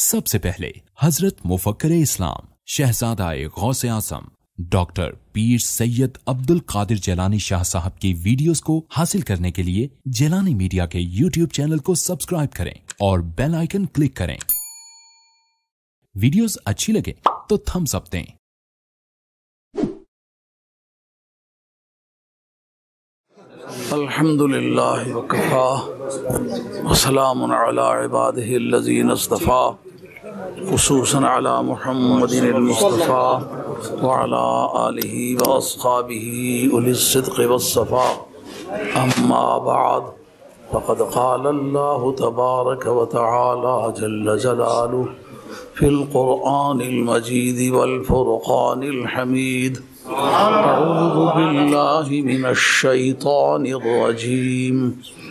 सबसे पहले हजरत मुफक्किर इस्लाम शहजादाए गौसे आज़म डॉक्टर पीर सैयद अब्दुल कादिर जेलानी शाह साहब की वीडियोस को हासिल करने के लिए जेलानी मीडिया के यूट्यूब चैनल को सब्सक्राइब करें और बेल आइकन क्लिक करें। वीडियोस अच्छी लगे तो थम्स अप दें। अल्हम्दुलिल्लाह वकफा वसलामुन अला इबादिहिल्लज़ीन इस्तफा खुसूसन अला मुहम्मदिनिल मुस्तफा व अला आलिहि व अस्हाबिहि उलिस सिद्क़ि वस्सफा। अम्मा बाद फ़क़द क़ाल अल्लाहु तबारक व तआला जल्ल जलालुहु फ़िल क़ुरआनिल मजीद वल फ़ुरक़ानिल हमीद। أعوذ بالله من الشيطان الرجيم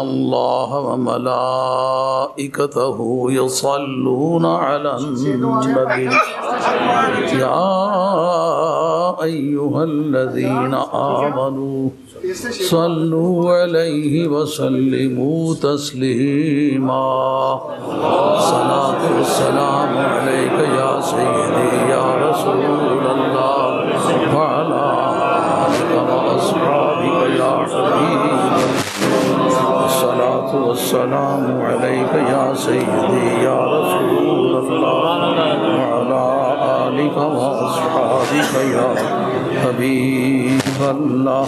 الله وملائكته يصلون على النبي يا أيها الذين آمنوا صلوا عليه وسلموا تسليما صلاة والسلام عليك يا سيدي يا رسول الله وعلى آلك وأصحابك يا حبيب الصلاة والسلام عليك يا سيدي يا رسول الله وعلى آلك وأصحابك يا حبيب الله।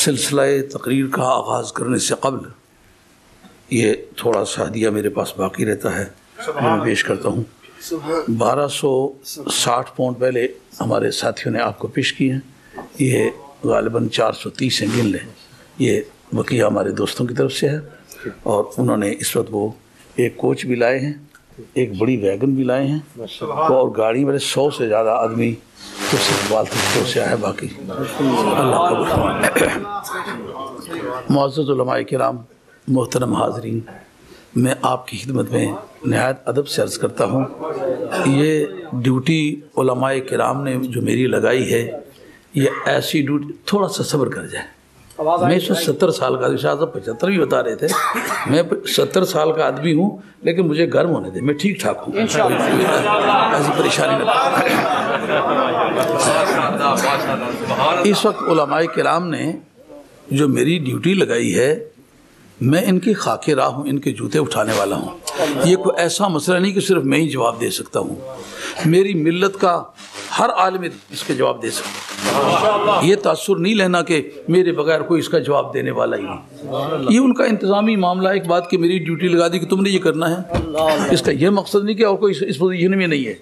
सिलसिला तकरीर का आगाज़ करने से कबल ये थोड़ा सा हदिया मेरे पास बाकी रहता है, मैं पेश करता हूँ। 1260 पाउंड पहले हमारे साथियों ने आपको पेश किए हैं, ये गालिबा 430 हैं, गिन लें। ये बकिया हमारे दोस्तों की तरफ से है और उन्होंने इस वक्त वो एक कोच भी लाए हैं, एक बड़ी वैगन भी लाए हैं और गाड़ी मेरे 100 से ज़्यादा आदमी तो इस्तेमाल तो से है। बाकी अल्लाह कबूल फरमाए। मुअज़्ज़ज़ उलमाए किराम, मोहतरम हाज़रीन, मैं आपकी खिदमत में नहायत अदब से अर्ज़ करता हूँ, ये ड्यूटी उलमाए किराम ने जो मेरी लगाई है ये ऐसी ड्यूटी, थोड़ा सा सब्र कर जाए। मैं 70 साल का आदमी, शाह साहब 75 भी बता रहे थे, मैं 70 साल का आदमी हूँ लेकिन मुझे गर्म होने दे, मैं ठीक ठाक हूँ, ऐसी परेशानी न। इस वक्त उलमाए किराम ने जो मेरी ड्यूटी लगाई है मैं इनकी खाके राह हूँ, इनके जूते उठाने वाला हूँ। ये कोई ऐसा मसला नहीं कि सिर्फ मैं ही जवाब दे सकता हूँ, मेरी मिल्लत का हर आलिम इसके जवाब दे सकता है। ये तासुर नहीं लेना कि मेरे बगैर कोई इसका जवाब देने वाला ही नहीं। ये उनका इंतज़ामी मामला, एक बात कि मेरी ड्यूटी लगा दी कि तुमने ये करना है, इसका यह मकसद नहीं कि और कोई इस पोजीशन में नहीं है।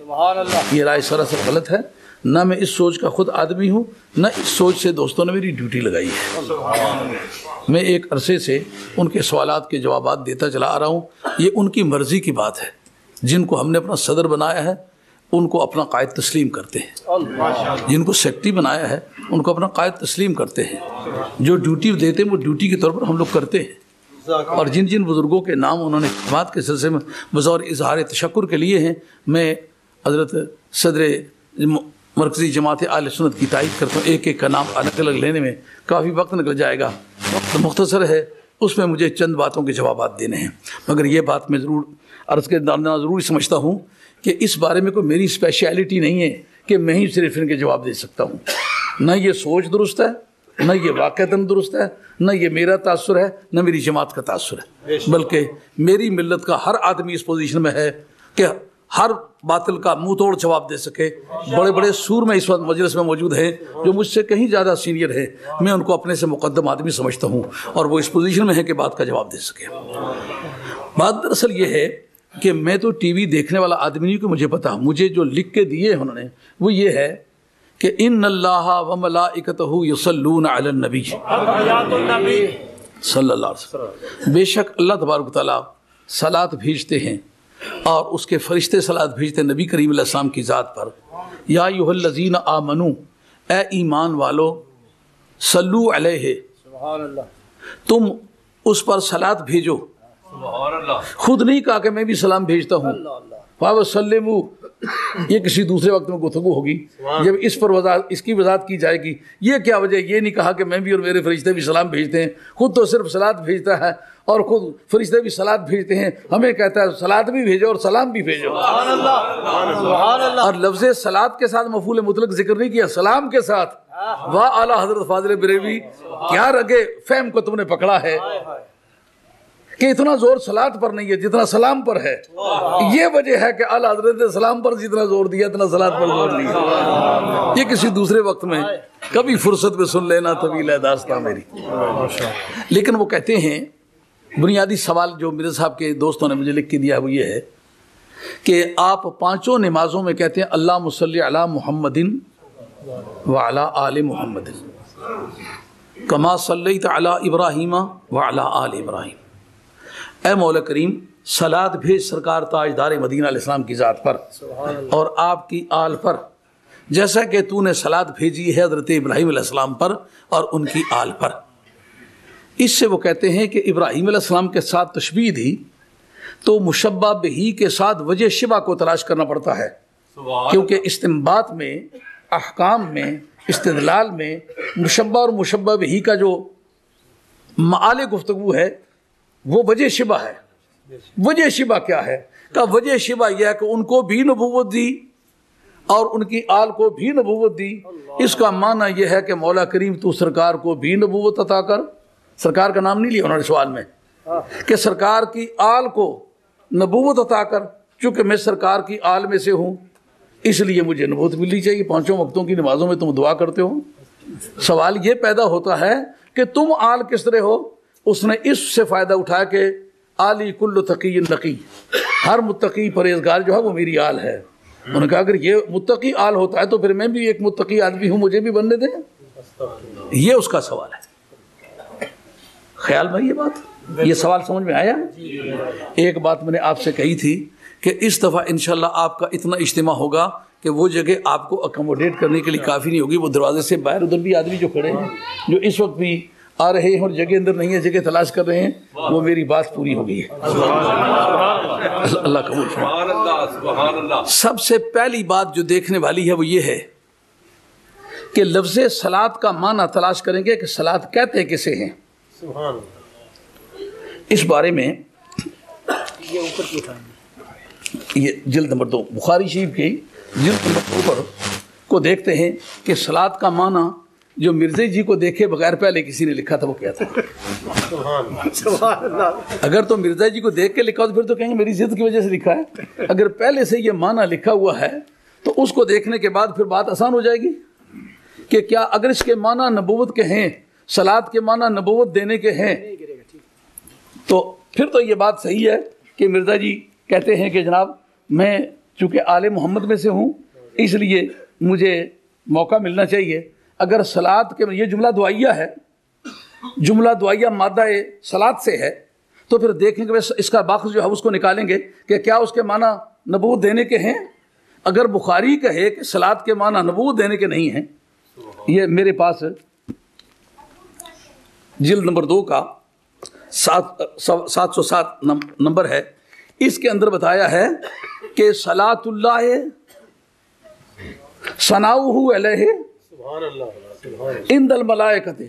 ये राय सरासर गलत है, ना मैं इस सोच का ख़ुद आदमी हूँ, ना इस सोच से दोस्तों ने मेरी ड्यूटी लगाई है। मैं एक अरसे से उनके सवालात के जवाबात देता चला आ रहा हूँ, ये उनकी मर्ज़ी की बात है। जिनको हमने अपना सदर बनाया है उनको अपना कायद तस्लीम करते हैं, जिनको सेक्रेटरी बनाया है उनको अपना कायद तस्लीम करते हैं, जो ड्यूटी देते हैं वो ड्यूटी के तौर पर हम लोग करते हैं। और जिन जिन बुज़ुर्गों के नाम उन्होंने खिदमत के सिलसिले में बज़ौर इजहार तशक्कुर के लिए हैं, मैं हज़रत सदर मरकज़ी जमात आले सुन्नत की तायद करता हूँ। एक एक का नाम अलग अलग लेने में काफ़ी वक्त निकल जाएगा, वक्त मुख्तसर है, उसमें मुझे चंद बातों के जवाब देने हैं। मगर ये बात मैं ज़रूर अर्ज़ के दाना ज़रूर समझता हूँ कि इस बारे में कोई मेरी स्पेशलिटी नहीं है कि मैं ही सिर्फ इनके जवाब दे सकता हूँ। ना ये सोच दुरुस्त है, ना ये वाक़तन दुरुस्त है, ना ये मेरा तासुर है, ना मेरी जमात का तासुर है, बल्कि मेरी मिल्लत का हर आदमी इस पोजीशन में है कि हर बातिल का मुँह तोड़ जवाब दे सके। बड़े बड़े सूर में इस वक्त मजलिस में मौजूद हैं जो मुझसे कहीं ज़्यादा सीनियर है, मैं उनको अपने से मुकद्दम आदमी समझता हूँ और वो इस पोजीशन में है कि बात का जवाब दे सके। बात दरअसल ये है कि मैं तो टीवी देखने वाला आदमी नहीं, कि मुझे पता, मुझे जो लिख के दिए हैं उन्होंने वो ये है कि इन्नल्लाह व मलाइकतहू यसल्लून अला नबी सल्लल्लाहु अलैहि वसल्लम। बेशक अल्लाह तबारक व तआला सलात भेजते हैं और उसके फरिश्ते सलात भेजते नबी करीम अलैहि सलाम की ज़ात पर। या अय्युहल्लज़ीन आमनू, ए ईमान वालो, सल्लू अलैहि, तुम उस पर सलात भेजो। खुद नहीं कहा कि मैं भी सलाम भेजता हूँ, वसल्लिमू, ये किसी दूसरे वक्त में गुफ्तगू होगी जब इस पर इसकी वजाहत की जाएगी। ये क्या वजह, ये नहीं कहा कि मैं भी और मेरे फरिश्ते भी सलाम भेजते हैं, खुद तो सिर्फ सलात भेजता है और खुद फरिश्ते भी सलात भेजते हैं, हमें कहता है सलात भी भेजो और सलाम भी भेजो। और लफ्ज़ सलात के साथ मफूल मुतलक जिक्र नहीं किया, सलाम के साथ। वाह आला हजरत फाजिल बरेलवी, क्या रगे फहम को तुमने पकड़ा है कि इतना जोर सलात पर नहीं है जितना सलाम पर है। ये वजह है कि आला हजरत ने सलाम पर जितना जोर दिया इतना सलात पर जोर दिया। ये किसी दूसरे वक्त में कभी फुर्सत में सुन लेना, तवील है दास्तां मेरी। लेकिन वो कहते हैं, बुनियादी सवाल जो मिर्ज़ा साहब के दोस्तों ने मुझे लिख के दिया वो ये है कि आप पाँचों नमाज़ों में कहते हैं अल्लाह मुसल्ली अला मुहम्मदिन व अला आले मुहम्मदिन कमा सल्लैत अला इब्राहीमा व अला आले इब्राहीम। ए मौला करीम, सलात भेज सरकार ताजदार मदीना अलैहिस्सलाम की ज़ात पर और आपकी आल पर, जैसा कि तूने सलात भेजी है हज़रत इब्राहीम अलैहिस्सलाम पर और उनकी आल पर। इससे वो कहते हैं कि इब्राहीम अलैहिस्सलाम के साथ तशबीह दी तो मुशब्बा बिही के साथ वजह शिबा को तलाश करना पड़ता है, क्योंकि इस्तिंबात में, अहकाम में, इस्तिदलाल में मुशब्बा और मुशब्बा बिही का जो माले गुफ्तगू है वो वजह शिबा है। वजह शिबा क्या है? का वजह शिबा यह है कि उनको भी नबूवत दी और उनकी आल को भी नबूवत दी। इसका माना यह है कि मौला करीम तू सरकार को भी नबूवत अता कर। सरकार का नाम नहीं लिया उन्होंने सवाल में कि सरकार की आल को नबूवत अता कर, चूँकि मैं सरकार की आल में से हूँ इसलिए मुझे नबूवत मिलनी चाहिए। पाँचों वक्तों की नमाज़ों में तुम दुआ करते हो, सवाल ये पैदा होता है कि तुम आल किस तरह हो। उसने इससे फ़ायदा उठाया कि आली कुल्लु तक़ी लकी, हर मुत्तकी परहेजगार जो है वो मेरी आल है। उन्होंने कहा अगर ये मुत्तकी आल होता है तो फिर मैं भी एक मुत्तकी आदमी हूँ, मुझे भी बनने दें। ये उसका सवाल है। ख्याल भाई, ये बात, ये सवाल समझ में आया? एक बात मैंने आपसे कही थी कि इस दफ़ा इंशाल्लाह आपका इतना इज्तिमा होगा कि वो जगह आपको अकोमोडेट करने के लिए काफ़ी नहीं होगी। वो दरवाजे से बाहर उधर भी आदमी जो खड़े हैं, जो इस वक्त भी आ रहे हैं और जगह अंदर नहीं है, जगह तलाश कर रहे हैं, वो मेरी बात पूरी हो गई है। अल्लाह कबूल फरमा। सबसे पहली बात जो देखने वाली है वो ये है कि लफ्ज़ सलात का माना तलाश करेंगे कि सलात कहते किसे हैं। इस बारे में ये जिल्द नंबर 2 बुखारी शरीफ की जिल्द नंबर 2 को देखते हैं कि सलात का माना जो मिर्ज़ा जी को देखे बगैर पहले किसी ने लिखा था वो क्या था। अगर तो मिर्ज़ा जी को देख के लिखा हो तो फिर तो कहेंगे मेरी जिद की वजह से लिखा है। अगर पहले से ये माना लिखा हुआ है तो उसको देखने के बाद फिर बात आसान हो जाएगी कि क्या अगर इसके माना नबूवत के हैं, सलात के माना नबूवत देने के हैं, तो फिर तो ये बात सही है कि मिर्ज़ा जी कहते हैं कि जनाब मैं चूँकि आले मोहम्मद में से हूँ इसलिए मुझे मौका मिलना चाहिए। अगर सलात के ये जुमला दुआइया है, जुमला दुआइया मादा सलात से है, तो फिर देखेंगे वैसे इसका बाखस जो है उसको निकालेंगे कि क्या उसके माना नबूवत देने के हैं। अगर बुखारी कहे कि सलात के माना नबूवत देने के नहीं हैं, ये मेरे पास जिल्द नंबर 2 का 707 नंबर है। इसके अंदर बताया है कि सलातुल्लाह सनाउहु अलैहि इंदल मलाइकते,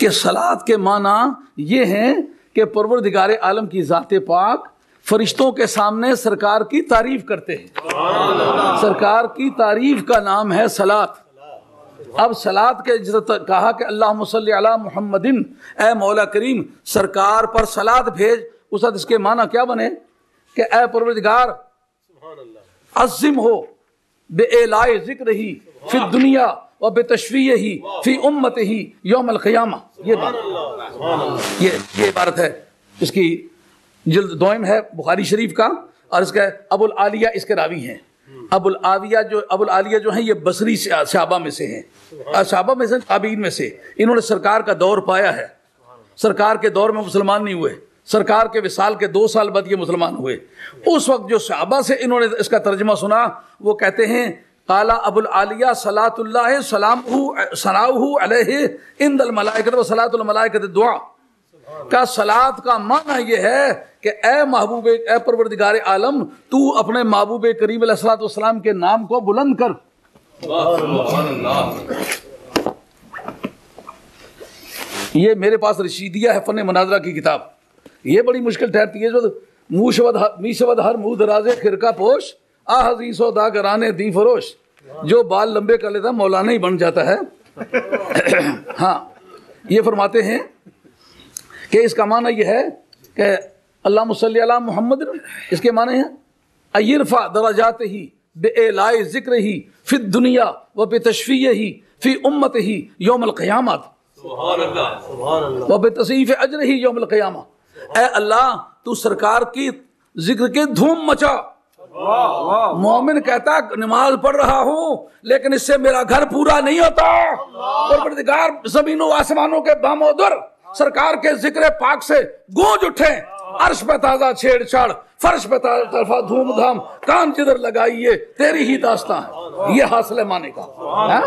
के सलात के माना ये हैं कि परवरदिगार आलम की ज़ाते पाक फरिश्तों के सामने सरकार की तारीफ करते हैं। सरकार की तारीफ का नाम है सलात। अब सलात के जिक्र कहा कि अल्लाह मुसल्ली अला मुहम्मदिन, ए मौला करीम सरकार पर सलात भेज। उस वक्त इसके माना क्या बने कि ए परवरदिगार अज़िम हो बे एलाए ज़िक्र ही फिर दुनिया और बे तशवीह ही फी उम्मत ही यौम अल-क़ियामा। ये इबारत है इसकी जिल्द 2 है बुखारी शरीफ का। और इसका अबुल आलिया इसके रावी हैं। अबुल आलिया जो हैं ये बसरी सहाबा में से हैं, सहाबा में से ताबीन में से। इन्होंने सरकार का दौर पाया है। सरकार के दौर में मुसलमान नहीं हुए, सरकार के विसाल के 2 साल बाद ये मुसलमान हुए। उस वक्त जो सहाबा से इन्होंने इसका तर्जमा सुना वो कहते हैं काला अबुल आलिया सलातुल्लाह सलामहु सनाउहु अलैहि इंदल मलाइकत व सलातुल मलाइकत दुआ। का सलात का माना ये है कि ए महबूब ए परवरदिगार आलम, तू अपने महबूब करीम अलैहिस्सलाम के नाम को बुलंद कर। ये मेरे पास रशीदिया है फन मनाजरा की किताब, ये बड़ी मुश्किल ठहरती है। जो मीशवद हर मुँह दराजे खिरका पोश आ हजी सौदा कराने दी फरोश, जो बाल लंबे कर लेता मौलाना ही बन जाता है। हाँ, ये फरमाते हैं कि इसका माना यह है कि अल्लाह मुसल्ली अला मोहम्मद, इसके माने हैं अयरफा दराजात ही बेलाए जिक्र ही फिर दुनिया व बे तशफ़ी ही फी उम्मत ही योमल क़यामत व बे तसीफ़ अजर ही योमल क़यामा। ए अल्लाह, तू सरकार की जिक्र की धूम मचा। मोमिन कहता नमाज पढ़ रहा हूँ लेकिन इससे मेरा घर पूरा नहीं होता। परवरदिगार जमीनों आसमानों के बामोदर सरकार के जिक्र पाक से गूंज उठे। अर्श पे ताजा छेड़छाड़, फर्श पे तरफा धूमधाम, कान जिधर लगाइए तेरी ही दास्तां है। ये हासिल माने का है?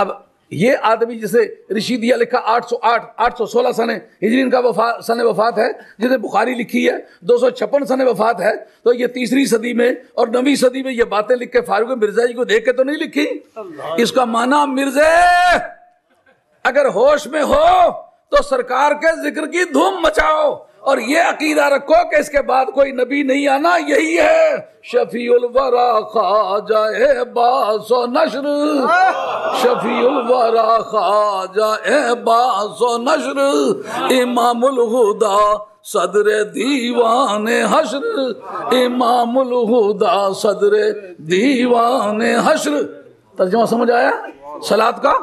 अब ये आदमी जिसे रशीदिया लिखा 816 सने हिजरी इनका सने वफात है, जिसे बुखारी लिखी है 256 सने वफात है, तो ये तीसरी सदी में और 9वीं सदी में ये बातें लिख के फारूक मिर्जा जी को देख के तो नहीं लिखी। इसका माना, मिर्जा अगर होश में हो तो सरकार के जिक्र की धूम मचाओ और ये अकीदा रखो कि इसके बाद कोई नबी नहीं आना। यही है शफीउल वरा ख्वाजा-ए बासो नश्र, शफीउल वरा ख्वाजा-ए बासो नश्र, इमामुल हुदा सदरे दीवाने हश्र, इमामुल हुदा सदरे दीवाने हश्र। तर्जुमा समझ आया सलात का?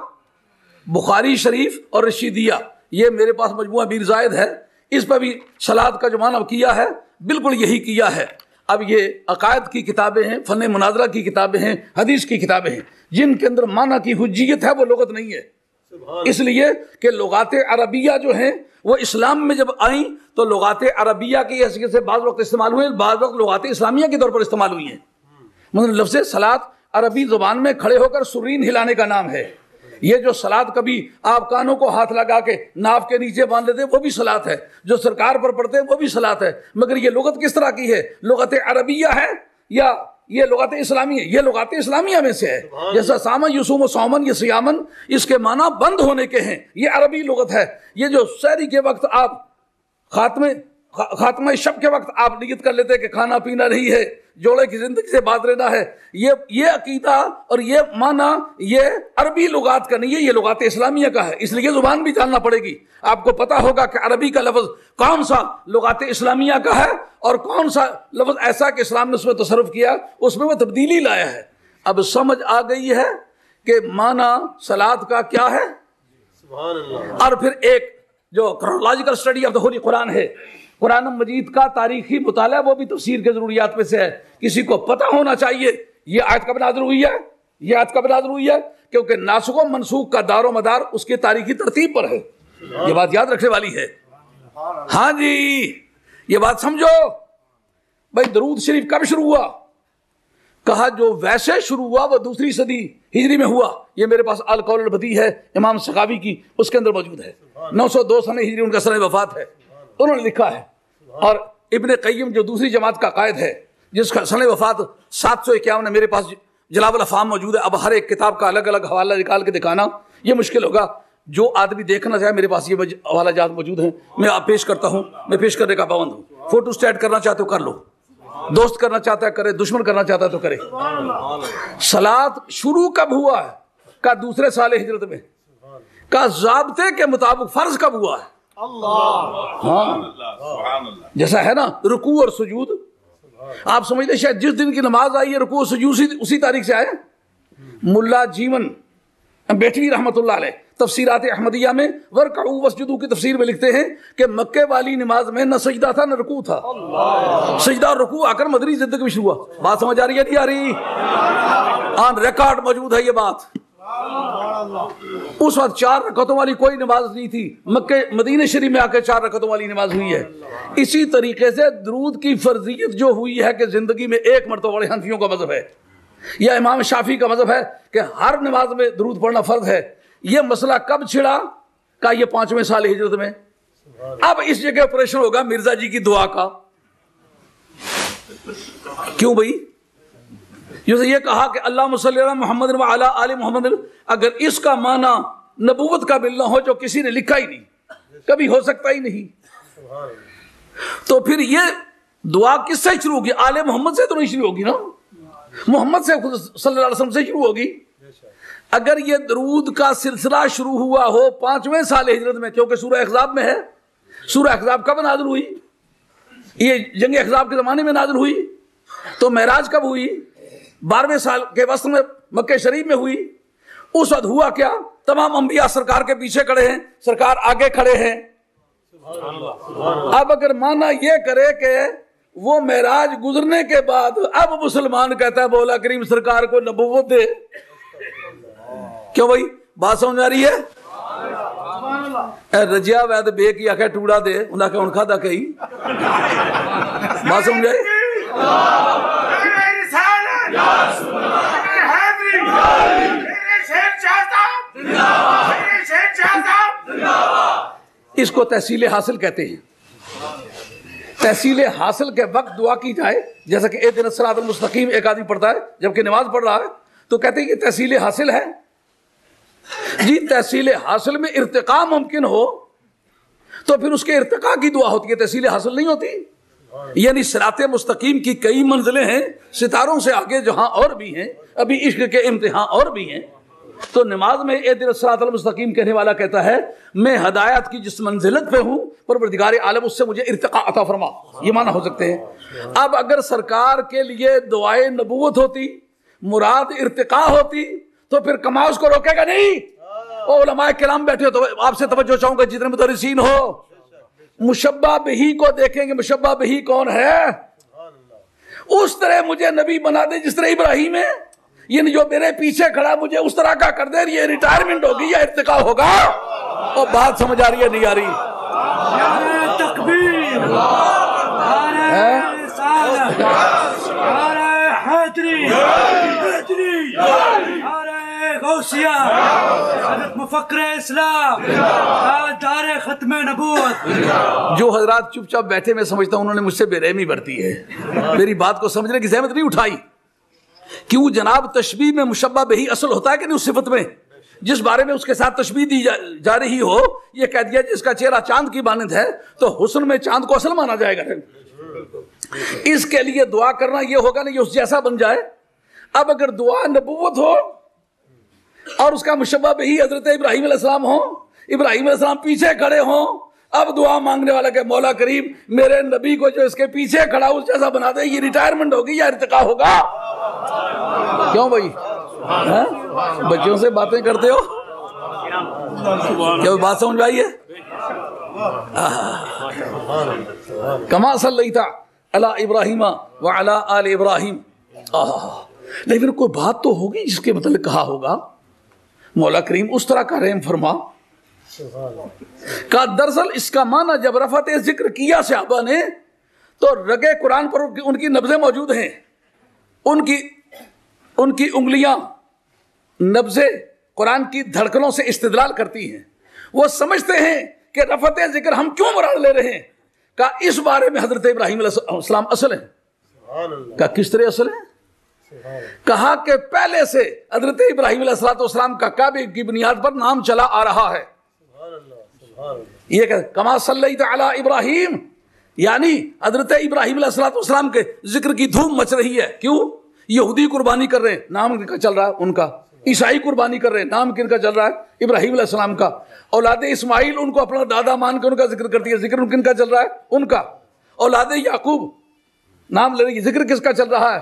बुखारी शरीफ और रशीदिया, ये मेरे पास मजमुआ बीर जायद है, इस पर भी सलात का जुमान किया है, बिल्कुल यही किया है। अब ये अकायद की किताबें हैं, फन मुनाजरा की किताबें हैं, हदीस की किताबें हैं, जिनके अंदर माना की हुज्जियत है वो लुगत नहीं है। इसलिए कि लुगात अरबिया जो हैं वो इस्लाम में जब आई तो लुगात अरबिया की हैसियत से बाज़ वक्त इस्तेमाल हुए, बाज़ वक्त लुगात इस्लामिया के तौर पर इस्तेमाल हुई हैं। मतलब लफ्ज़ सलात अरबी ज़ुबान में खड़े होकर सुरीन हिलाने का नाम है। ये जो सलात कभी आप कानों को हाथ लगा के नाव के नीचे बांध लेते हैं वो भी सलात है, जो सरकार पर पढ़ते हैं वो भी सलात है। मगर ये लुगत किस तरह की है? लुगत अरबिया है या ये लुगत इस्लामी है? ये लुगत इस्लामिया में से है। जैसा सामा यूसुम सामन, ये सियामन, इसके माना बंद होने के हैं, ये अरबी लुगत है। ये जो सहरी के वक्त आप खात्मे शब के वक्त आप नियत कर लेते हैं कि खाना पीना नहीं है, जोड़े की जिंदगी से बात रहना है, ये अकीदा और ये माना ये अरबी लुगात का नहीं है, ये लुगात इस्लामिया का है। इसलिए जुबान भी जानना पड़ेगी, आपको पता होगा कि अरबी का लफ्ज़ कौन सा लुगात इस्लामिया का है और कौन सा लफ्ज़ ऐसा कि इस्लाम ने उसमें तसरफ किया, उसमें वह तब्दीली लाया है। अब समझ आ गई है कि माना सलात का क्या है। और फिर एक जो chronological study of the holy Quran है, कुरान मजीद का तारीखी मुताला, वो भी तफसीर के ज़रूरियात में से है। किसी को पता होना चाहिए ये आयत कब नाज़िल हुई है, ये आयत कब नाज़िल हुई है, क्योंकि नासुक व मनसूक का दारो मदार उसकी तारीखी तरतीब पर है। ये बात याद रखने वाली है। हाँ जी, ये बात समझो भाई, दरूद शरीफ कब शुरू हुआ? कहा जो वैसे शुरू हुआ वह 2री सदी हिजरी में हुआ। ये मेरे पास अल-कौल अल-बदी है इमाम सखावी की, उसके अंदर मौजूद है। 902 सने हिजरी उनका सने वफात है, उन्होंने लिखा है। और इब्ने कय्यम जो 2री जमात का कायद है, जिसका सने वफात 751 है, मेरे पास जलावल अफ़ाम मौजूद है। अब हर एक किताब का अलग अलग हवाला निकाल के दिखाना ये मुश्किल होगा। जो आदमी देखना चाहे मेरे पास ये हवाला जात मौजूद हैं, मैं आप पेश करता हूँ, मैं पेश करने का पाबंद हूँ। फोटो स्टैट करना चाहते हो कर लो, दोस्त करना चाहता है करे, दुश्मन करना चाहता है तो करे। सलात शुरू कब हुआ है? का 2 साल हिजरत में। का ज़ाब्ते के मुताबिक फर्ज कब हुआ है? अल्लाह, हाँ, जैसा है ना रुकू और सुजूद, आप समझते शायद जिस दिन की नमाज आई है रुकू और सुजूद उसी तारीख से आए। मुल्ला जीवन बेठवी रहमतुल्लाह अलैह तफसीरात अहमदिया में वरकऊ वस्जुदू की तफसीर में लिखते हैं कि मक्के वाली नमाज में न सजदा था न रुकू था, सजदा और रुकू आकर मदनी जिंदगी में शुरू हुआ। बात समझ आ रही है नहीं आ रही? ऑन रिकॉर्ड मौजूद है ये बात। उस वक्त 4 रकतों वाली कोई नमाज नहीं थी, मक्के मदीने शरीफ में आकर 4 रकतों वाली नमाज हुई है। इसी तरीके से दरूद की फर्जियत जो हुई है कि जिंदगी में एक मरतबा, बड़े हनफियों का मजहब है या इमाम शाफी का मजहब है कि हर नमाज में दरूद पढ़ना फर्ज है। यह मसला कब छिड़ा? का ये 5वें साल हिजरत में। अब इस जगह ऑपरेशन होगा मिर्जा जी की दुआ का। क्यों भाई? ये कहा कि अल्लाह मुसल्ली अला मुहम्मद व अला आले मुहम्मद, अगर इसका माना नबूवत का मिलना हो जो किसी ने लिखा ही नहीं, कभी हो सकता ही नहीं, तो फिर ये दुआ किससे शुरू होगी? आले मोहम्मद से तो नहीं शुरू होगी ना, मोहम्मद से खुद सल्लल्लाहु अलैहि वसल्लम से शुरू होगी। अगर ये दरूद का सिलसिला शुरू हुआ हो 5वें साल हिजरत में, क्योंकि सूरह अहज़ाब में है। सूरह अहज़ाब कब नाज़िल हुई? ये जंग अहज़ाब के ज़माने में नाज़िल हुई। तो महराज कब हुई? 12वें साल के वस्त में मक्के शरीफ में हुई। उस वक्त हुआ क्या? तमाम अंबिया सरकार के पीछे खड़े हैं, सरकार आगे खड़े हैं। अब अगर माना यह करे कि वो महराज गुजरने के बाद अब मुसलमान कहता है बोला करीम सरकार को नबूवत दे, क्यों भाई बात समझ आ रही है? रजिया वैद बे की आखे टूड़ा दे उन्हें उनका था कही बात समझ आई? इसको तहसील हासिल कहते हैं। तहसील हासिल के वक्त दुआ की जाए, जैसा कि एक दिन सरात मुस्तकीम एक आदमी पढ़ता है जबकि नमाज पढ़ रहा है, तो कहते हैं कि तहसील हासिल है जी। तहसील हासिल में इर्तिका मुमकिन हो तो फिर उसके इर्तिका की दुआ होती है, तहसील हासिल नहीं होती। यानी सिराते मुस्तकीम की कई मंजिलें हैं, सितारों से आगे जहां और भी हैं, अभी इश्क के इम्तिहान और भी हैं। तो नमाज में एदिन सिरातल मुस्तकीम कहने वाला कहता है मैं हदायत की जिस मंजिलत पे हूं परवरदिगार आलम उससे मुझे इर्तिका अता फरमा, ये माना हो सकते हैं। अब अगर सरकार के लिए दुआए नबूवत होती, मुराद इर्तिका होती, तो फिर कमाज को रोकेगा नहीं। उलमाए किराम बैठे हो तो आपसे तवज्जो चाहूंगा जितने मुदर्रिसीन हो, मुशब्बा बही को देखेंगे मुशब्बा बही कौन है, उस तरह मुझे नबी बना दे जिस तरह इब्राहिम है, यानी जो मेरे पीछे खड़ा मुझे उस तरह का कर दे, ये रिटायरमेंट होगी या इर्तिका होगा? और बात समझ आ रही है नहीं आ रही? जो हजरात चुपचाप बैठे मैं समझता हूं उन्होंने मुझसे बेरहमी बरती है, मेरी बात को समझने की जहमत नहीं उठाई। क्यों जनाब? तशबीह में मुशब्बा बही असल होता है कि नहीं? उस सिफत में जिस बारे में उसके साथ तशबीह दी जा रही हो, यह कह दिया जिसका चेहरा चांद की मानंद है तो हुस्न में चांद को असल माना जाएगा। इसके लिए दुआ करना यह होगा नहीं उस जैसा बन जाए। अब अगर दुआ नबूवत हो और उसका मुशब्बा बही हजरत इब्राहिम अलैहिस्सलाम हो, इब्राहिम अलैहिस्सलाम पीछे खड़े हों, अब दुआ मांगने वाला के मौला करीम मेरे नबी को जो इसके पीछे खड़ा उस जैसा बना दे, ये रिटायरमेंट होगी या इर्तिका होगा? क्यों भाई है? बच्चों से बातें करते हो, क्या बात समझ आई है? कमा सल्लैता अला इब्राहिम व अला आल इब्राहिम। लेकिन कोई बात तो होगी जिसके मतलब कहा होगा मौला करीम उस तरह का रहम फरमा का। दरअसल इसका माना जब रफत जिक्र किया सहाबा ने तो रगे कुरान पर उनकी नब्जें मौजूद हैं, उनकी उंगलियां नब्जें कुरान की धड़कनों से इस्तिदलाल करती हैं। वो समझते हैं कि रफत जिक्र हम क्यों मुराद ले रहे हैं। का इस बारे में हजरत इब्राहिम अलैहिस्सलाम असल है। का किस तरह असल है? कहा कि पहले से हजरत इब्राहिम अलैहिस्सलाम का काबे की बुनियाद पर नाम चला आ रहा है। ये कमा सल्लैत अला इब्राहिम, यानी हजरत इब्राहिम अलैहिस्सलाम के जिक्र की धूम मच रही है। क्यों? यहूदी कुर्बानी कर रहे हैं, नाम किनका चल रहा है उनका। ईसाई कुर्बानी कर रहे हैं, नाम किनका चल रहा है? इब्राहिम अलैहिस्सलाम का। औलाद इस्माइल उनको अपना दादा मानकर उनका जिक्र करती है, जिक्र किनका चल रहा है? उनका। औलाद याकूब नाम ले रही है, जिक्र किसका चल रहा है?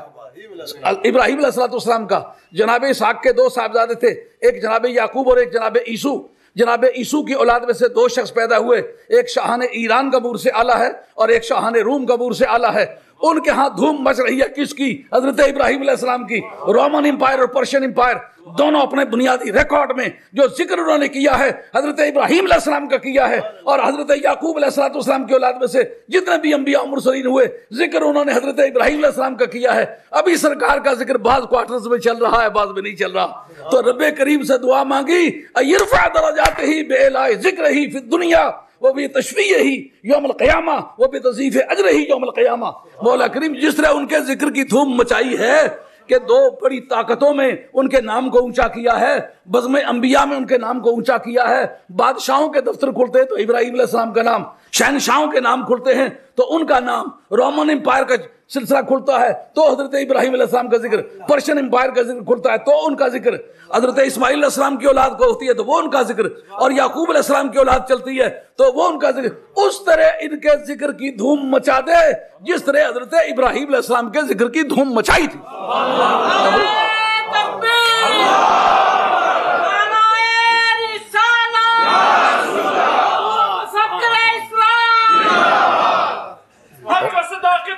इब्राहिम अलैहिस्सलाम का। जनाब इसहाक के दो साहबजादे थे, एक जनाब याकूब और एक जनाब ईसू। जनाब ईसू की औलाद में से दो शख्स पैदा हुए, एक शाहान ईरान गबूर से आला है और एक शाहान रूम गबूर से आला है। उनके हाथ धूम मच रही है, किसकी? हजरत इब्राहिम अलैहिस्सलाम की। रोमन एम्पायर और पर्शियन एम्पायर दोनों अपने बुनियादी रिकॉर्ड में जो जिक्र उन्होंने किया है हजरत इब्राहिम अलैहिस्सलाम का किया है, और हजरत याकूब अलैहिस्सलाम की औलाद में से जितने भी अंबिया और मुरसलीन हुए जिक्र उन्होंने हजरत इब्राहिम अलैहिस्सलाम का किया है। अभी सरकार का जिक्र बाज क्वार्टर्स में चल रहा है, बाज में नहीं चल रहा। तो रब करीम से दुआ मांगी, अयरफा दर्जात ही बेला जिक्र ही फिद दुनिया वह भी तशवी ही योम क़यामा, वह भी तजीफ़ अजर ही योम क़यामा। मौला करीम जिस तरह उनके जिक्र की धूम मचाई है कि दो बड़ी ताकतों में उनके नाम को ऊंचा किया है, बज़्म अंबिया में उनके नाम को ऊंचा किया है। बादशाहों के दफ्तर खुलते हैं तो इब्राहीम अलैहिस्सलाम का नाम, शहनशाहों के नाम खुलते हैं तो उनका नाम, रोमन एम्पायर का सिलसिला खुलता है तो हजरत इब्राहीम अलैहिस्सलाम का जिक्र, पर्शियन एम्पायर का जिक्र खुलता है तो उनका जिक्र, हजरत इस्माईल अलैहिस्सलाम की औलाद को होती है तो वो उनका जिक्र, और याकूब अलैहिस्सलाम की औलाद चलती है तो वो उनका जिक्र। उस तरह इनके जिक्र की धूम मचा दे जिस तरह हजरत इब्राहीम अलैहिस्सलाम के जिक्र की धूम मचाई थी।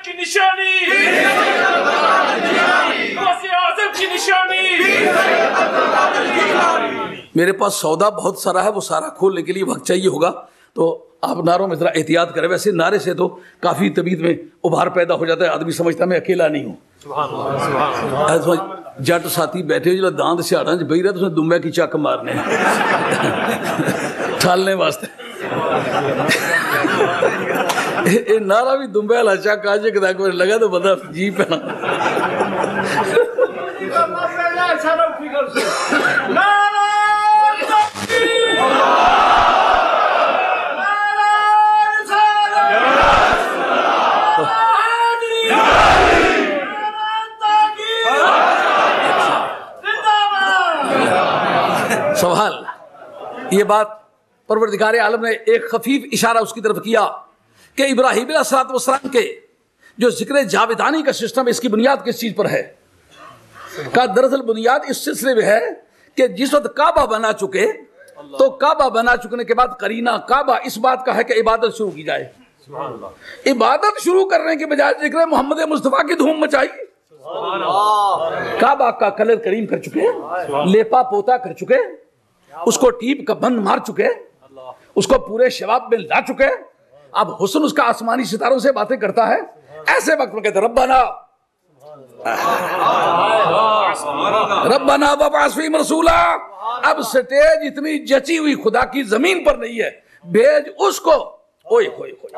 की निशानी, की निशानी। मेरे पास सौदा बहुत सारा है, वो सारा खोलने के लिए वक्त चाहिए होगा, तो आप नारों में जरा एहतियात करें। वैसे नारे से तो काफ़ी तबीयत में उभार पैदा हो जाता है, आदमी समझता मैं अकेला नहीं हूँ। जट साथी बैठे जो दांत से आड़ा बही रहा तो दुम्बे की चक मारने ठालने वास्ते नारा भी दुम्बे वाला चक आज लगा तो बंदा जी पैना सवाल ये बात परवरदिगार आलम ने एक खफीफ इशारा उसकी तरफ किया कि इब्राहीम अलैहिस्सलाम के जो जिक्र जावेदानी का सिस्टम, इसकी बुनियाद किस चीज़ पर है? का दरअसल बुनियाद इस सिलसिले में है कि जिस वक्त काबा बना चुके तो काबा बना चुकने के बाद करीना काबा इस बात का है कि इबादत शुरू की जाए। इबादत शुरू करने के बजाय जिक्र मोहम्मद मुस्तफ़ा की धूम मचाई। काबा का कलर करीम कर चुके, लेपा पोता कर चुके, उसको टीप का बंद मार चुके, उसको पूरे शबाब में ला चुके। अब हुस्न उसका आसमानी सितारों से बातें करता है। ऐसे वक्त में कहते रब्बाना रब्बाना वबाअस फीहिम रसूला। अब स्टेज इतनी जची हुई खुदा की जमीन पर नहीं है, भेज उसको। ओए होए होए,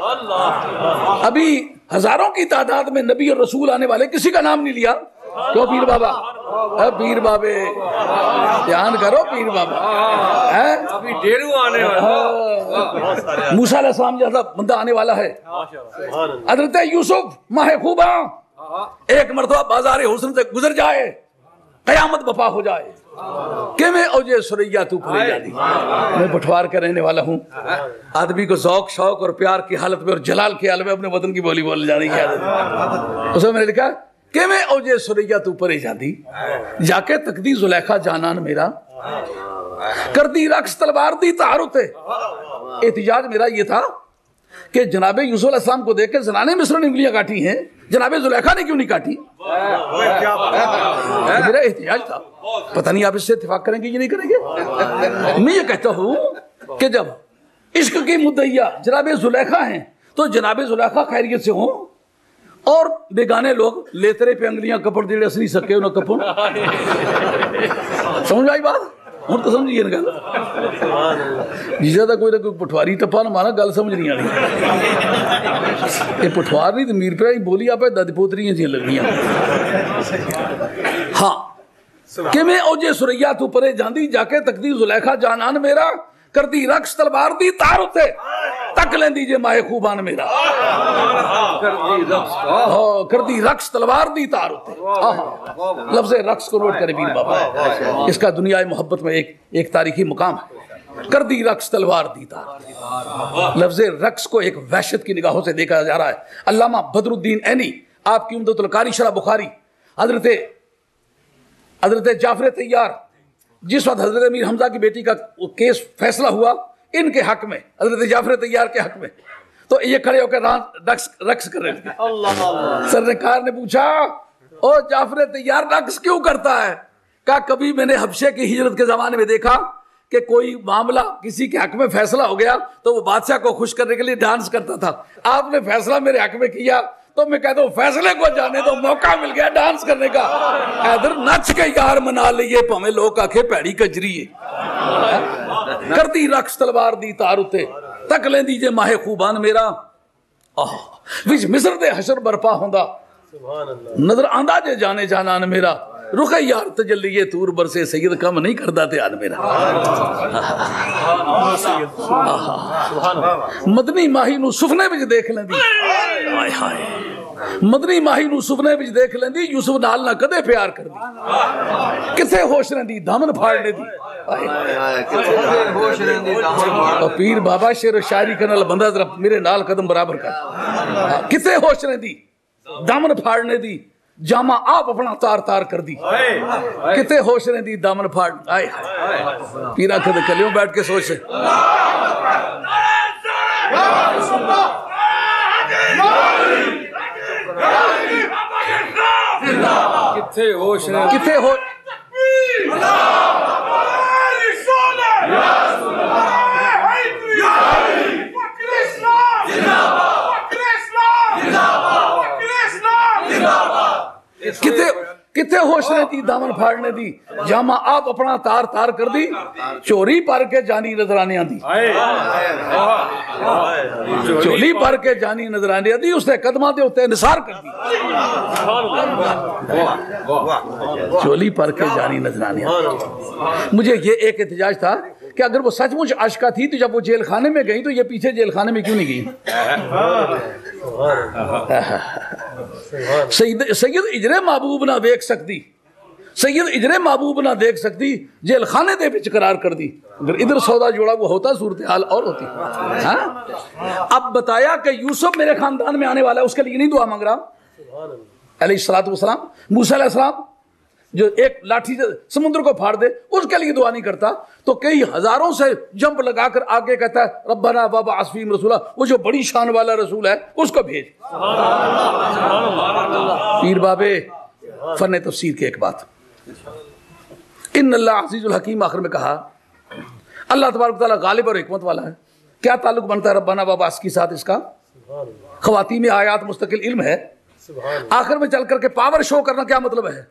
अभी हजारों की तादाद में नबी और रसूल आने वाले, किसी का नाम नहीं लिया। क्यों पीर बाबा? पीर बाबे ध्यान करो, पीर बाबा है अभी डेरू आने वाला, मूसा अलैहिस्सलाम जैसा बंदा आने वाला है, हजरत यूसुफ माहे खूबा। एक मरतबा बाजार हुस्न से गुजर जाए, कयामत बपा हो जाए। किमे औजे सुरैया तू फरे जानी। मैं पठवार का रहने वाला हूँ। आदमी को शौक शौक और प्यार की हालत में और जलाल की हालत में अपने वतन की बोली बोल जाने की आदत। उसमें मैंने लिखा कि मैं औजे सुरैया तू परे जाती, जाके तकदी जुलेखा जानान मेरा, कर दी रक्स तलवार दी तहारुत। एहतिजाज मेरा ये था कि जनाबे यूसुफ अलैहिस्सलाम को देख के जनाने मिस्र ने उंगलियां काटी हैं, जनाबे जुलेखा ने क्यों नहीं काटी? मेरा एहतियाज था। पता नहीं आप इससे इत्तेफाक करेंगे ये नहीं करेंगे। मैं ये कहता हूँ कि जब इश्क की मुद्दइया जनाबे जुलेखा हैं तो जनाबे जुलेखा खैरियत से हों और बेगाने लोग लेतरे पे उंगलियां कपड़ जेड़े असली सके उन्हें कपड़ समझ आई बात? हम तो समझिए गल जीजा का कोई ना कोई पटवारी टप्पा ना मारा, गल समझ नहीं आनी। ये पटवार नहीं तो मीर भरा बोली आप दादी पोतरियां जी लगनियां। हाँ कि मैं औजे सुरैया तू परे जांदी, जाके तकदी जुलेखा जानान मेरा, कर दी रक्स तलवार दी तार उते, तक लें दीजे माए खूबान मेरा, कर दी रक्स तलवार दी तार उते। लफ्ज़ रक्स को नोट करें पीर बाबा, इसका दुनिया मोहब्बत में एक तारीखी मुकाम है। कर दी रक्स तलवार दी तार, लफ्ज़ रक्स को एक वहशत की निगाहों से देखा जा रहा है। अल्लामा बदरुद्दीन ऐनी आपकी उम्दतुल कारी शरह बुखारी, हजरत जाफर तैयार, जिस वक्त हजरत अमीर हमजा की बेटी का केस फैसला हुआ इनके हक में, हजरत जाफर तैयार के हक में, तो ये खड़े होकर रक्स कर रहे थे। सरकार ने पूछा ओ जाफर तैयार रक्स क्यों करता है? कहा कभी मैंने हबशे की हिजरत के जमाने में देखा कि कोई मामला किसी के हक में फैसला हो गया तो वो बादशाह को खुश करने के लिए डांस करता था। आपने फैसला मेरे हक में किया तो मैं कहता हूँ फैसले को जाने दो, मौका मिल गया डांस करने का, इधर नच के यार मना लिए भावे लोग आखे पैड़ी कजरी है। कर दी रक्स तलवार दी तार उते, तक लें दीजे माहे खूबान मेरा आह विच मिसर दे हशर बरपा होंदा नजर आंदा जे जाने जानान मेरा रुख यार तजल्लिये तूर बरसे सैयद कम नहीं करदा ते यार मेरा मदनी माही नू सुफने विच देख लें दी हाय हाय मदनी माही नू सुपने विच देख लेंदी यूसुफ नाल ना कदे प्यार कर दी किथे होश रहिंदी दामन फाड़ने दी पीर बाबा शेर शायरी करने बंदा जरा मेरे नाल कदम बराबर कर किथे होश रहिंदी दामन फाड़ने दी जामा आप अपना तार तार कर दी किथे होश रहिंदी दामन फाड़ आए पीरा कदे कलियों बैठ के सोच किथे हो किथे किथे होश रही दामन फाड़ने दी जामा आप अपना तार तार कर दी चोरी पर के जानी नजराने आंदी चोली पर के जानी नजराने आंदी उसने कदमा दे उत्ते निसार कर दी चोली पर के जानी नजराने आंदी। मुझे ये एक एहतजाज था कि अगर वो सचमुच आशिका थी तो जब वो जेल खाने में गई तो ये पीछे जेल खाने में क्यों नहीं गई। सैयद इजरे महबूब ना देख सकती सैयद इजरे महबूब ना देख सकती जेल खाने दे विच करार कर दी। अगर इधर सौदा जोड़ा हुआ होता सूरत हाल और होती। हाँ अब बताया कि यूसुफ मेरे खानदान में आने वाला है उसके लिए नहीं दुआ मांग रहा अलैहिस्सलाम मूसा अलैहिस्सलाम जो एक लाठी से समुद्र को फाड़ दे उसके लिए दुआ नहीं करता तो कई हजारों से जंप लगाकर आगे कहता है रब्बाना बाबा आसफीम रसूला वो जो बड़ी शान वाला रसूल है उसको भेज। पीर बाबे फन तफसीर की एक बात इन अल्लाह अजीजुल हकीम आखिर में कहा अल्लाह तबारक तआला गालिब और हिकमत वाला है। क्या ताल्लुक बनता है रब्बाना बाबा आस के साथ इसका खवातीम आयात मुस्तकिल इल्म है। आखिर में चल करके पावर शो करना क्या मतलब है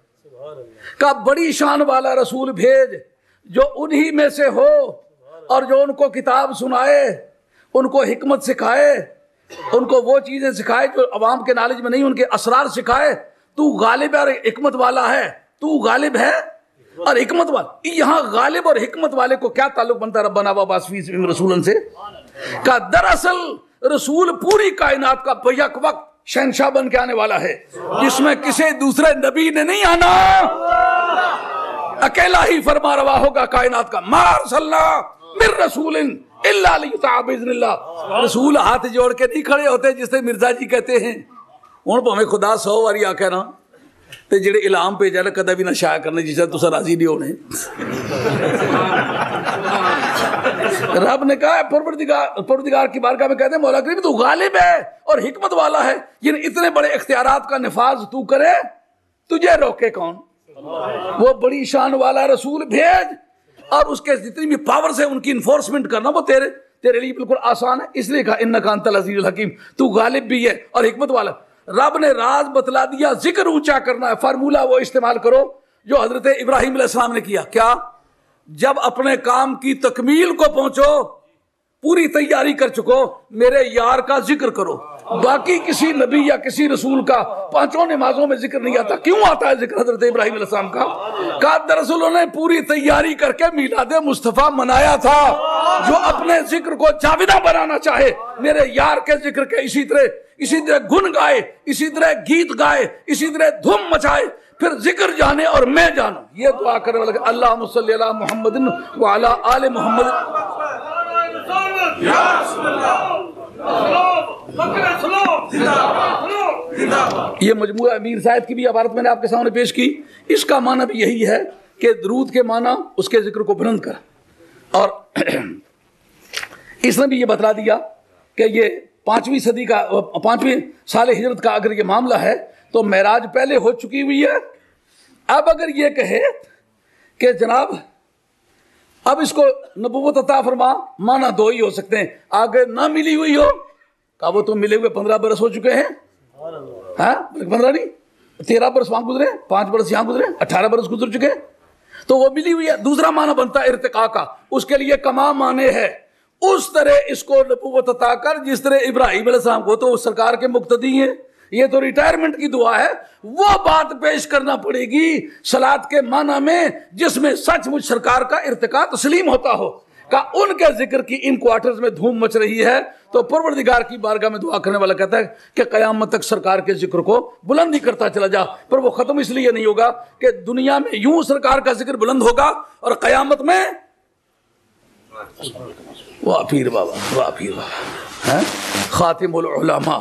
का बड़ी शान वाला रसूल भेज जो उन्हीं में से हो और जो उनको किताब सुनाए उनको हिकमत सिखाए उनको वो चीजें सिखाए जो अवाम के नॉलेज में नहीं उनके असरार सिखाए। तू गालिब और हिकमत वाला है तू गालिब है और हिकमत वाला। यहाँ गालिब और हिकमत वाले को क्या ताल्लुक बनता रब्बाना व बासफीस रसूलन से का दरअसल रसूल पूरी कायनात का बैक वक्त शहनशाह बन के आने वाला है जिसमें किसी दूसरे नबी ने नहीं आना अकेला ही फरमा रवा होगा कायनात का मार सल्ला मिर रसूलिन इल्ला लियुताअ बिइज़्निल्लाह। रसूल हाथ जोड़ के नहीं खड़े होते जिसे मिर्जा जी कहते हैं हूँ भावें खुदा 100 बारी आखे ना तो जेडे इलाम भेजा ना कदे भी ना शाया करने जिससे तुस राजी नहीं होने। रब ने कहा परवरदिगार की बारगाह में कहते हैं मौला करीम तू गालिब है और हिकमत वाला है यानी इतने बड़े इख्तियारात का निफाज तू करे तुझे रोके कौन। वो बड़ी शान वाला रसूल भेज और उसके जितनी भी पावर से उनकी इन्फोर्समेंट करना वो तेरे लिए बिल्कुल आसान है। इसलिए कहा इन्नका अंतल अज़ीज़ुल हकीम तू गालिब भी है और हिकमत वाला। रब ने राज बतला दिया जिक्र ऊंचा करना है फार्मूला वो इस्तेमाल करो जो हजरत इब्राहिम अलैहिस्सलाम ने किया। क्या जब अपने काम की तकमील को पहुंचो पूरी तैयारी कर चुको मेरे यार का जिक्र करो। बाकी किसी नबी या किसी रसूल का पांचों नमाजों में जिक्र नहीं आता। क्यों आता है जिक्र हजरत इब्राहिम अलैहिस्सलाम का दरअसल उन्होंने पूरी तैयारी करके मिलाद मुस्तफ़ा मनाया था। जो अपने जिक्र को जाविदा बनाना चाहे मेरे यार के जिक्र के इसी तरह गुन गाए इसी तरह गीत गाए इसी तरह धूम मचाए फिर जिक्र जाने और मैं जानू। ये दुआ करने वाला अल्लाह मुसल्ली अला मुहम्मदिन व अला आले मुहम्मद। या रसूल अल्लाह ये मजमूआ अमीर साहब की भी इबारत मैंने आपके सामने पेश की। इसका माना भी यही है कि दरूद के माना उसके जिक्र को बुलंद कर और इसने भी ये बतला दिया कि ये 5वीं साल हिजरत का अगर ये मामला है तो मेराज पहले हो चुकी हुई है। अब अगर ये कहे कि जनाब अब इसको नबूवत अता फरमा माना दो ही हो सकते हैं आगे ना मिली हुई हो का वो तो मिले हुए 15 बरस हो चुके हैं। हाँ 15 नहीं 13 बरस वहां गुजरे 5 बरस यहाँ गुजरे 18 बरस गुजर चुके तो वो मिली हुई है। दूसरा माना बनता है इर्तिका का उसके लिए कमा माने है उस तरह इसको नबूवत अता कर जिस तरह इब्राहिम अलैहिस्सलाम को, तो सरकार के मुक्तदी हैं, ये तो रिटायरमेंट की दुआ है। वो बात पेश करना पड़ेगी सलात के माना में जिसमें सचमुच सरकार का इर्तिका तस्लीम होता हो। का उनके जिक्र की इन क्वार्टर्स में धूम मच रही है, तो परवरदिगार की बारगाह में दुआ करने वाला कहता है कि कयामत तक सरकार के जिक्र को बुलंद ही करता चला जा। पर वो खत्म इसलिए नहीं होगा कि दुनिया में यूं सरकार का जिक्र बुलंद होगा और कयामत में वाह पीर बाबा, वाह पीर बाबा, हैं खातिमुल उलमा।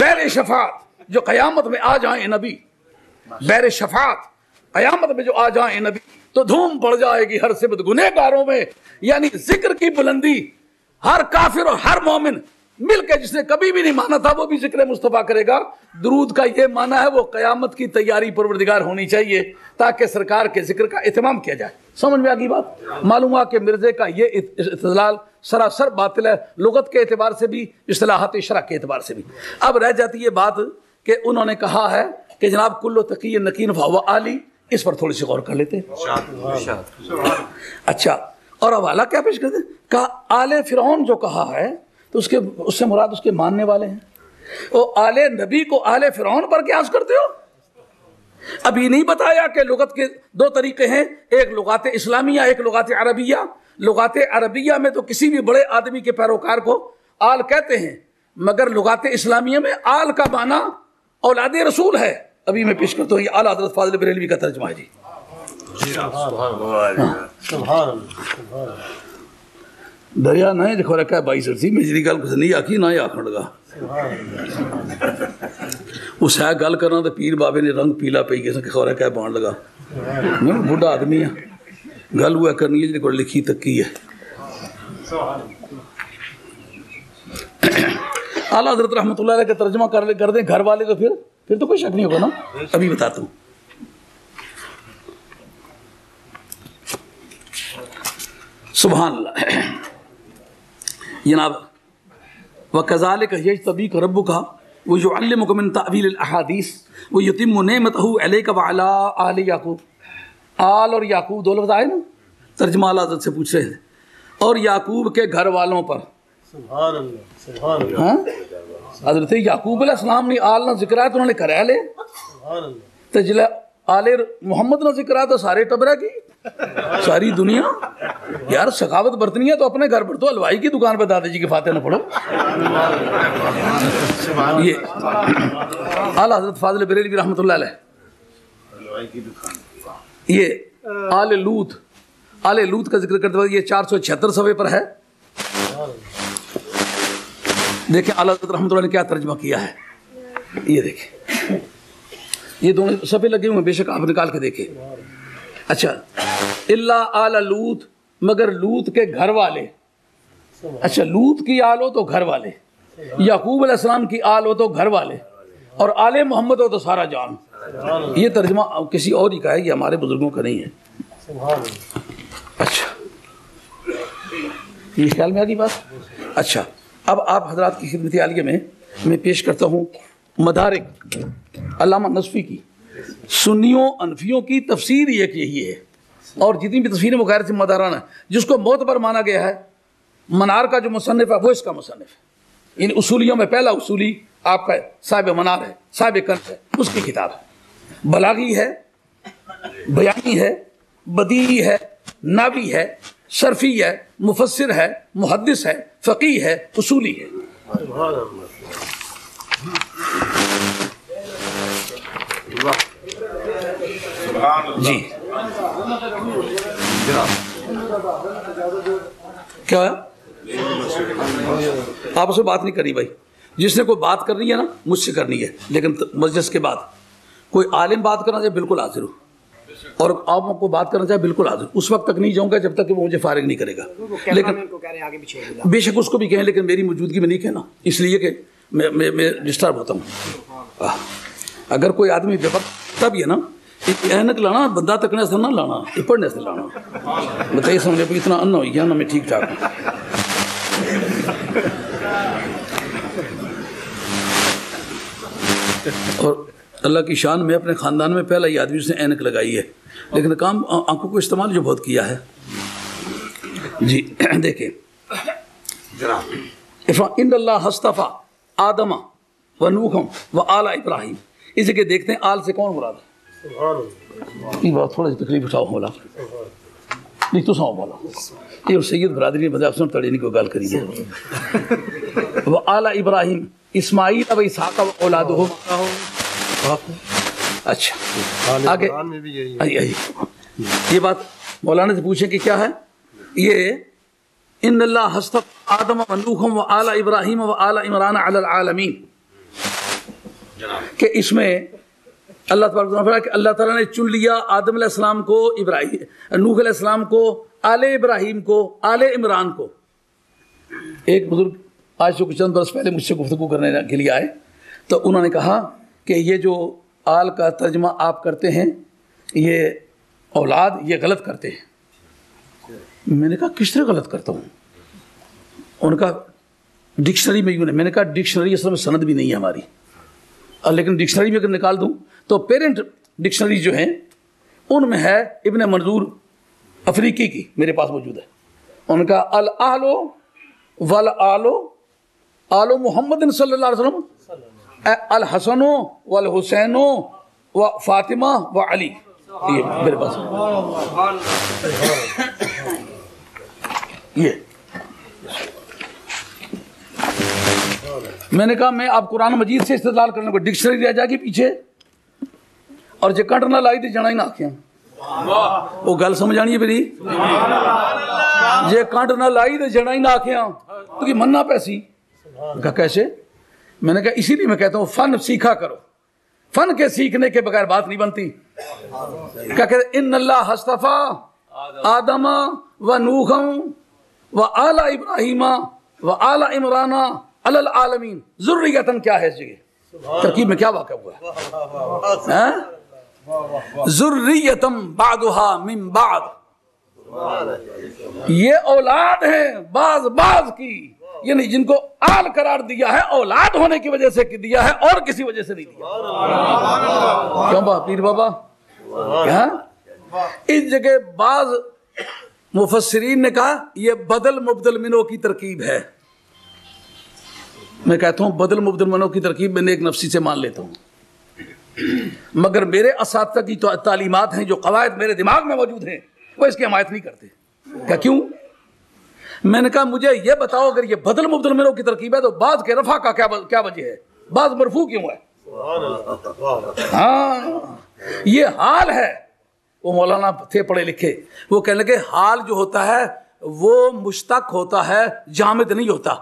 बैर शफात जो कयामत में आ जाए नबी, बैर शफात कयामत में जो आ जाए नबी, तो धूम पड़ जाएगी हर सिमत गुनहगारों में। यानी जिक्र की बुलंदी, हर काफिर और हर मोमिन मिलकर जिसने कभी भी नहीं माना था वो भी जिक्र मुस्तफ़ा करेगा। दुरूद का ये माना है वो कयामत की तैयारी परवरदिगार होनी चाहिए ताकि सरकार के जिक्र का इत्माम किया जाए। समझ में आ गई बात? मालूम हुआ कि मिर्जे का ये इस्तदलाल सरासर बातिल है, लुगत के एतबार से भी, इस्तिलाहात शरअ के एतबार से भी। अब रह जाती ये बात कि उन्होंने कहा है कि जनाब कुल्लो तकी नकीन व आली, इस पर थोड़ी सी गौर कर लेते हैं। अच्छा, और हवाला क्या पेश करते हैं? कहा आले फिरौन जो कहा है तो उसके उससे मुराद उसके मानने वाले हैं। वो आले नबी को आले फिरौन पर क्या अर्ज़ करते हो? अभी नहीं बताया कि लुगत के दो तरीके हैं, एक लुगात इस्लामिया, एक लुगात अरबिया। लुगात अरबिया में तो किसी भी बड़े आदमी के पैरोकार को आल कहते हैं, मगर लुगात इस्लामिया में आल का माना औलाद रसूल है। अभी मैं पेश करता हूँ, ये आला हज़रत फ़ाज़िल बरेलवी का तर्जुमा है जी। दरिया ना देखो रखा है भाई सर सी, मेरी गल किसी नहीं आखी ना ही आखन लगा। उस है गल करना तो पीर बाबे ने रंग पीला पी के खौरा कह पान लगा। मैं बुढ़ा आदमी हाँ, गल वह करनी है जो लिखी तकी है। आला हजरत रहमतुल्लाह अलैह का तर्जमा कर दें घर वाले तो फिर तो कोई शक नहीं होगा ना। अभी बताता हूँ, सुभान अल्लाह। जनाब व कज़ालिक यज्तबीक रब्बुक व युअल्लिमुक मिन तावील अल अहादीस व युतिम्मु नेमतहु अलैका व अला आलि याकूब। आल और याकूब दो लफ्ज़ आए ना, तर्जुमा आला हज़रत से पूछ रहे हैं, और याकूब के घर वालों पर। सुभान अल्लाह, सुभान अल्लाह। हज़रत याकूब अलैहिस्सलाम ने आल ना जिक्र आया तो उन्होंने करे ले। सुभान अल्लाह। तो जिला आले मोहम्मद ना जिक्र आया तो सारे टबरा की सारी दुनिया यार सखावत बरतनी है तो अपने घर पर तो हलवाई की दुकान पर दादाजी के फाते न पढ़ो। ये आला हजरत फाजिल बरेलवी रहमतुल्लाह अलैह ये आले लूत का जिक्र करते वक्त ये 476 सवे पर है। देखें आला हजरत रहमतुल्लाह ने क्या तर्जमा किया है, ये देखें, ये दोनों सफे लगे हुए, बेशक आप निकाल के देखें। अच्छा, इल्ला आला लूत, मगर लूत के घर वाले। अच्छा, लूत की आल हो तो घर वाले, याकूब अलैहिस्सलाम की आल हो तो घर वाले, और आले मोहम्मद हो तो सारा जान। ये तर्जमा किसी और ही का है, ये हमारे बुजुर्गों का नहीं है। अच्छा, ये ख्याल में आ गई बात। अच्छा, अब आप हजरात की खिदमत आलिया में मैं पेश करता हूँ मदारिक अल्लामा नजफ़ी की। सुन्नियों अनफियों की तफसीर एक यही है, और जितनी भी तफसीर वो गैर से मदारान है। जिसको मोतबर माना गया है मनार का जो मुसन्निफ है वो इसका मुसन्निफ है। इन उसूलियों में पहला उसूली आपका साहिब मनार है, साहिब कंस है, उसकी किताब है। बलागी है, बयानी है, बदी है, नावी है, शरफी है, मुफस्सिर है, मुहद्दिस है, फ़क़ीह है, उसूली है। जी क्या आप उससे बात नहीं करी भाई, जिसने कोई बात करनी है ना मुझसे करनी है, लेकिन तो मजलिस के बाद कोई आलिम बात करना चाहे बिल्कुल हाजिर हो, और आपको बात करना चाहे बिल्कुल हाजिर। उस वक्त तक नहीं जाऊंगा जब तक कि वो मुझे फारिग नहीं करेगा, लेकिन बेशक उसको भी कहें, लेकिन मेरी मौजूदगी में नहीं कहना, इसलिए कि मैं डिस्टर्ब होता हूँ। अगर कोई आदमी बेवक्त तब ही है ना, एनक लाना बंदा तकने से ना लाना, पढ़ने से लाना। बताइए समझे भी इतना अन्ना हो गया ना, मैं ठीक ठाक हूँ। और अल्लाह की शान में अपने ख़ानदान में पहला ही आदमी उसने ऐनक लगाई है, लेकिन काम आंखों को इस्तेमाल जो बहुत किया है। जी देखें इन्नल्लाह हस्तफा आदमा व नूह व आला इब्राहिम, इसी के देखते हैं आल से कौन मुराद है। बात थोड़ा तकलीफ उठाओ बोला नहीं तो सौ बोला ये सैयद बरदरी ने तड़ीनी को गाल करी है। वह आला इब्राहिम इस्माइल अब इसहाक़ व औलाद हो। अच्छा आगे ये बात मौलाना से पूछे कि क्या है ये इन्नल्लाह हस्तफ़ा आदम व नूह व आला इब्राहिम व आला इमरान अलल आलमीन के इसमें अल्लाह तबारक व तआला कि अल्लाह ताला ने चुन लिया आदम अलैहिस्सलाम को, इब्राहिम नूह अलैहिस्सलाम को, आले इब्राहिम को, आले इमरान को। एक बुजुर्ग आज से कुछ चंद बरस पहले मुझसे गुफ्तगू करने के लिए आए तो उन्होंने कहा कि ये जो आल का तर्जमा आप करते हैं ये औलाद ये गलत करते हैं। मैंने कहा किस तरह गलत करता हूँ। उनका डिक्शनरी में यूँ, मैंने कहा डिक्शनरी असल में सनद भी नहीं है हमारी, और लेकिन डिक्शनरी में अगर निकाल दूँ तो पेरेंट डिक्शनरी जो हैं उनमें है इब्न मंजूर अफ्रीकी की, मेरे पास मौजूद है। उनका अल आलो वल आलो आलो मोहम्मद सल्लल्लाहु अलैहि वसल्लम अल हसनो वल हुसैनो व फातिमा व अली, ये मेरे पास ये। मैंने कहा मैं आप कुरान मजीद से इस्तेदलाल करने को डिक्शनरी रह जाएगी पीछे और जो कट ना लाई तो जाना ही ना आखियाँ वो गल समझ आनी है मेरी, जे कट ना लाई तो जाना ही ना आखियाँ क्योंकि तो मन्ना पैसी कहा कैसे। मैंने कहा इसीलिए मैं कहता हूँ फन सीखा करो, फन के सीखने के बगैर बात नहीं बनती। क्या कहते इन्नल्लाह हस्तफा आदम व नूहम व आला इब्राहिमा व आला इमराना अलल आलमीन ज़ुर्रियतन क्या है इस जगह तरकीब में क्या वाक़ा हुआ है। ज़ुर्रियतम बादुहा मिन बाद, ये औलाद है बाज बाज की, यानी जिनको आल करार दिया है औलाद होने की वजह से दिया है और किसी वजह से नहीं दिया। क्यों बा पीर बाबा क्या इस जगह बाज मुफस्सिरीन ने कहा यह बदल मुबदल मिनो की तरकीब है। मैं कहता हूँ बदल मुबदल मिनो की तरकीब मैंने एक नफ्सी से मान लेता हूँ, मगर मेरे असातिज़ा की तालीमात हैं जो कवायद मेरे दिमाग में मौजूद हैं वो इसकी हमायत नहीं करते। क्या क्यों? मैंने कहा मुझे ये बताओ अगर ये बदल मुबदल मिनो की तरकीब है तो बाज के रफा का क्या वजह है, बाज मरफू क्यों है। हाँ ये हाल है। वो मौलाना थे पढ़े लिखे, वो कहने लगे हाल जो होता है वो मुश्तक होता है जामिद नहीं होता,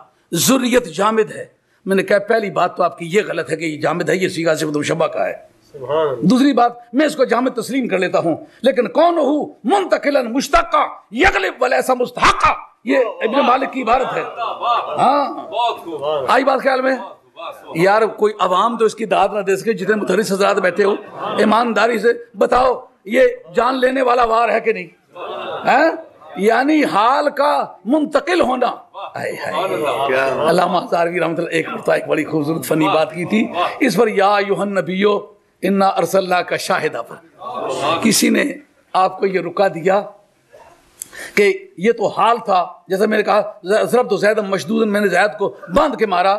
ज़ुर्रियत जामिद है। मैंने कहा पहली बात तो आपकी ये गलत है कि ये जामिद है, ये सीगा सिर्फ मुशब्बा का है। दूसरी बात मैं इसको जामिद तस्लीम कर लेता हूँ, लेकिन कौन हो मुंतकिलन मुश्तक़ा यगलिब वलैसा मुस्तहक़ा, ये इब्न मालिक की इबारत है। हाँ आई बात ख्याल में यार, कोई आवाम तो इसकी दाद ना दे सके, जितने मुदर्रिस हज़रात बैठे हो ईमानदारी से बताओ ये जान लेने वाला वार है कि नहीं है, यानी हाल का मुंतकिल होना। अल्लामा हज़ारवी रहमतुल्लाह एक बड़ी खूबसूरत फनी बात की थी इस पर, या अय्युहन नबियो इन्ना अरसलना का शाहिदा पर किसी ने आपको ये रुका दिया कि ये तो हाल था, जैसे मैंने कहा ज़रब तो ज़ैद मशदूदन, मैंने ज़ैद को बांध के मारा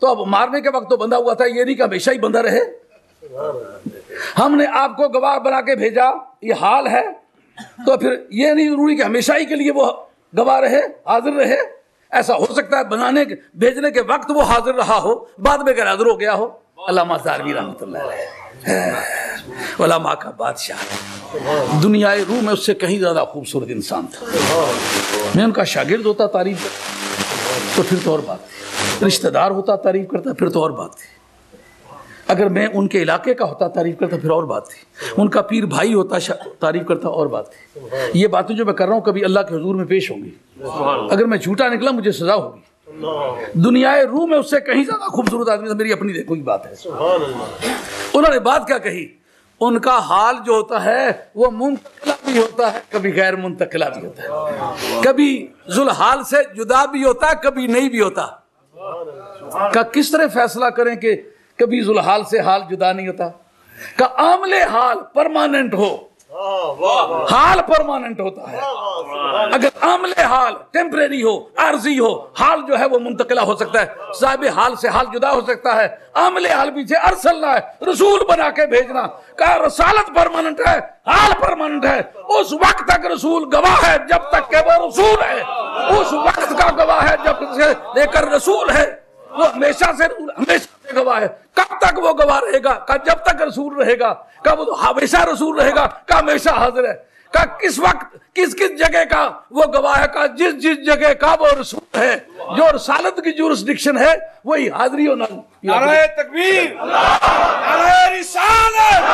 तो अब मारने के वक्त तो बंधा हुआ था, ये नहीं कि हमेशा ही बंधा रहे। हमने आपको गवाह बना के भेजा ये हाल है, तो फिर ये नहीं जरूरी कि हमेशा ही के लिए वो गवाह रहे हाजिर रहे, ऐसा हो सकता है बनाने भेजने के वक्त वो हाजिर रहा हो बाद में गैर हाजिर हो गया हो। अल्लामा ज़ारवी रहमतुल्लाह अलैह उलमा का बादशाह, दुनिया रूह में उससे कहीं ज़्यादा खूबसूरत इंसान था। मैं उनका शागिर्द होता तारीफ तो फिर तो और बात थी, रिश्तेदार होता तारीफ करता फिर तो और बात थी, अगर मैं उनके इलाके का होता तारीफ़ करता फिर और बात थी, उनका पीर भाई होता तारीफ़ करता और बात थी। ये बातें जो मैं कर रहा हूँ कभी अल्लाह के हुजूर में पेश होंगी, अगर मैं झूठा निकला मुझे सज़ा होगी। दुनियाए रूह में उससे कहीं ज़्यादा खूबसूरत आदमी था, मेरी अपनी देखो की बात है। उन्होंने बात क्या कही, उनका हाल जो होता है वो मुंतकिला भी होता है कभी गैर मुंतकिला भी होता है, कभी जुल्हाल से जुदा भी होता है कभी नहीं भी होता। का किस तरह फैसला करें कि कभी जुल्हाल से हाल जुदा नहीं होता, का आमले हाल परमानेंट हो। हाल परमानेंट होता है, अगर आमले हाल टेम्परेरी हो, आर्जी हो, हाल जो है वो मुंतकिला हो सकता है, साहिब हाल से हाल जुदा हो सकता है। आमले हाल पीछे अरसलना है, रसूल बना के भेजना का रसालत परमानेंट है, हाल परमानेंट है। उस वक्त तक रसूल गवाह है जब तक के वो रसूल है, उस वक्त का गवाह है जब से लेकर रसूल है, वो हमेशा से गवाह है। कब तक वो गवाह रहेगा? का जब तक रसूल रहेगा। का वो हमेशा रसूल रहेगा, का हमेशा हाजिर है। का किस वक्त किस किस जगह का वो गवाह है? का जिस जिस जगह का वो रसूल है। जो रसालत की जुरिसडिक्शन है वही हाजिरी और नाराए तकबीर, नाराए रिसालत,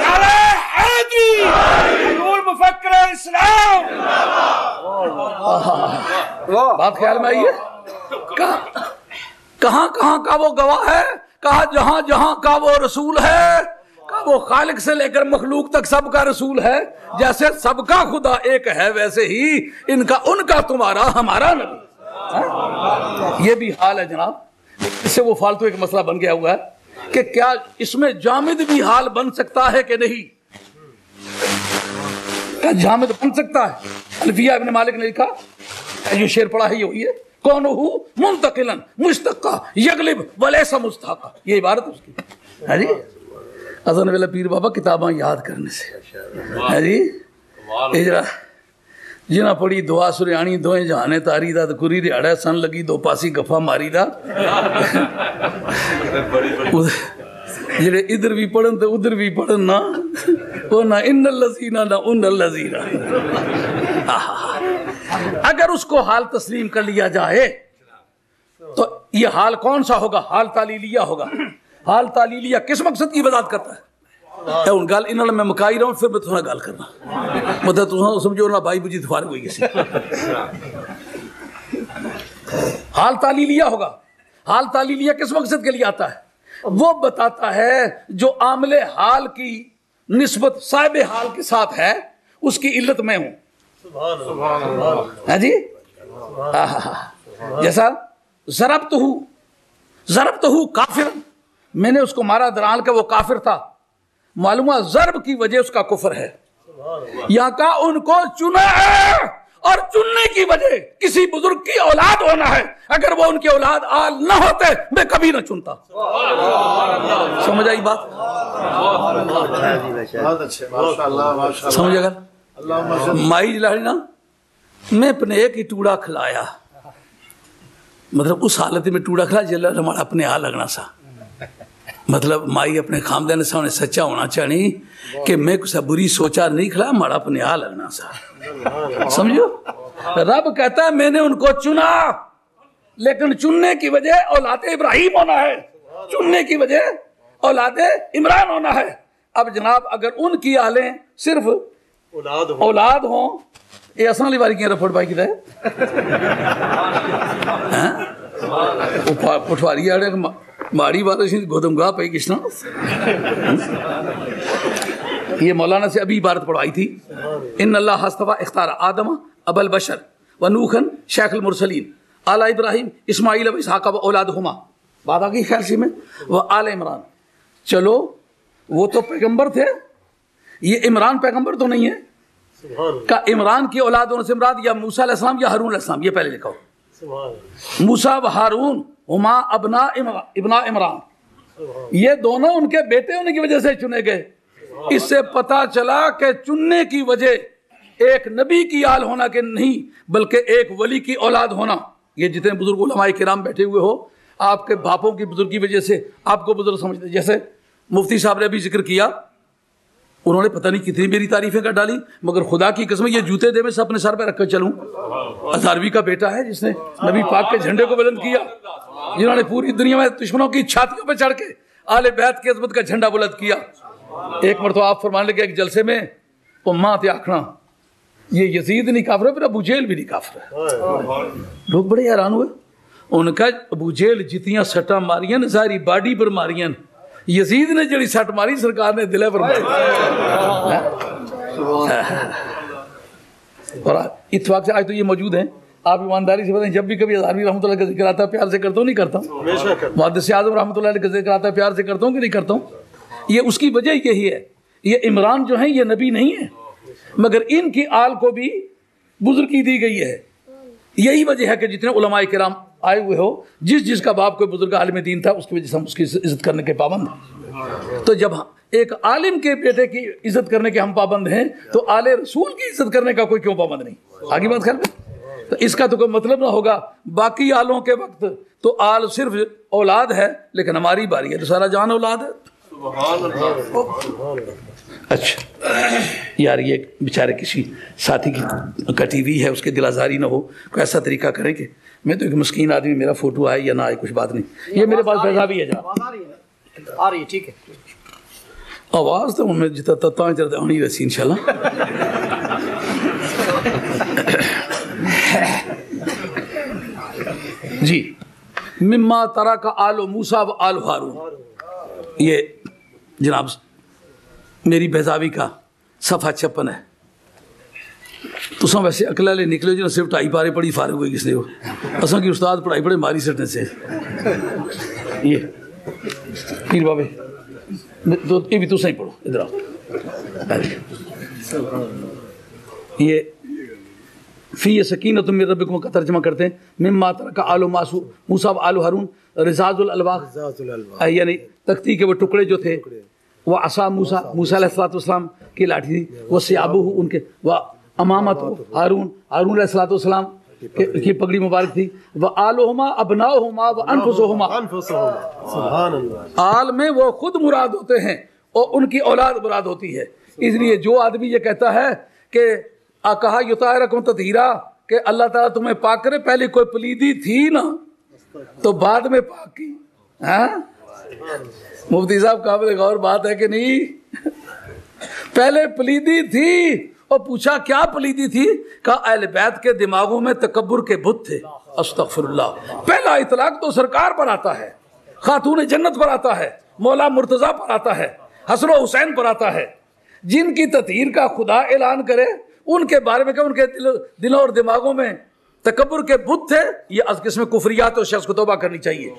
नाराए हैदरी, नूर मुफक्किर इस्लाम। बात ख्याल में आई है? कहां कहां का वो गवाह है? कहा जहां जहां का वो रसूल है। कहा वो खालिक से लेकर मखलूक तक सबका रसूल है। जैसे सबका खुदा एक है वैसे ही इनका उनका तुम्हारा हमारा नबी। ये भी हाल है जनाब। इससे वो फालतू एक मसला बन गया हुआ है कि क्या इसमें जामिद भी हाल बन सकता है कि नहीं? क्या जामिद बन सकता है? अल्फिया इब्न मालिक ने लिखा, जो शेर पढ़ा है ये वही है, कौन हो मुंतकिलन मुश्तक्का यगलिब वलैसा मुस्ताका। ये इबारत उसकी है जी। अज़न वाला पीर बाबा किताबां याद करने से है जी। हिजरा जिना पड़ी दुआ सुरयाणी दोए जहाने तारी दा कुरी रियाड़ा सन लगी दो पासी गफा मारी दा। जेड़े इधर भी पढ़न तो उधर भी पढ़न ना, वो ना इन्नल लजीना ना उन्नल लजीना। अगर उसको हाल तस्लीम कर लिया जाए तो ये हाल कौन सा होगा? हाल तालीलिया होगा। हाल तालीलिया किस मकसद की वजाहत करता है? उन गाल इन्होंने मैं मकाई रहा हूँ, फिर मैं थोड़ा गाल करना मतलब तुम समझो ना भाई बुझी फार हुई। हाल तालीलिया होगा। हाल तालीलिया किस मकसद के लिए आता है? वो बताता है जो आमले हाल की निस्बत साहिब हाल के साथ है उसकी इल्लत में हूं। है जी। जैसा जरब तो हूं काफिर, मैंने उसको मारा दराल का वो काफिर था। मालूम हुआ जरब की वजह उसका कुफर है। यहाँ का उनको चुना है और चुनने की वजह किसी बुजुर्ग की औलाद होना है। अगर वो उनकी औलाद आल न होते मैं कभी न चुनता। समझ आई बात? समझ अगर माई लाड़ी ना मैं अपने एक ही टूड़ा खिलाया, मतलब उस हालत में टूड़ा खिला जल्ला हमारा अपने आ लगना सा। मतलब माई अपने खामदान के सामने सच्चा होना चाहिए कि मैं कुछ बुरी सोचा नहीं खिला, हमारा अपने आ लगना सा। समझो रब कहता है मैंने उनको चुना, लेकिन चुनने की वजह औलाद इब्राहिम होना है, चुनने की वजह औलाद इमरान होना है। अब जनाब अगर उनकी आलें सिर्फ औलाद हो, ये असली वाली की रफड़ भाई की पटवारी माड़ी बात गोदमगाह पे कृष्णा। ये मौलाना से अभी इबारत पढ़वाई थी, इन अल्लाह हस्तवा इख्तार आदम अबल बशर व नूखन शेखल मुरसलीन आला इब्राहिम इस्माइल अब इसहाक़ व औलाद हुमा। बात आ गई ख्याल सी में व आल इमरान। चलो वो तो पैगंबर थे, ये इमरान पैगंबर तो नहीं है। का इमरान की औलाद होने से इमरान या मूसा अलैहिस्सलाम या हारून अलैहिस्सलाम, ये पहले लिखो मूसा व हारून हुमा अबना इब्ना इमरान, ये दोनों उनके बेटे होने की वजह से चुने गए। इससे पता चला कि चुनने की वजह एक नबी की आल होना के नहीं बल्कि एक वली की औलाद होना। ये जितने बुजुर्ग उलमाए किराम बैठे हुए हो आपके बापों की बुजुर्ग की वजह से आपको बुजुर्ग समझते। जैसे मुफ्ती साहब ने भी जिक्र किया, उन्होंने पता नहीं कितनी मेरी तारीफें कर डाली, मगर खुदा की कसम ये जूते दे मैं सब अपने सर पर रखकर चलूं। अज़ारवी का बेटा है जिसने नबी पाक के झंडे को बुलंद किया, जिन्होंने पूरी दुनिया में दुश्मनों की छातियों पर चढ़ के आले बैत की अजमत का झंडा बुलंद किया। एक मरतबा आप फरमान लगे एक जलसे में, उम्मा ते आखना ये यजीद नहीं काफिर है, फिर अबू जहल भी नहीं काफिर। लोग बड़े हैरान हुए, उनका अबू जहल जितियाँ सट्टा मारियाँ सारी बाडी पर मारियाँ, यजीद ने जड़ी सट मारी सरकार ने दिले पर मारी। और इत्तेफाक से आज तो ये मौजूद हैं। आप ईमानदारी से बताएं, जब भी कभी हज़ारवी रहमतुल्लाह का जिक्र आता है प्यार से करता हूँ नहीं करता हूँ? मुहद्दिस आज़म रहमतुल्लाह का जिक्र आता है प्यार से करता हूँ कि नहीं करता हूँ? ये उसकी वजह यही है, ये इमरान जो है ये नबी नहीं है मगर इनकी आल को भी बुजुर्गी दी गई है। यही वजह है कि जितने उलमाए किराम आए हुए हो, जिस जिस का बाप कोई बुजुर्ग आलिम दीन था उसकी वजह से हम उसकी इज्जत करने के पाबंद हैं। तो जब एक आलिम के बेटे की इज्जत करने के हम पाबंद हैं तो आले रसूल की इज्जत करने का कोई क्यों पाबंद नहीं? आगे बात ख्याल में, तो इसका तो कोई मतलब ना होगा। बाकी आलों के वक्त तो आल सिर्फ औलाद है, लेकिन हमारी बारी है तो सारा जान औलाद है। अच्छा यार, ये बेचारे किसी साथी की कटी हुई है, उसके दिल आज़ारी ना हो, कोई ऐसा तरीका करें कि मैं तो एक मुस्किन आदमी, मेरा फोटो आए या ना आए कुछ बात नहीं। ये मेरे पास पैसा भी है, आ रही है, ठीक है। आवाज़ तो उनमें जितना तत्ता चलता आनी वैसी इंशाल्लाह। जी, मिम्मा तरा का आलो मूसा व आलो हारून, ये जनाब मेरी बेजावी का सफ़ा 56 है। तुसा वैसे अकला ले निकले जो सिर्फ ढाई पारे पढ़ी फारे हुए किसने हो, असा की उस्ताद पढ़ाई पढ़े मारी सटने से। ये पीर बाबे तो ये भी तुसा ही पढ़ो, इधर आओ। ये फ़ी सकीनत मिर रब्बिकुम का तर्जमा करते हैं, मिम्मा तरका आलू मासू मूसा व आलू हारून रिज़ाज़ुल अलवाह, यानी तख्ती के वो टुकड़े जो थे, वह असा मूसा मूसा अलैहिस्सलाम की लाठी थी, वह सियाबू उनके, वह अमामत हारून हारून अलैहिस्सलाम की पगड़ी मुबारक थी, वह आलोहुमा अबनाहुमा व अनफुसुहुमा, सुभान अल्लाह। आल में वो खुद मुराद होते हैं और उनकी औलाद मुराद होती है। इसलिए जो आदमी ये कहता है कि आकहा युताहिरकुम ततहीरा, कि अल्लाह ताला तुम्हें पाक करे, पहले कोई पलीदी थी ना तो बाद में पाक की। मुफ्ती साहब काबिल गौर बात है कि नहीं? पहले पलीदी थी और पूछा क्या पलीदी थी, कहा अहले बैत के दिमागों में तकब्बुर के बुत थे। अस्तगफिरुल्लाह। पहला इतलाक तो सरकार पर आता है, खातून जन्नत पर आता है, मौला मुर्तजा पर आता है, हसन हुसैन पर आता है। जिनकी ततहीर का खुदा ऐलान करे उनके बारे में क्या उनके दिलों और दिमागों में तकब्बुर के बुत थे, ये किस्म में कुफरियात और शख्स को तौबा करनी चाहिए।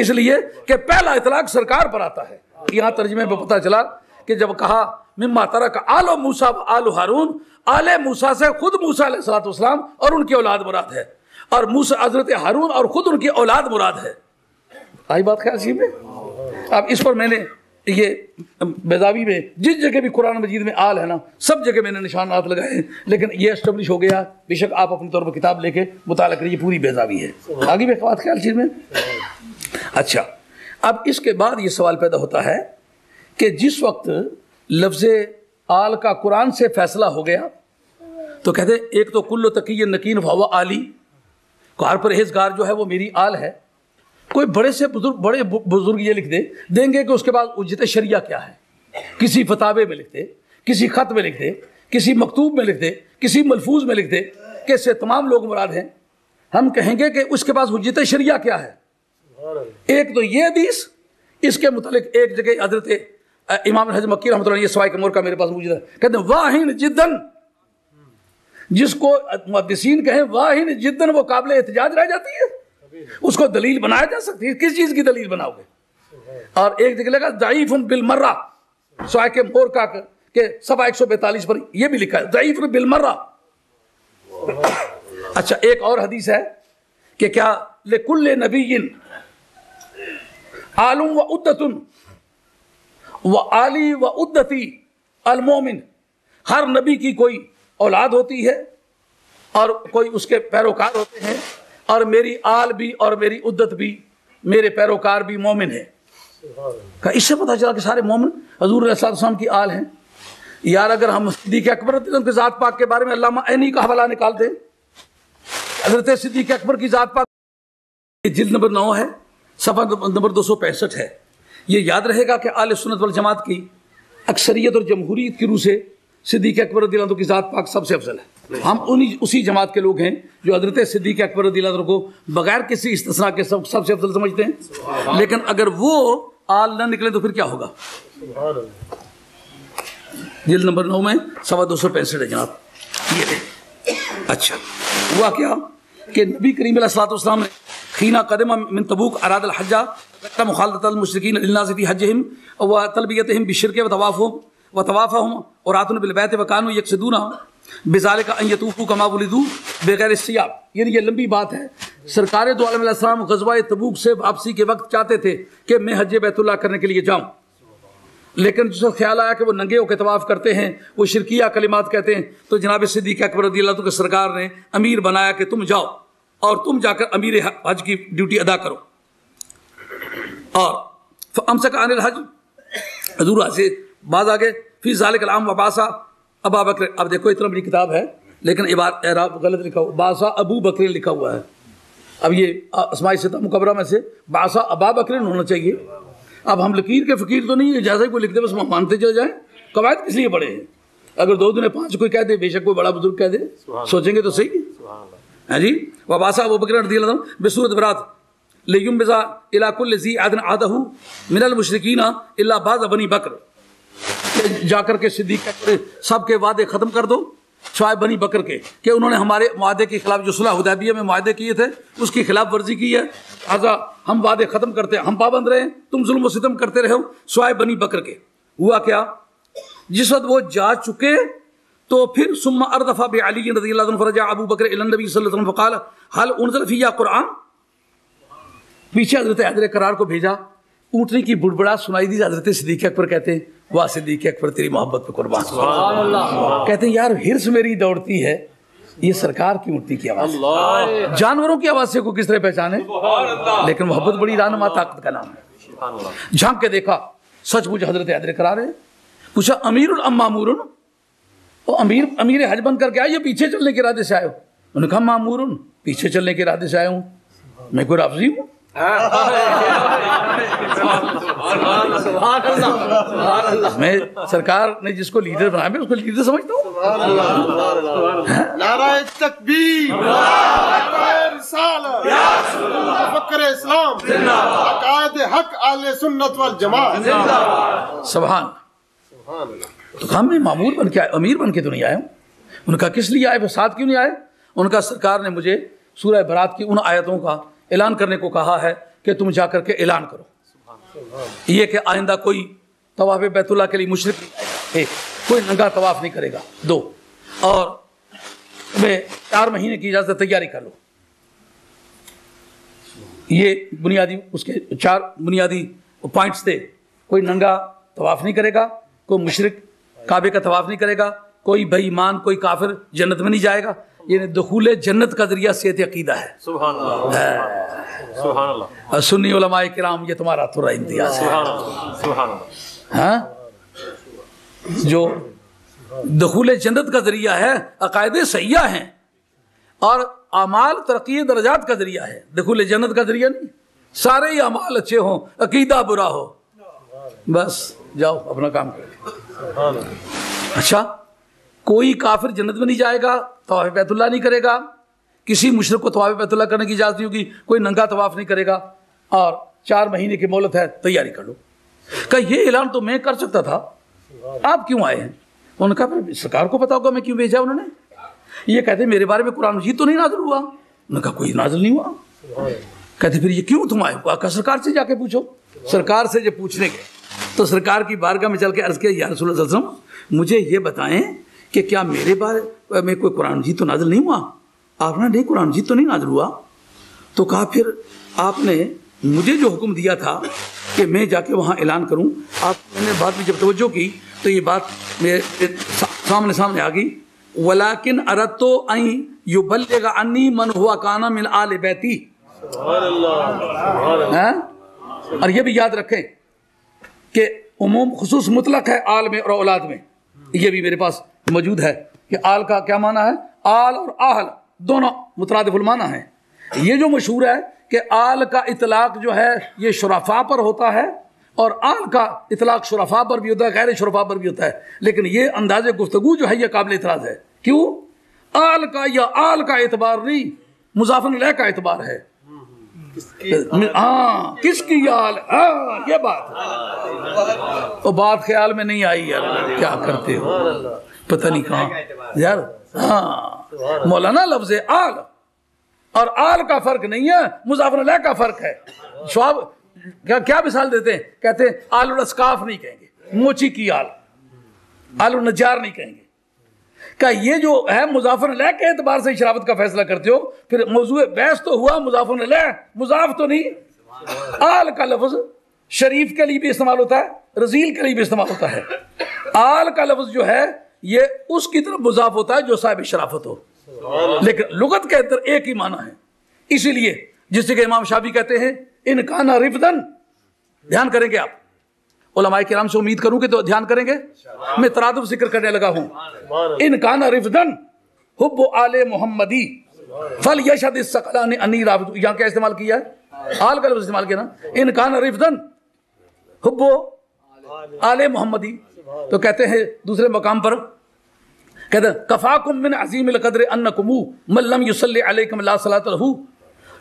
इसलिए कि पहला इतलाक सरकार पर आता है। यहाँ तर्जमे में पता चला कि जब कहा मिम्मा तरक आलो मूसा व आलो हारून, आले मूसा से खुद मूसा अलैहिस्सलाम और उनकी औलाद मुराद है, और मूसा हजरत हारून और ख़ुद उनकी औलाद मुराद है। आई बात ख्याल में? अब इस पर मैंने ये बेदावी में जिस जगह भी कुरान मजीद में आल है ना, सब जगह मैंने निशानात लगाए हैं, लेकिन ये एस्टेब्लिश हो गया। बेशक आप अपने तौर पर किताब लेके मुताला करिए, पूरी बेदावी है। आगे भी बात ख्याल में। अच्छा, अब इसके बाद ये सवाल पैदा होता है कि जिस वक्त लफ्ज़ आल का कुरान से फैसला हो गया तो कहते एक तो कुल्लो तकी नकीन वावा आली, कार परहेजगार जो है वो मेरी आल है। कोई बड़े से बुजुर्ग, बड़े बुजुर्ग ये लिख देंगे कि उसके बाद उज्जत शरिया क्या है, किसी फतावे में लिख दे, किसी ख़त में लिख दे, किसी मकतूब में लिख दे, किसी मलफूज में लिख दे कि इससे तमाम लोग मुराद हैं। हम कहेंगे कि उसके पास उज्जत शरिया क्या है। एक तो ये हदीस, इसके मुतालिक एक जगह हजरत इमाम हज़रत मक्की रहमतुल्लाह अलैह सवाए कमर का मेरे पास मौजूद है, कहते हैं वाहिन जिद्दन, जिसको मुहद्दिसीन कहें वाहिन जिद्दन वो काबिल एहतिजाज रह जाती है, उसको दलील बनाया जा सकती है। किस चीज़ की दलील बनाओगे? और एक जगह लगा ज़ईफ़ुन बिलमर्रा, सवाए कमर का के सवा 142 पर यह भी लिखा है ज़ईफ़ुन बिलमर्रा। अच्छा, एक और हदीस है कि क्या लिकुल्लि नबिय्यिन आलुम व उद्दतुन व आली व उद्दती अल मोमिन, हर नबी की कोई औलाद होती है और कोई उसके पैरोकार होते हैं, और मेरी आल भी और मेरी उद्दत भी, मेरे पैरोकार भी मोमिन है। इससे पता चला कि सारे मोमिन हजूर अलैहिस्सलाम की आल हैं। यार अगर हम सिद्दीक़ अकबर की ज़ात पाक के बारे में अल्लामा ऐनी का हवाला निकालते हैं, हज़रत सिद्दीक़ अकबर की ज़ात पाक जिल्द नंबर 9 है, सफ़ा नंबर 265 है। ये याद रहेगा कि आले सुन्नत वल जमात की अक्सरियत और जमहूरियत की रूह से सिद्दीक़ अकबर रज़ी अल्लाह अन्हु की ज़ात पाक सबसे अफजल है। हम उन्हीं उसी जमात के लोग हैं जो हज़रत सिद्दीक़ अकबर रज़ी अल्लाह अन्हु को बगैर किसी इस्तिस्ना के सबसे अफजल समझते हैं, लेकिन अगर वो आल न निकले तो फिर क्या होगा? जिल्द नंबर 9 में सवा 265 है जनाब ये। अच्छा, हुआ क्या कि नबी करीम अलैहिस्सलाम ने खीना कदम मिन तबूक अरादल हज्जा मुखालतमशरकिन नाजफ़ी हजम व तलबियत हम बिशरक व तवाफ़ व तवाफ़ा हम और आतन बिलबैत व कानू यकसदूना बिजाल का अयतूफ़ू कमावलदू बग़ैर सियाब। यानी ये लंबी बात है। सरकार दो आलम अलैहिस्सलाम ग़ज़वा तबूक से वापसी के वक्त चाहते थे कि मैं हज बैतुल्ला करने के लिए जाऊँ, लेकिन जिसका ख्याल आया कि वो नंगे होकर तवाफ़ करते हैं, वो शिरकिया कलिमात कहते हैं, तो जनाब सिद्दीक़ अकबर रज़ियल्लाहु अन्हु को सरकार ने अमीर बनाया कि तुम जाओ और तुम जाकर अमीर हज की ड्यूटी अदा करो। और अमसक अनिल हज हजूर से बाज आ गए। फिर ज़ालिक अल-आम वबासा अबा बकर। अब देखो इतना बड़ी किताब है लेकिन इराब गलत लिखा हुआ, बासा अबू बकर लिखा हुआ है। अब ये अस्माई सिता मुकबरा में से बासा अबा बकर होना चाहिए। अब हम लकीर के फ़कीर तो नहीं है जैसा ही कोई लिख दे बस हम मानते चले जाएँ। कवायद किस लिए पढ़े हैं? अगर दो दुनिया पाँच कोई कह दे, बेशक कोई बड़ा बुजुर्ग कह दे, सोचेंगे तो सही है जी। वबासा अबू बकर बसूरत बरात लेयुम बिज़ा इला कुल्ल ज़ी अदन आदहु मिनल मुशरिकीना इल्ला बाज़ बनी बकर। जाकर के सिद्दीक़ सब के वादे ख़त्म कर दो शायद बनी बकर के, कि उन्होंने हमारे वादे के ख़िलाफ़ जो सुलह हुदैबिया में वादे किए थे उसकी खिलाफ वर्जी की है, लिहाजा हम वादे ख़त्म करते हैं, हम पाबंद रहे हैं, तुम जुल्म व सितम करते रहे हो शायद बनी बकर के। हुआ क्या, जिस वक्त वो जा चुके तो फिर सुम्मा अर्दफ़ा बिअली रज़ियल्लाहु अन्हु फ़रजा अबू बकर इला नबी सल्लल्लाहु अलैहि वसल्लम फ़क़ाल हल उनज़िल फ़ीया कुरान। पीछे हज़रत हैदर करार को भेजा, ऊँटनी की बुड़बड़ाहट सुनाई दी। हज़रत सिद्दीक़ अकबर कहते हैं, वाह सिद्दीक़ अकबर तेरी मोहब्बत पे कुर्बान। सुभान अल्लाह। कहते हैं यार हिर्स मेरी दौड़ती है, ये सरकार की ऊँटनी की आवाज़, जानवरों की आवाज़ से को किस तरह पहचाने, लेकिन मोहब्बत बड़ी रानुमा ताकत का नाम है। झांक के देखा, सचमुच हज़रत हैदर करार है। पूछा अमीरुल अम मामूरुन, वो अमीर अमीर हज बन करके आए, ये पीछे चलने के इरादे से आए हो? उन्होंने कहा मामूरुन, पीछे चलने के इरादे से आया हूँ, मैं कोई राफजी हूँ? मैं सरकार ने जिसको लीडर बनाया मैं उसको लीडर समझता हूँ। नाराए तकबीर, नाराए रिसालत, या फ़क्र इस्लाम जिंदाबाद, अक़ाइद हक आले सुन्नत वल जमात जिंदाबाद। सुभान अल्लाह। तो हम मामूर बन के आए, अमीर बन के तो नहीं आए। उनका किस लिए आए, फसाद क्यों नहीं आए? उनका सरकार ने मुझे सूरह बरात की उन आयतों का ऐलान करने को कहा है कि तुम जाकर के ऐलान करो ये कि आइंदा कोई तवाफ़ बैतुल्ला के लिए मुशरिक नहीं, एक कोई नंगा तवाफ़ नहीं करेगा, दो और तुम्हें 4 महीने की इजाज़त तैयारी कर लो। ये बुनियादी उसके 4 बुनियादी पॉइंट्स थे। कोई नंगा तवाफ़ नहीं करेगा, कोई मुशरिक काबे का तवाफ़ नहीं करेगा, कोई बेईमान कोई काफिर जन्नत में नहीं जाएगा। ये दखूल जन्नत का ज़रिया सेहत अकीदा है। सुभान अल्लाह, सुभान अल्लाह। सुन्नी उलमाए किराम ये तुम्हारा थोड़ा इम्तियाज़ है। सुभान अल्लाह। हाँ, जो दखूल जन्नत का ज़रिया है, अक़ायदे सहिया हैं और अमाल तरक्की दर्जात का ज़रिया है, दखूल जन्नत का ज़रिया नहीं। सारे ही अमाल अच्छे हों, अकीदा बुरा हो, बस जाओ अपना काम करो। अच्छा, कोई काफिर जन्नत में नहीं जाएगा, तवाफ़ बैतुल्ला नहीं करेगा, किसी मुशरक को तवाफ़ बैतुल्ला करने की इजाज़त नहीं होगी, कोई नंगा तवाफ़ नहीं करेगा और 4 महीने की मोहलत है, तैयारी कर लो। का ये ऐलान तो मैं कर सकता था, आप क्यों आए हैं? उनका फिर सरकार को पता होगा मैं क्यों भेजा उन्होंने। ये कहते मेरे बारे में कुरान मजीद तो नहीं नाज़िल हुआ? उनका कोई नाज़िल नहीं हुआ। कहते फिर ये क्यों तुम आए हो? सरकार से जाके पूछो। सरकार से जब पूछने गए तो सरकार की बारगाह में चल के अर्ज़ किया, या रसूल अल्लाह सल्लल्लाहु अलैहि वसल्लम मुझे ये बताएँ कि क्या मेरे बारे में कोई कुरान मजीद तो नाजिल नहीं हुआ? आपने नहीं, कुरान मजीद तो नहीं नाजिल हुआ। तो कहा फिर आपने मुझे जो हुक्म दिया था कि मैं जाके वहाँ ऐलान करूँ, आपने बात में जब तवज्जो की तो ये बात मेरे सामने सामने आ गई। वलाकिन अरद तो आई युबल्लिगा अन्नी मन हुआ काना मिन आले बैती। और ये भी याद रखें कि उमूम खुसूस मुतलक है आल में और औलाद में। ये भी मेरे पास मौजूद है कि आल का क्या माना है, आल और आहल दोनों मुतरादिफुल माना है। ये जो मशहूर है कि आल का इतलाक़ जो है ये शुराफा पर होता है और आल का इतलाक़ शुराफा पर भी होता है, गैर शुराफा पर भी होता है, लेकिन ये अंदाज़ गुफ्तगू जो है ये काबिल इतराज़ है। क्यों? आल का या आल का एतबार नहीं, मुज़ाफ़न इलैह का एतबार है। हाँ, किसकी आल? हाँ, ये बात तो बात ख्याल में नहीं आई यार, क्या करते हो पता नहीं कहाँ यार। हाँ, मौलाना लफ्ज़ आल और आल का फ़र्क नहीं है, मुज़ाफ़र अलैह का फ़र्क है। क्या क्या मिसाल देते हैं, कहते हैं आलू अस्काफ नहीं कहेंगे, मोची की आल, आलू नजार नहीं कहेंगे। क्या ये जो है मुजाफर अलैह के एतबार से शराबत का फैसला करते हो? फिर मौजूद बहस तो हुआ मुजाफर अलैह, मुजाफ तो नहीं। आल का लफ्ज शरीफ के लिए भी इस्तेमाल होता है, रजील के लिए भी इस्तेमाल होता है। आल का लफ्ज जो है ये उसकी तरफ मुजाफ होता है जो साहिब शराफत हो, लेकिन लुगत के अंदर एक ही माना है। इसीलिए जिससे कि इमाम शाफी कहते हैं इनकाना रिफदन, ध्यान करेंगे आप, उलमाए किराम से उम्मीद करूं कि तो ध्यान करेंगे, मैं तरादुम जिक्र करने लगा हूं। इनकाना रिफदन हुब्बु आले मोहम्मदी फल यशद सकलान अन्नी रावत, यहां क्या इस्तेमाल किया है? आल का लफ्ज इस्तेमाल किया ना, इनकाना रिफदन हुब्बु आले मोहम्मदी। तो कहते हैं दूसरे मकाम पर, कहते हैं कफाकुम मिन अजीम अलकद्र अन्नकुम मल्लम युसल्ली अलैकुम ला सलात लहू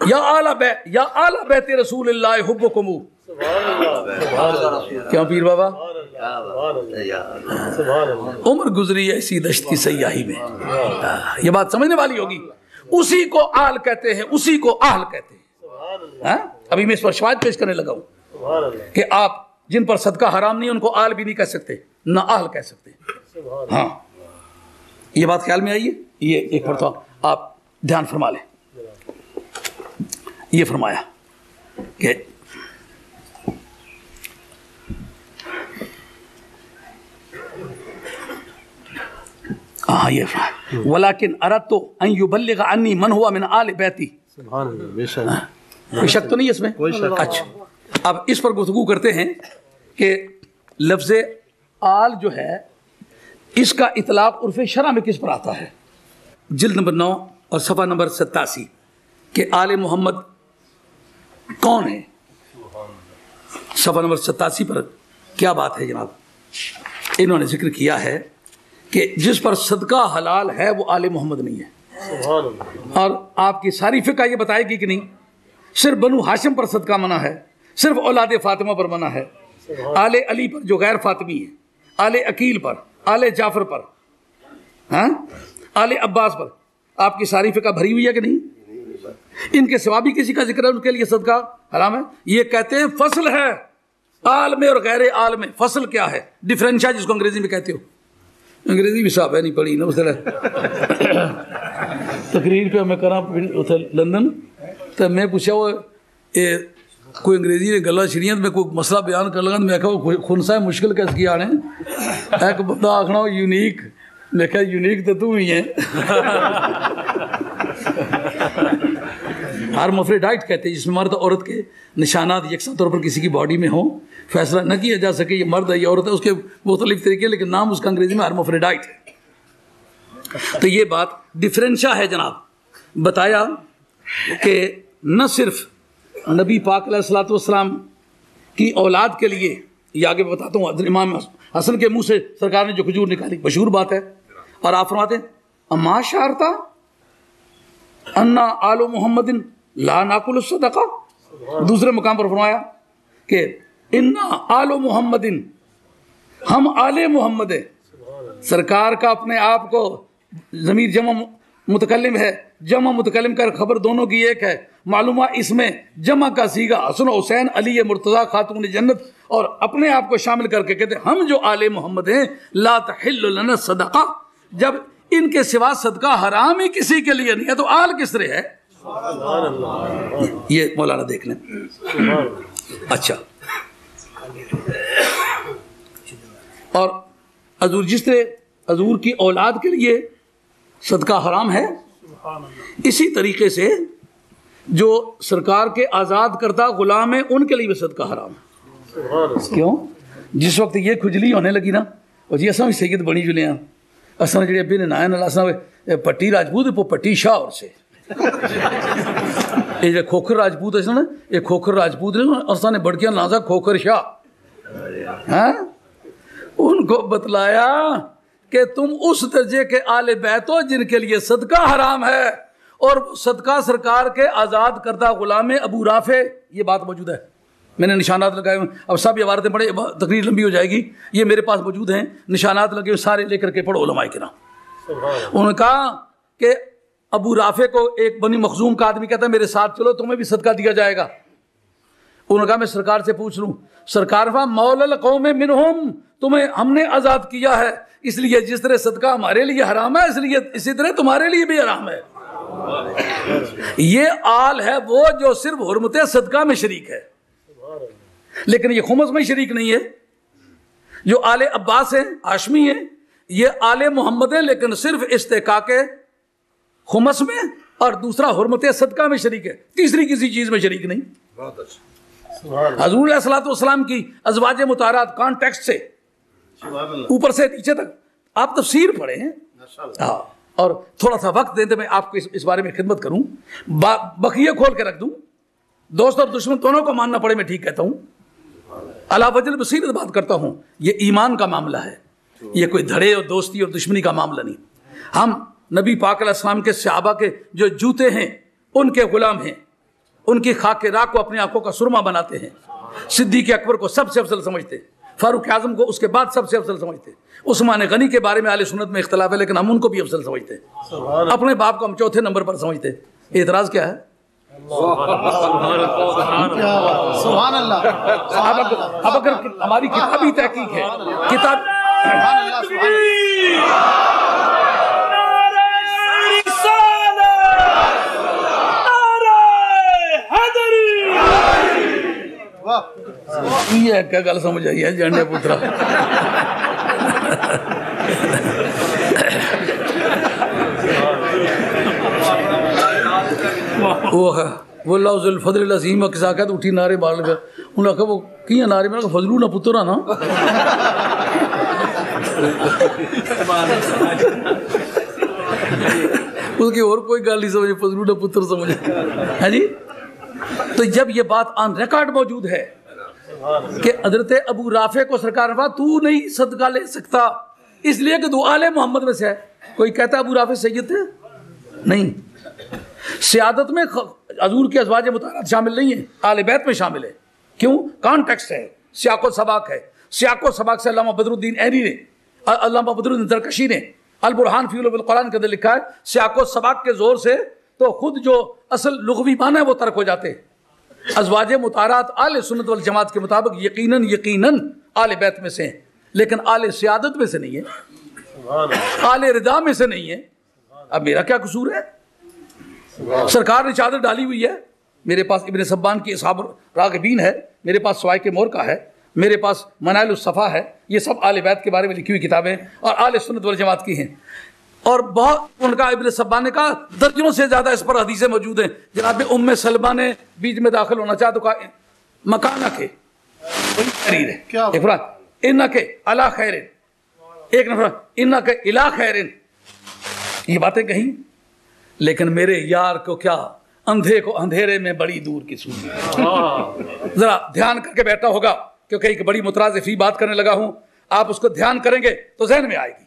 या आला बैत रसूलिल्लाह हुब्बुकुम। क्यों पीर बाबा, उम्र गुजरी है इसी दश्त की सयाही में, ये बात समझने वाली होगी। उसी को आल कहते हैं, उसी को आहल कहते हैं। अभी मैं इस पर शवाद पेश करने लगा हूं कि आप जिन पर सदका हराम नहीं उनको आल भी नहीं कह सकते, ना आहल कह सकते। हाँ, ये बात ख्याल में आई है। ये एक बार तो आप ध्यान फरमा लें। ये फरमाया कि ये वलाकिन अरद तो अयुबल्लिग अन्नी मन हुआ मिन आल बैती। शक तो नहीं इसमें। अच्छा, अब इस पर गुफ्तगू करते हैं कि लफ्ज आल जो है इसका इतलाक उर्फ़े शरा में किस पर आता है? जिल्द नंबर 9 और सफ़ा नंबर 87 के आल मोहम्मद कौन है, सफ़ा नंबर 87 पर क्या बात है जनाब। इन्होंने जिक्र किया है कि जिस पर सदका हलाल है वो आल मोहम्मद नहीं है। और आपकी सारी फ़िक़्ह ये बताएगी कि नहीं सिर्फ बनु हाशिम पर सदका मना है, सिर्फ औलाद फातिमा पर मना है, आले अली पर जो गैर फातिमी है, आले अकील पर, आले जाफर पर, हाँ आले अब्बास पर, आपकी सारी फ़िक़्ह भरी हुई है कि नहीं? इनके सिवा भी किसी का जिक्र है उनके लिए सदका हराम है। ये कहते हैं फसल है आल में और गैर आल में। फसल क्या है? डिफरेंशिया, जिसको अंग्रेजी में कहते हो। अंग्रेजी भी साहब है नहीं पढ़ी ना, उस तकरीर पे मैं करा उधर लंदन, तो मैं पूछा वो कोई अंग्रेजी ने गला शरीयत में कोई मसला बयान कर लगा, तो मैं कहा खुनसा मुश्किल कैसे किया आने एक बंदा आखना हो यूनिक, मैं कहा यूनिक तो तू ही है। हरमोफ्रेडाइट कहते हैं जिसमें मर्द औरत के निशानात यकसा तौर पर किसी की बॉडी में हो, फैसला न किया जा सके ये मर्द है या औरत है, उसके मुख्तलिफ तरीके, लेकिन नाम उसका अंग्रेजी में हरमोफ्रेडाइट है। तो ये बात डिफरेंशिया है जनाब। बताया कि न सिर्फ नबी पाक अलैहिस्सलातु वस्सलाम की औलाद के लिए, ये आगे बताता हूँ, इमाम हसन के मुंह से सरकार ने जो खजूर निकाली मशहूर बात है, और आप फरमाते अम्मा शारता अन्ना आलो मोहम्मदिन ला नाकुल सदका। दूसरे मुकाम पर फरमाया कि इन्ना आलो मोहम्मदिन, हम आले मोहम्मद है। सरकार का अपने आप को ज़मीर जमा मुतकल्लिम है, जमा मुतकल्लिम कर खबर दोनों की एक है। मालूमा इसमें जमा का सीगा हसन हुसैन अली मुर्तज़ा खातून जन्नत और अपने आप को शामिल करके कहते हम जो आले मोहम्मद हैं ला तहिल्लु लना सदका। जब इनके सिवा सदका हराम ही किसी के लिए नहीं है तो आल किस रहे है? ये मौलाना देख लें। अच्छा, और हजूर जिस तरह हजूर की औलाद के लिए सदका हराम है, इसी तरीके से जो सरकार के आज़ाद करदा गुलाम है उनके लिए भी सदका हराम है। क्यों? जिस वक्त ये खुजली होने लगी ना, और जी असा भी सैयद बनी जुले हैं, असा जी अभी ने नायन असा पट्टी राजपूत पो पट्टी शाह और से ये खोखर राजपूत अस ना, ये खोखर राजपूत ने असा ने बड़किया नाजा खोखर शाह, हैं उनको बतलाया कि तुम उस दर्जे के आले बैत हो जिनके लिए सदका हराम है, और सदका सरकार के आज़ाद करदा गुलाम अबू राफे। ये बात मौजूद है, मैंने निशानात लगाए हुए, अब सब इबारतें पढ़े तकरीर लंबी हो जाएगी, ये मेरे पास मौजूद हैं निशानात लगे हुए सारे, लेकर के पढ़ो उलमाए के नाम। उन्होंने कहा कि अबू राफे को एक बनी मखजूम का आदमी कहता है मेरे साथ चलो तुम्हें भी सदका दिया जाएगा। उन्होंने कहा मैं सरकार से पूछ लूँ। सरकार वहाँ मौलल कौम मिनहुम, तुम्हें हमने आज़ाद किया है, इसलिए जिस तरह सदका हमारे लिए हराम है इसलिए इसी तरह तुम्हारे लिए भी हराम है। ये आल है वो जो सिर्फ हुर्मते सदका में शरीक है, लेकिन ये खुमस में शरीक नहीं है। जो आले अब्बास हैं, हाशमी हैं, ये आले मोहम्मद हैं, लेकिन सिर्फ इस्तेकाके खुमस में, और दूसरा हुर्मते सदका में शरीक है, तीसरी किसी चीज़ में शरीक नहीं। बहुत अच्छा। हजूर अलैहिस्सलातु वस्सलाम की अज़वाज मुताहरात कॉन्टेक्स्ट से ऊपर से नीचे तक आप तफसीर पढ़े हैं। हाँ, और थोड़ा सा वक्त देते मैं आपको इस बारे में खिदमत करूं, बखिया खोल के रख दूं, दोस्त और दुश्मन दोनों को मानना पड़े। मैं ठीक कहता हूं, अला वजल बसीरत बात करता हूं। ये ईमान का मामला है, ये कोई धड़े और दोस्ती और दुश्मनी का मामला नहीं। हम नबी पाक अलैहिस्सलाम के सहाबा के जो जूते हैं उनके गुलाम हैं, उनकी खाके राख को अपनी आंखों का सुरमा बनाते हैं। सिद्दीक़ अकबर को सबसे अफजल समझते, फारूक आजम को उसके बाद सबसे अफजल समझते। उस्मान गनी के बारे में आले सुन्नत में इख्तलाफ है, लेकिन हम उनको भी अफजल समझते। अपने बाप को हम चौथे नंबर पर समझते। एतराज़ क्या है? सुभान अल्लाह। अब अगर हमारी किताबी तहकीक है, किताब ये क्या गल समझ आई है झंडे पुत्रा। वो लौजुल फजल अजीम अकसाकत उठी नारे बाल पे उन आखा वो किया नारे में फजलू ना पुत्रा ना। उसकी और कोई गल नहीं समझे, फजलू ना पुत्र समझे। है जी, तो जब ये बात ऑन रिकॉर्ड मौजूद है कि हजरत अबू राफे को सरकार ने कहा तू नहीं सदका ले सकता इसलिए कि तू आले मोहम्मद में से है। कोई कहता अबू राफे सैयद थे? नहीं, सियादत में हजूर के अज़वाज मुताहरात शामिल नहीं है, आले बैत में शामिल है। क्यों? कॉन्टेक्स्ट है, सियाको सबाक है। सियाको सबाक से अल्लामा बदरुद्दीन ऐनी ने, अल्लामा बदरुद्दीन ज़रकशी ने अल बुरहान फी उलूमिल क़ुरान के अंदर लिखा है सियाको सबाक के जोर से तो खुद जो असल लुग़वी माना है वो तर्क हो जाते हैं। अज़वाज मुताहरात आले सुन्नत वल जमात के मुताबिक यकीनन आले बैत में से हैं, लेकिन आले सियादत में से नहीं है, आले रिदा में से नहीं है। अब मेरा क्या कसूर है? सरकार ने चादर डाली हुई है, मेरे पास इब्न सब्बान की असहाब राग़िबीन है, मेरे पास स्वाइक मोरका है, मेरे पास मनाइल सफ़ा है। ये सब आले बैत के बारे में लिखी हुई किताबें और आले सुन्नत वल जमात की हैं। और बहुत उनका इब्न सब्बान ने कहा दर्जनों से ज़्यादा इस पर हदीसें मौजूद हैं। जनाब उम्मे सलमा ने बीच में दाखिल होना चाहता तो कहा मकाना के तरीर है इन्ना के अला खैरिन, एक नफर इन्ना के इला खैरिन, ये बातें कहीं। लेकिन मेरे यार को क्या अंधे को अंधेरे में बड़ी दूर की सूझी। ज़रा ध्यान करके बैठा होगा क्योंकि एक बड़ी मुतराज़िफ़ी बात करने लगा हूँ। आप उसको ध्यान करेंगे तो जहन में आएगी,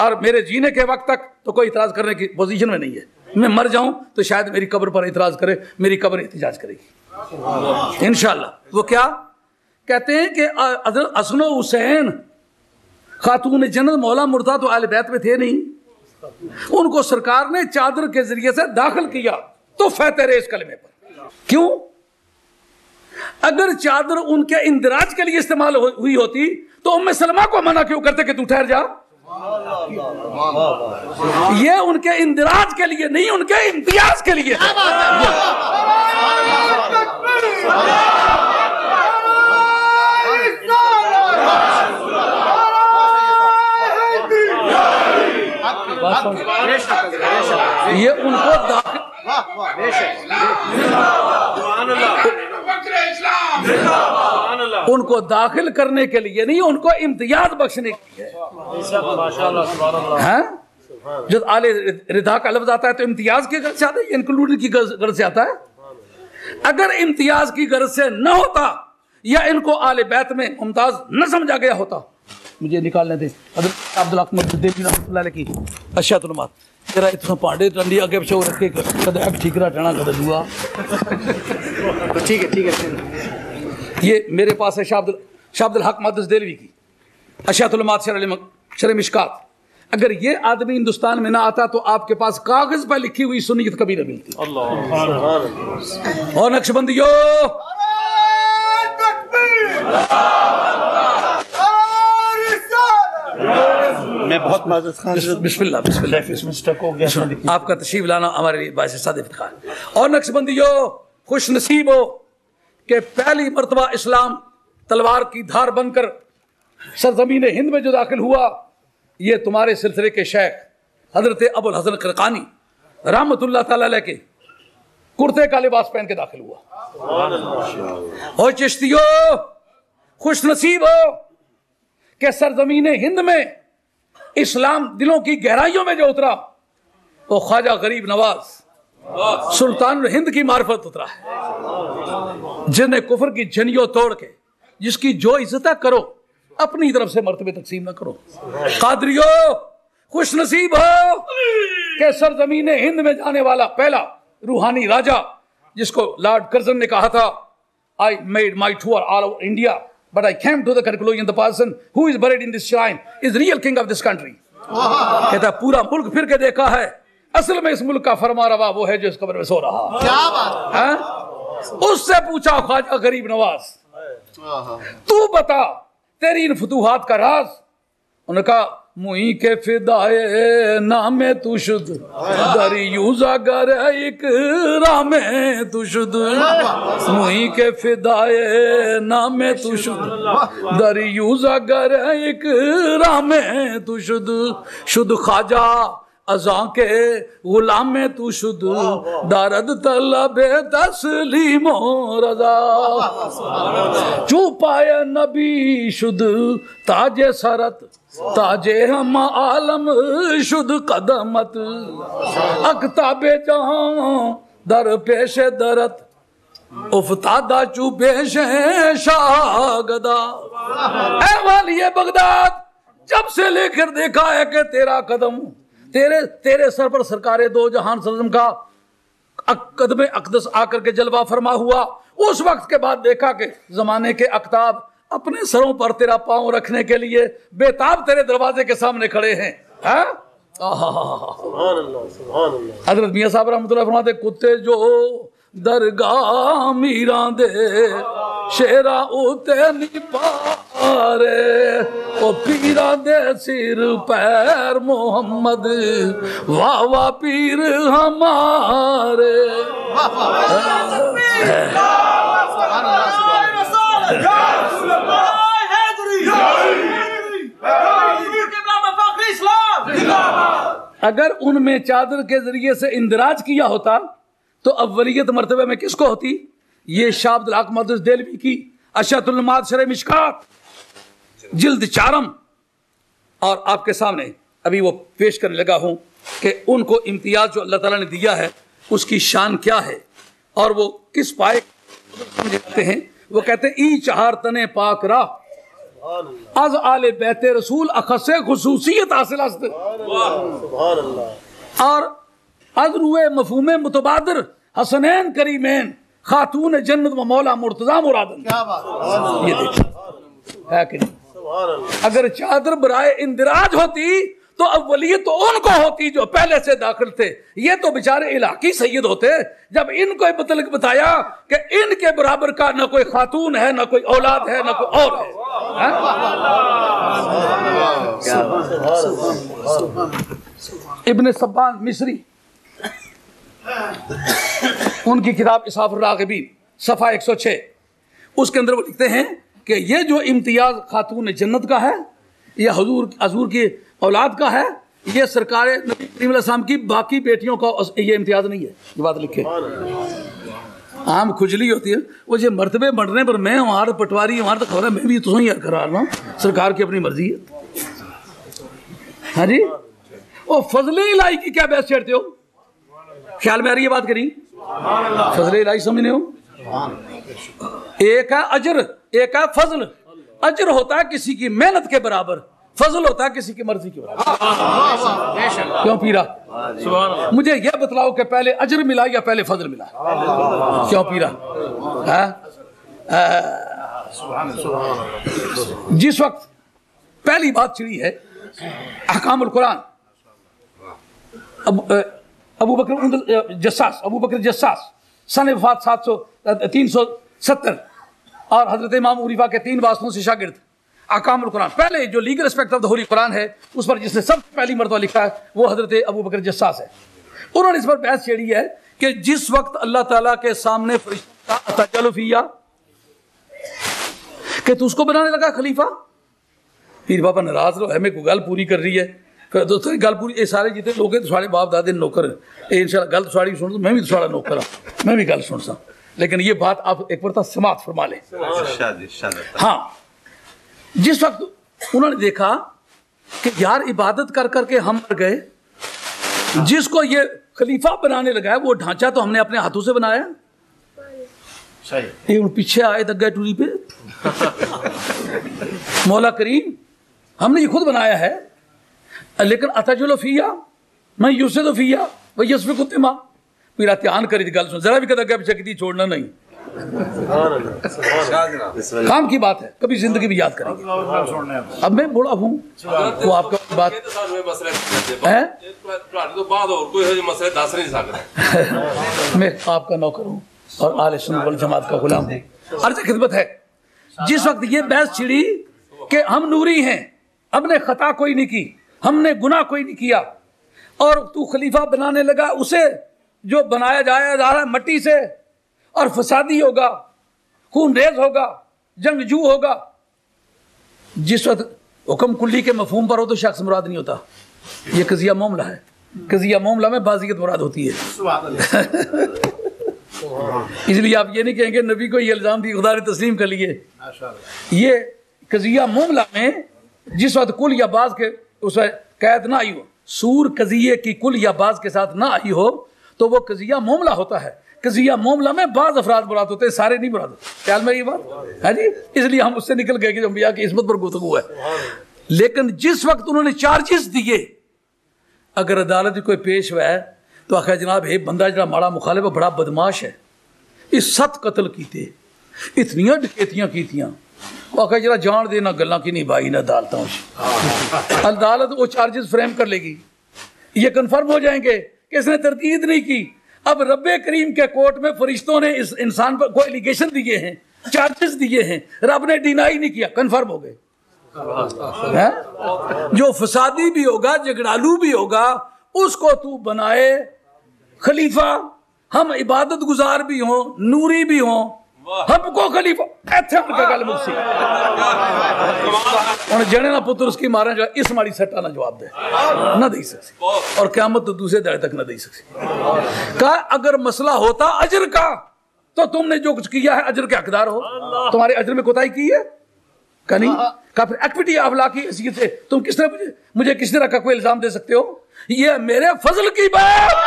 और मेरे जीने के वक्त तक तो कोई इतराज़ करने की पोजीशन में नहीं है। मैं मर जाऊं तो शायद मेरी कब्र पर इतराज़ करे, मेरी कब्र एहतिजाज करेगी इंशाल्लाह। वो क्या कहते हैं कि हज़रत हसन हुसैन खातून जन्नत मौला मुर्दा तो आले बैत में थे नहीं, उनको सरकार ने चादर के जरिए से दाखिल किया तो फैतरे इस कलमे पर। क्यों? अगर चादर उनके इंदिराज के लिए इस्तेमाल हुई होती तो उम्मे सलमा को मना क्यों करते कि तू ठहर जा? ये उनके इंदिराज के लिए नहीं, उनके इम्तियाज के लिए। ये उनको उनको दाखिल करने के लिए नहीं, उनको इम्तियाज बख्शने के लिए। जब आले रिदा का लफ्ज आता है तो इम्तियाज की गर्ज से आता है, इंक्लूड की गर्ज से आता है। अगर इम्तियाज की गर्ज से न होता या इनको आले बैत में मुमताज न समझा गया होता, मुझे निकालने थे अब्दुल अकमल देवी रहमतुल्लाह अलैह की अशतुलमात तेरा इतना पांडे टंडी आगे पीछे रखे कदम ठीक रहना कदम हुआ। ठीक है, ठीक है। ये मेरे पास है शाह अब्दुल हक मदस देलवी की अशातुलमात शरह मिशकात। अगर ये आदमी हिंदुस्तान में ना आता तो आपके पास कागज पर लिखी हुई सुन्नियत कभी न मिलती। और नक्शबंदियों मैं बहुत माजूद खान बिस्मिल्लाह बिस्मिल्लाह आपका तशरीफ लाना हमारे लिए बाइस-ए-साद इफ्तिखार। और नक्शबंदियो खुश नसीब हो कि पहली मरतबा इस्लाम तलवार की धार बनकर सरजमीन हिंद में जो दाखिल हुआ, ये तुम्हारे सिलसिले के शेख हजरत अबुल हसन खरकानी रहमतुल्लाह तआला अलैह के कुर्ते का लिबास पहन के दाखिल हुआ। और चिश्तियों खुश नसीब हो कि सरजमीन हिंद में इस्लाम दिलों की गहराइयों में जो उतरा वो ख्वाजा गरीब नवाज सुल्तान हिंद की मार्फत उतरा है, जिन्हें कुफर की झनियों तोड़ के जिसकी जो इज्जत करो अपनी तरफ से मरतबे तकसीम ना करो। कादरियो खुश नसीब हो कि सरजमीन हिंद में जाने वाला पहला रूहानी राजा, जिसको लॉर्ड कर्जन ने कहा था, I made my tour all over India but I came to the conclusion the person who is buried in this shrine is real king of this country। कहता पूरा मुल्क फिर के देखा है, असल में इस मुल्क का फरमारवा वो है जो इस कब्र में सो रहा है। क्या बात है? उससे पूछा ख्वाजा गरीब नवाज तू बता तेरी इन फतूहात का राज। उन्होंने कहा मुई के फिदाए नामे तू शुद दरियूजागर एक रामे तू शुद मुई के फिदाए नामे तू शुद दरियूजागर एक रामे तू शुद शुद खाजा अजा के गुलामे तू शुद दारद तलबे तस्लीमो रजा चुपाए नबी शुद ताजे सरत ताजे हम आलम शुद कदमत अकताबे जहां दर पेश दरत उफतादा चुपेश शाहगदा। ए वालिए बगदाद, जब से लेकर देखा है कि तेरा कदम तेरे सर पर सरकारे दो जहान सरजम का कदम अकदस आकर के जलवा फरमा हुआ, उस वक्त के बाद देखा कि जमाने के अकताब अपने सरों पर तेरा पांव रखने के लिए बेताब तेरे दरवाजे के सामने खड़े हैं। हजरत मियां साहब रहमतुल्लाह फरमाते कुत्ते जो दरगाह मीरा दे शेरा उते निपारे ओ पीरा दे सिर पैर मोहम्मद वाह वाह पीर हमारे। अगर उनमें चादर के जरिए से इंदिराज किया होता तो अव्वलियत मरतबे में किसको होती? ये शाह अब्दुल हक मदरस देलवी की अशअतुल माद शरह मिशकात जिल्द 4 और आपके सामने अभी वो पेश करने लगा हूं कि उनको इम्तियाज जो अल्लाह ताला ने दिया है उसकी शान क्या है और वो किस पाए समझते हैं। वो कहते हैं ई चार तने पाक रा अज आले बैते रसूल अखसे खुसूसियत हासिल अस्त और अदरुए मफहूमे मुतबादर हसनैन करीमैन खातून जन्नत व मौला मुर्तजा मुरादन। क्या बात है? ये देखिए, अगर चादर बराए इंदिराज होती तो अव्वलियत तो उनको होती जो पहले से दाखिल थे। ये तो बेचारे इलाकी सैयद होते। जब इनको मतलब बताया कि इनके बराबर का ना कोई खातून है, ना कोई औलाद है, ना कोई और है। इब्ने सब्बान मिस्री उनकी किताब इसहाफुर राग़िबीन सफ़ा 106 उसके अंदर वो लिखते हैं कि ये जो इम्तियाज़ खातून जन्नत का है, यह हजूर की औलाद का है, ये सरकार नबी करीम अलैहिस्सलाम की बाकी बेटियों का ये इम्तियाज़ नहीं है। ये बात लिखे आम खुजली होती है वो जो मरतबे बढ़ने पर मैं हमारे पटवारी हमारे तो खबर है मैं भी तो ही करार रहा हूँ, सरकार की अपनी मर्जी है। हाँ जी, वो फजले इलाही की क्या बहस छेड़ते हो? ख्याल में आ रही है बात करी? फजल इलाही समझने हो? एक है अजर, एक है फजल। अजर होता है किसी की मेहनत के बराबर, फजल होता है किसी की मर्जी के बराबर। क्यों पीरा? मुझे यह बतलाओ कि पहले अजर मिला या पहले फजल मिला? क्यों पीरा? जिस वक्त पहली बात छिड़ी है अहकामुल कुरान, अबू बकर जस्सास सन वफात 370 और हजरत इमाम उरीफा के तीन वास्तों से शागिर्द अहकामुल कुरान। पहले जो legal aspect of the holy Quran है उस पर जिसने सब पहली मरतबा लिखा है वो हजरत अबू बकर जस्सास है। उन्होंने इस पर बहस छेड़ी है कि जिस वक्त अल्लाह ताला के सामने फरिश्ता तजल्लुफिया कि तू उसको बनाने लगा खलीफा, पीर बाबा नाराज रहो है मैं को गल पूरी कर रही है। फिर दोस्तों गल पूरी ये सारे जितने लोग हैं तो साढ़े बाप दादे नौकर हैं, इंशाल्लाह गल साड़ी सुन मैं भी तो साड़ा नौकर हूँ, मैं भी गल सुन सा, लेकिन ये बात आप एक बार समाप्त फरमा लें। हाँ, जिस वक्त उन्होंने देखा कि यार इबादत कर करके हम मर गए, जिसको ये खलीफा बनाने लगा है वो ढांचा तो हमने अपने हाथों से बनाया, ये पीछे आए दग्गा टूरी पे मौला करीम हमने ये खुद बनाया है, लेकिन अतजलो फिया मैं यूसे तो फिया वही यसफ कुत्ते माँ पीरा त्यान करी गल सुन जरा भी कद अग्गे पीछे की छोड़ना नहीं। काम की बात है, कभी जिंदगी भी याद करेंगे। अब मैं बूढ़ा हूँ तो आपका बात है, मैं आपका नौकर हूँ और आले सुन्नत वल जमात का गुलाम हूँ, अर्ज़ खिदमत है। जिस वक्त ये बहस छिड़ी कि हम नूरी हैं, हमने खता कोई नहीं की, हमने गुनाह कोई नहीं किया, और तू खलीफा बनाने लगा उसे जो बनाया जाया जा रहा है मट्टी से, और फसादी होगा, खूनरेज होगा, जंगजू होगा। जिस वक्त हुक्म कुल्ली के मफहूम पर हो तो शख्स मुराद नहीं होता, ये कज़िया मामला है, कज़िया मामला में बाज़ियत मुराद होती है। इसलिए आप ये नहीं कहेंगे नबी को ये इल्ज़ाम भी खुदा ने तस्लीम कर लिए, ये कज़िया मामला में जिस वक्त कुल या बाज के उस कैद ना आई हो, सूर कज़िये की कुल या बाज के साथ ना आई हो तो वो कज़िया मामला होता है। कज़िया मामला में बाज़ अफराद मुराद होते हैं, सारे नहीं मुराद होते। ख्याल में ये बात है जी, इसलिए हम उससे निकल गए कि जो अंबिया की इस्मत पर गुफ्तगू है। लेकिन जिस वक्त उन्होंने चार्जेस दिए, अगर अदालत कोई पेश हुआ है तो आखिर जनाब ये बंदा जरा माड़ा मुखालिफ बड़ा बदमाश है, इस सत कतल किए, इतनियाँ डकैतियाँ कीतियाँ, आखिर जरा जान देना गल्ला की नहीं भाई ना अदालतों अदालत वो चार्जेस फ्रेम कर लेगी, ये कन्फर्म हो जाएंगे कि इसने तरतीद नहीं की। अब रब्बे करीम के कोर्ट में फरिश्तों ने इस इंसान पर कोई एलिगेशन दिए हैं, चार्जेस दिए हैं, रब ने डिनाई नहीं किया, कन्फर्म हो गए। जो फसादी भी होगा, झगड़ालू भी होगा, उसको तू बनाए खलीफा, हम इबादत गुजार भी हों, नूरी भी हों, हमको खलीफा ऐसे उनका गल मुसी और जने ना पुत्र उसकी मारा जा इस मारी सट्टा ना जवाब दे ना दे सकती और क़यामत तो दूसरे दिन तक ना दे सकती। का अगर मसला होता अजर का तो तुमने जो कुछ किया है अजर के हकदार हो, तुम्हारे अजर में कोताही की है का नहीं का? फिर एक्विटी अवला की हैसियत से तुम किसने मुझे किस तरह का कोई इल्ज़ाम दे सकते हो? ये मेरे फजल की बात,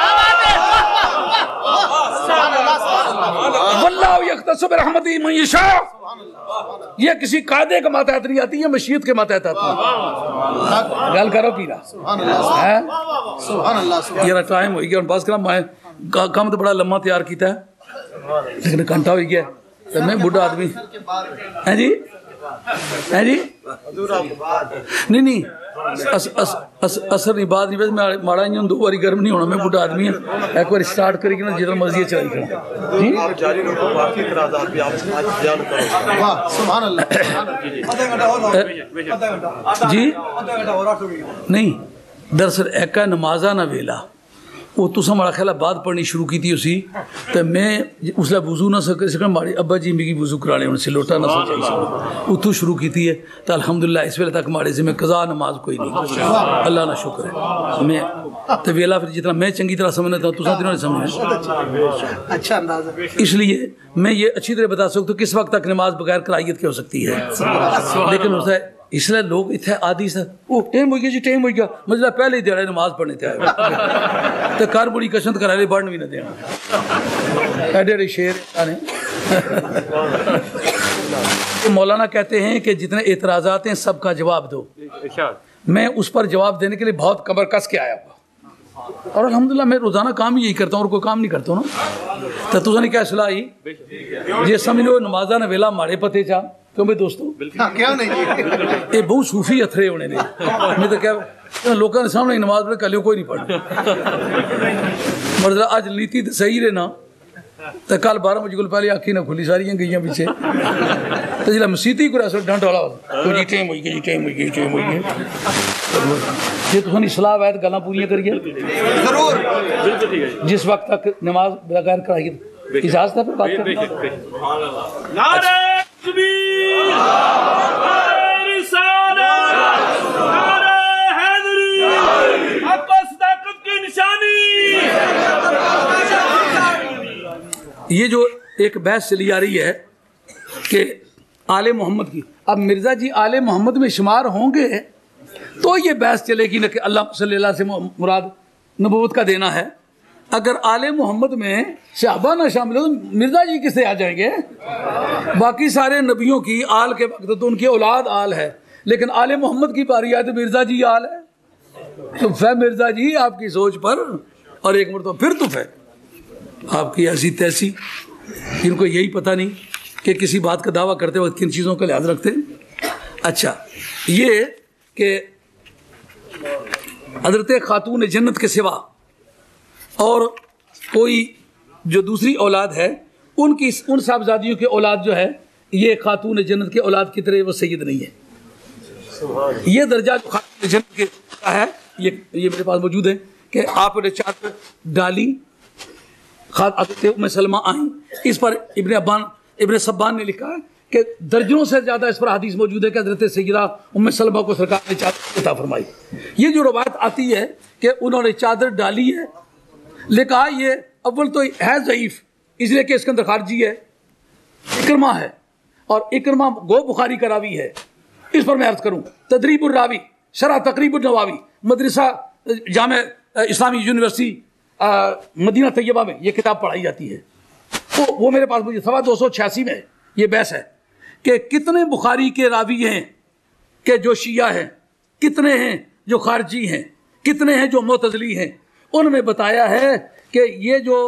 ये किसी कायदे के मातहत नहीं आती, ये मशीयत के मातहत आती है। गल करो पीरा, ये टाइम हो गया बस करा, मैं काम तो बड़ा लम्बा तैयार किया है लेकिन घंटा हो गया तो मैं बुढ़ा आदमी है जी है जी नहीं नहीं असर नहीं बाद नहीं, बस मैं माड़ा ही हूँ, दो बारी गर्म नहीं होना, मैं बुढ़ा आदमी है, एक बार स्टार्ट करी ना जितना मर्जी चलाई करा जी। नहीं दरअसल एक नमाजा ना वेला वो तुसा माड़ा ख्याल बाद पढ़नी शुरू की थी उसी तो मैं उसला वजू ना सक सक माड़ी अब्बा जी मेरी वजू कराने उनसे लोटा ना सोचा इस उतू शुरू की थी है तो अल्हम्दुलिल्लाह इस वेले तक माड़े से मैं कज़ा नमाज कोई नहीं, अल्लाह ना शुक्र है। मैं तो वेला फिर जितना मैं चंगी तरह समझना था तुसा दिन समझना अच्छा अंदाज़, इसलिए मैं ये अच्छी तरह बता सकता हूँ किस वक्त तक नमाज बगैर करायत की हो सकती है। लेकिन उसका इसलिए लोग इतने आदि से वो टाइम हो गया जी, टाइम हो गया मतलब पहले ही दे नमाज पढ़ने ते आए तो कर बुरी कशंत करा बढ़न भी ना देना एडे शेर तो मौलाना कहते हैं कि जितने एतराज़ात हैं सबका जवाब दो। मैं उस पर जवाब देने के लिए बहुत कमर कस के आया हुआ और अल्हम्दुलिल्लाह मैं रोज़ाना काम यही करता हूँ और कोई काम नहीं करता हूँ ना। तो तुझे क्या सलाह आई ये समझ लो नमाजा ने वेला मारे पते चा क्यों भाई दोस्तों क्या नहीं ये बहुत सूफी अथरे होने ने मैं तो क्या लोगों के सामने नमाज पढ़े कल कोई नहीं पढ़ मतलब अज नीति तो सही रहे ना तो कल 12 बजे कोल पहले आखी ना खुली सारियां गईयां पीछे तो जिला मसीती को रसल डंट वाला तो जी टाइम होई जी टाइम होई जी टाइम होई जे तुसन इस्लाह वायत गल्ला पूरियां करिए जरूर बिल्कुल ठीक है। जिस वक्त तक नमाज बगैर कराई इजाजत पर बात कर नारे तकबीर अल्लाह रिसालत नारे हैदरी आपस ताकत की निशानी। ये जो एक बहस चली आ रही है कि आले मोहम्मद की, अब मिर्ज़ा जी आले मोहम्मद में शुमार होंगे तो ये बहस चलेगी ना कि अल्लाह सल्लल्लाहु अलैहि वसल्लम से मुराद नबूवत का देना है। अगर आले मोहम्मद में सहाबा ना शामिल हो तो मिर्ज़ा जी किससे आ जाएंगे? बाकी सारे नबियों की आल के वक्त तो उनकी औलाद आल है, लेकिन आले मोहम्मद की बारी आए तो मिर्ज़ा जी आल है। तो फै मिर्ज़ा जी आपकी सोच पर और एक मरतबा फिर तो फै आपकी ऐसी तैसी। इनको यही पता नहीं कि किसी बात का दावा करते वक्त किन चीज़ों का लिहाज रखते हैं। अच्छा, ये कि हज़रत खातून जन्नत के सिवा और कोई जो दूसरी औलाद है उनकी उन साहबजादियों की औलाद जो है ये खातून जन्नत की औलाद की तरह वो सैयद नहीं है। ये दर्जा जो खातून जन्नत का है ये मेरे पास मौजूद है कि आप उन्हें चार डाली में सलमा आई। इस पर इब्न सब्बान ने लिखा है कि दर्जनों से ज़्यादा इस पर हदीस मौजूद है कि हज़रत सैयदा उम्मे सलमा को सरकार ने चादर अता फरमाई। ये जो रवायत आती है कि उन्होंने चादर डाली है, लिखा ये अव्वल तो है ज़ईफ़ इसलिए कि इसके अंदर खारजी है, इकरमा है और इकरमा गो बुखारी का रावी है। इस पर मैं अर्ज़ करूँ तदरीबुर रावी शरह तकरीबुर नवावी मदरसा जामे इस्लामी यूनिवर्सिटी मदीना तैयबा में ये किताब पढ़ाई जाती है। तो वो मेरे पास मुझे 1286 में ये बहस है कि कितने बुखारी के रावी हैं कि जो शिया हैं, कितने हैं जो खारजी हैं, कितने हैं जो मोतजली हैं। उनमें बताया है कि ये जो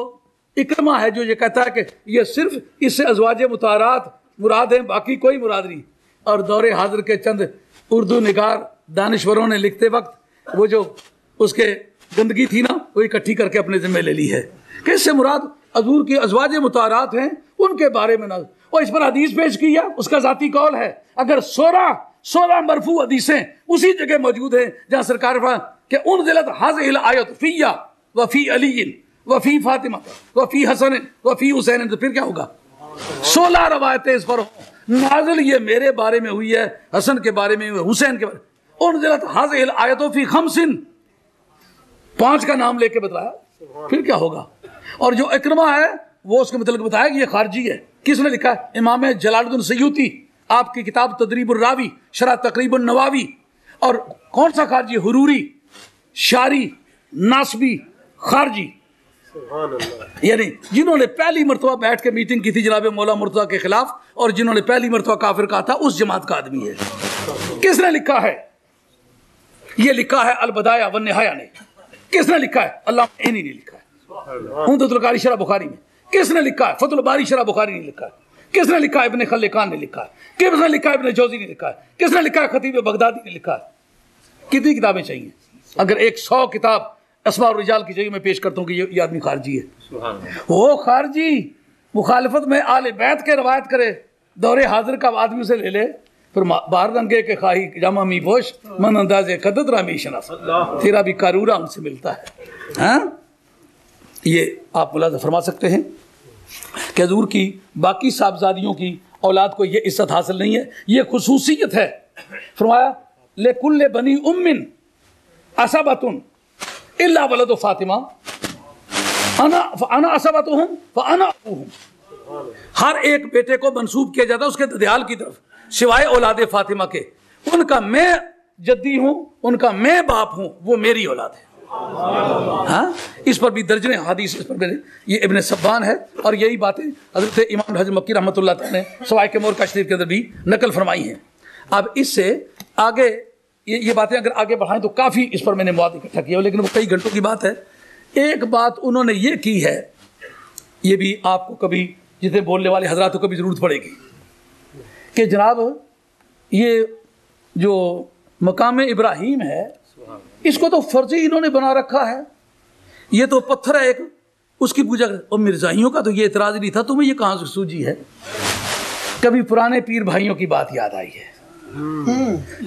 इकरमा है जो ये कहता है कि ये सिर्फ इससे अजवाज मुतारात मुराद हैं, बाकी कोई मुराद नहीं। और दौरे हाजिर के चंद उर्दू निगार दानश्वरों ने लिखते वक्त वो जो उसके गंदगी थी ना वो इकट्ठी करके अपने जिम्मे ले ली है कि इससे मुराद हजूर की अजवाज मुतारात हैं, उनके बारे में ना। और इस पर हदीस पेश की है, उसका ज़ाती कौल है। अगर 16 मरफू हदीसें उसी जगह मौजूद हैं जहाँ सरकार के उन जिलत हाज़िल आयत फ़िया वफ़ी अली वफ़ी फातिमा वफ़ी हसन वफ़ी हुसैन, तो फिर क्या होगा? 16 रवायतें इस पर हों नाज़िल ये मेरे बारे में हुई है, हसन के बारे में, हुसैन के बारे। उन जिलत हाज़िल आयत फ़ी खमसिन 5 का नाम लेके बताया, फिर क्या होगा? और जो इकरमा है वो उसके मतलब बताया कि ये खारजी है। किसने लिखा? इमाम जलालुद्दीन सयूती, आपकी किताब तदरीबुर रावी शरह तकरीबुन नवावी। और कौन सा खारजी? हुरूरी, शारी, नासबी, खारजी, यानी जिन्होंने पहली मरतबा बैठ के मीटिंग की थी जनाब मौला मुर्तज़ा के खिलाफ और जिन्होंने पहली मरतबा काफिर कहा था, उस जमात का आदमी है। किसने लिखा है? ये लिखा है अलबदाया व निहाया ने। किसने लिखा है? अल्लामा ऐनी ने लिखा है उम्दतुल कारी शरह बुखारी में। किसने लिखा है? फतहुल बारी शरह बुखारी ने लिखा है। किसने लिखा है? इब्न खल्लकान ने लिखा है। किसने लिखा है? इब्न जौज़ी ने लिखा है। किसने लिखा है? खतीब बगदादी ने लिखा है। कितनी किताबें चाहिए? अगर 100 किताब अस्मा और रिजाल की जगह मैं पेश करता हूँ कि ये आदमी खारजी है। वो खारजी मुखालफत में आले बैत के रवायत करे, दौरे हाजिर का आदमी से ले ले, फिर बाहर दंगे के खाही जामा मी पोश मन अंदाजे कदत रामी शनास तेरा भी कारूरा उनसे मिलता है। हाँ, ये आप मुलाजा फरमा सकते हैं कि हजूर की बाकी साहबजादियों की औलाद को ये इज्जत हासिल नहीं है, ये खसूसियत है। फरमाया ले कुल्ले बनी उम्मिन असबतुन इल्ला वलद फातिमा अना असबतुहुम व अना अबूहुम। हर एक बेटे को मंसूब किया जाता है उसके ददयाल की तरफ सिवाय औलाद फातिमा के। उनका मैं जद्दी हूँ, उनका मैं बाप हूँ, वो मेरी औलाद है। हाँ, इस पर भी दर्जने हदीस इस पर मेरे ये इब्न सब्बान है। और यही बातें हजरत इमाम हज़रत मक्की रहमतुल्लाह तआला ने सवाइक़ मोर का शरीफ के अंदर भी नकल फरमाई हैं। अब इससे आगे ये बातें अगर आगे बढ़ाएं तो काफ़ी इस पर मैंने मवाद इकट्ठा किया, लेकिन वो कई घंटों की बात है। एक बात उन्होंने ये की है, ये भी आपको कभी जितने बोलने वाले हजरात को कभी ज़रूरत पड़ेगी कि जनाब ये जो मकाम इब्राहिम है इसको तो फर्जी इन्होंने बना रखा है, ये तो पत्थर है एक उसकी पूजा कर। और मिर्ज़ाइयों का तो ये एतराज़ नहीं था, तुम्हें ये कहाँ से सूझी है। कभी पुराने पीर भाइयों की बात याद आई है,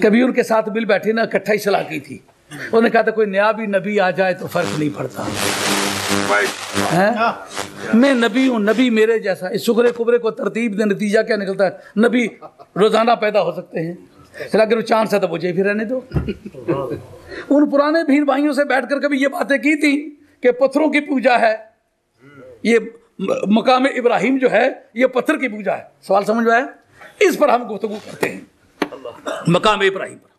कभी उनके साथ मिल बैठे ना, इकट्ठा ही सलाकी थी। उन्होंने कहा था कोई नया भी नबी आ जाए तो फर्क नहीं पड़ता है, मैं नबी हूँ, नबी मेरे जैसा। इस शुक्र कुबरे को तरतीब दे, नतीजा क्या निकलता है, नबी रोजाना पैदा हो सकते हैं, अगर वो चांद सा तो मुझे भी रहने दो। उन पुराने भीड़ भाइयों से बैठकर कभी ये बातें की थी कि पत्थरों की पूजा है, ये मकाम इब्राहिम जो है ये पत्थर की पूजा है। सवाल समझ में आया, इस पर हम गुफ्तगू करते हैं मकाम इब्राहिम पर।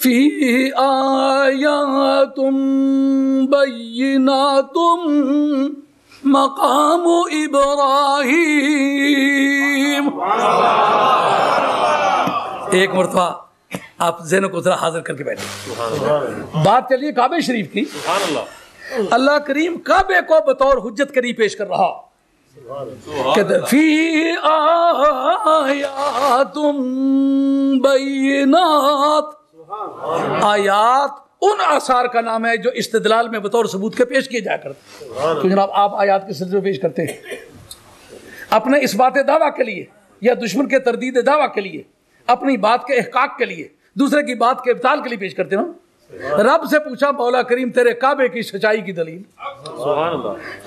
फी आयातुम बय्यिनातुम मकाम इब्राहीम। एक मरतबा आप ज़हन को ज़रा हाजिर करके बैठे। बात चलिए काबे शरीफ की। अल्लाह करीम काबे को बतौर हुज्जत करी पेश कर रहा। फी आयातुम बय्यिनात, आयात उन आसार का नाम है जो इस्तिदलाल में बतौर सबूत के पेश किए जाया करते। तो जनाब आप आयात के सिलसिले में पेश करते हैं अपने इस बात दावा के लिए या दुश्मन के तरदीद दावा के लिए, अपनी बात के इहकाक के लिए, दूसरे की बात के इब्ताल के लिए पेश करते ना। रब से पूछा मौला करीम तेरे काबे की सच्चाई की दलील।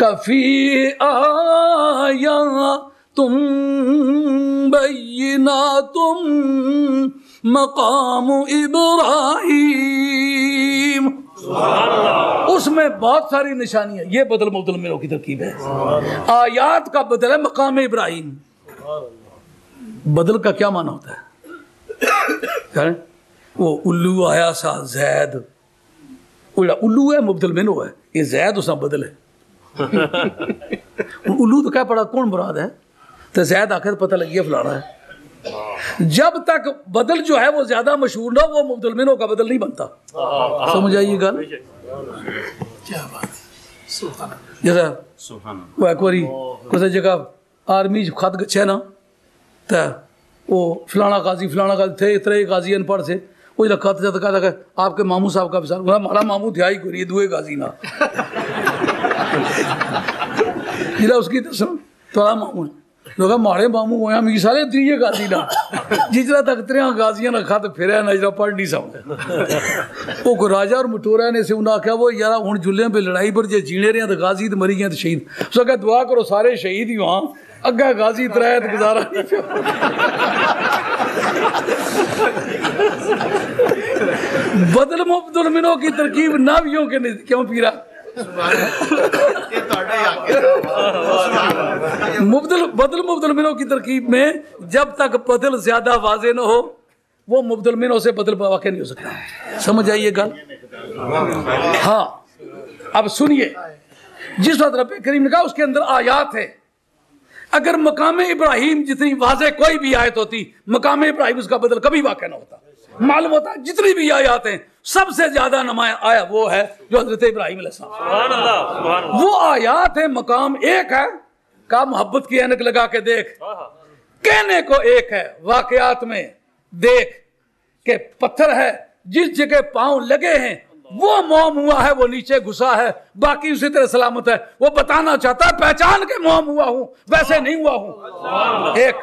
कफी आया तुम बय्यिना तुम मकाम इब्राहीम, उसमें बहुत सारी निशानियां। ये बदल मुदल मिलों की तरकीब है, आयात का बदल है मकाम इब्राहीम। बदल का क्या माना होता है? वो उल्लू आया सा जैद, उल्लू है मुबदल मिनो है, ये जैद उसका बदल है। उल्लू तो क्या पड़ा, कौन मुराद है, तो जैद आखिर पता लग गया फलाना है। जब तक बदल जो है वो ज्यादा मशहूर ना, वो मुबदल मिनो का बदल नहीं बनता। समझ आइए गल, क्या बात है। वो एक बारी किसी जगह आर्मी खत गछे ना, तो वो फलाना गाजी थे, इतने गाजी अनपढ़ से, वो जरा खत जब तक आपके मामू साहब का विचार हुआ, हमारा मामू ध्याई करिए दुए गाजी ना जरा उसकी दसम थोड़ा मामू है लोग माड़े मामू होया मिगी सारे त्रीए गाजी ना जिसरा तक त्रिया गाजियां ना खत फिर ना जरा पढ़ नहीं सकता। वो को राजा और मटोरा ने से उन्हें आख्या वो यार हूँ जुल्लियां पे लड़ाई पर जे जीने रहे तो गाजी, तो मरी गए तो शहीद। उसका क्या दुआ करो सारे शहीद ही वहाँ, अग्गा गाजी तरायत गुजारा नहीं बदल मुबदल मिनो की तरकीब नावियों के क्यों पीरा बदल मुबदल मिनो की तरकीब में जब तक बदल ज्यादा वाजे ना हो वो मुबदल मिनो से बदल वाक़ नहीं हो सकता। समझ आइए गल। हाँ अब सुनिए, जिस बात रब करीम ने कहा उसके अंदर आयात है। अगर मकाम इब्राहिम जितनी वाज़े कोई भी आयत होती, मकाम इब्राहिम उसका बदल कभी वाक़े ना होता। मालूम होता है जितनी भी आयात हैं सबसे ज्यादा नमाया आया वो है जो हजरत इब्राहिम अलैहिस्सलाम। सुभान अल्लाह, सुभान अल्लाह। वो आयात है, मकाम एक है, का मोहब्बत की ऐनक लगा के देख, कहने को एक है, वाकयात में देख के पत्थर है, जिस जगह पाँव लगे हैं वो मोम हुआ है, वो नीचे घुसा है, बाकी उसी तरह सलामत है। वो बताना चाहता है पहचान के मोम हुआ हूं, वैसे नहीं हुआ हूं। एक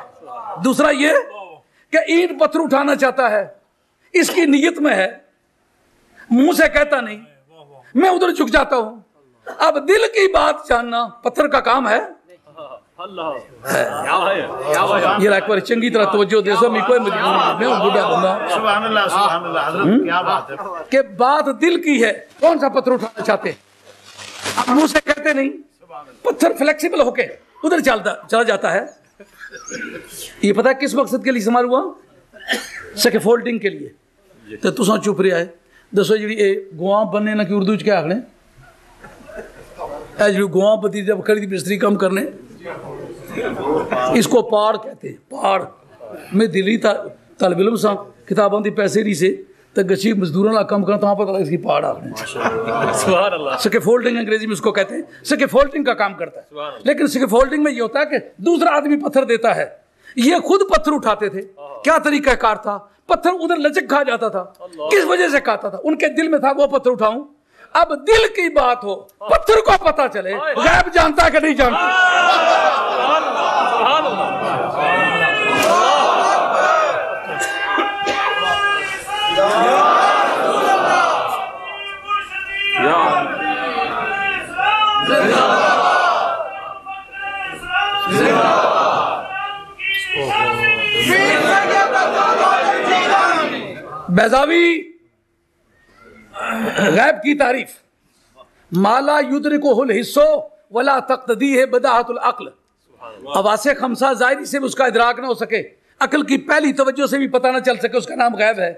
दूसरा ये कि ईंट पत्थर उठाना चाहता है, इसकी नीयत में है, मुंह से कहता नहीं, मैं उधर झुक जाता हूं। अब दिल की बात जानना पत्थर का काम है। ये चंगी तरह तवज्जो दे सो, मैं कोई मैं बुढ़ा बंदा के बात दिल की है। कौन सा पत्थर उठाना चाहते, आप मुंह से कहते नहीं, पत्थर फ्लेक्सिबल होके उधर चला जाता है। ये पता है किस मकसद के लिए इस्तेमाल हुआ, स्कैफोल्डिंग के लिए। तो तुसा चुप रहे आए दसो जी गुआ बने ना कि उर्दू च क्या आखने, जो गुआ पति जब खरीदी बिस्तरी कम करने, इसको पाड़ कहते हैं। पाड़ मैं दिल्ली तलब इलम सा, किताबों की पैसे नहीं से तो गची मजदूरों का कम करना, तो पता लगा इसकी पाड़ आ। स्कैफोल्डिंग अंग्रेजी में उसको कहते हैं, स्कैफोल्डिंग का काम करता है। लेकिन स्कैफोल्डिंग में ये होता है कि दूसरा आदमी पत्थर देता है, ये खुद पत्थर उठाते थे। क्या तरीका कार था, पत्थर उधर लचक खा जाता था, किस वजह से खाता था, उनके दिल में था वो पत्थर उठाऊं। अब दिल की बात हो, पत्थर को पता चले गैब जानता कि नहीं जानता। बैजावी गैब की तारीफ, माला युद्रिकुहुल हिस्सो वला तक़्तदीह बदाअतुल अक़्ल। अवासे खमसा ज़ाहिरी से उसका इदराक ना हो सके, अकल की पहली तवज्जो से भी पता ना चल सके, उसका नाम गैब है।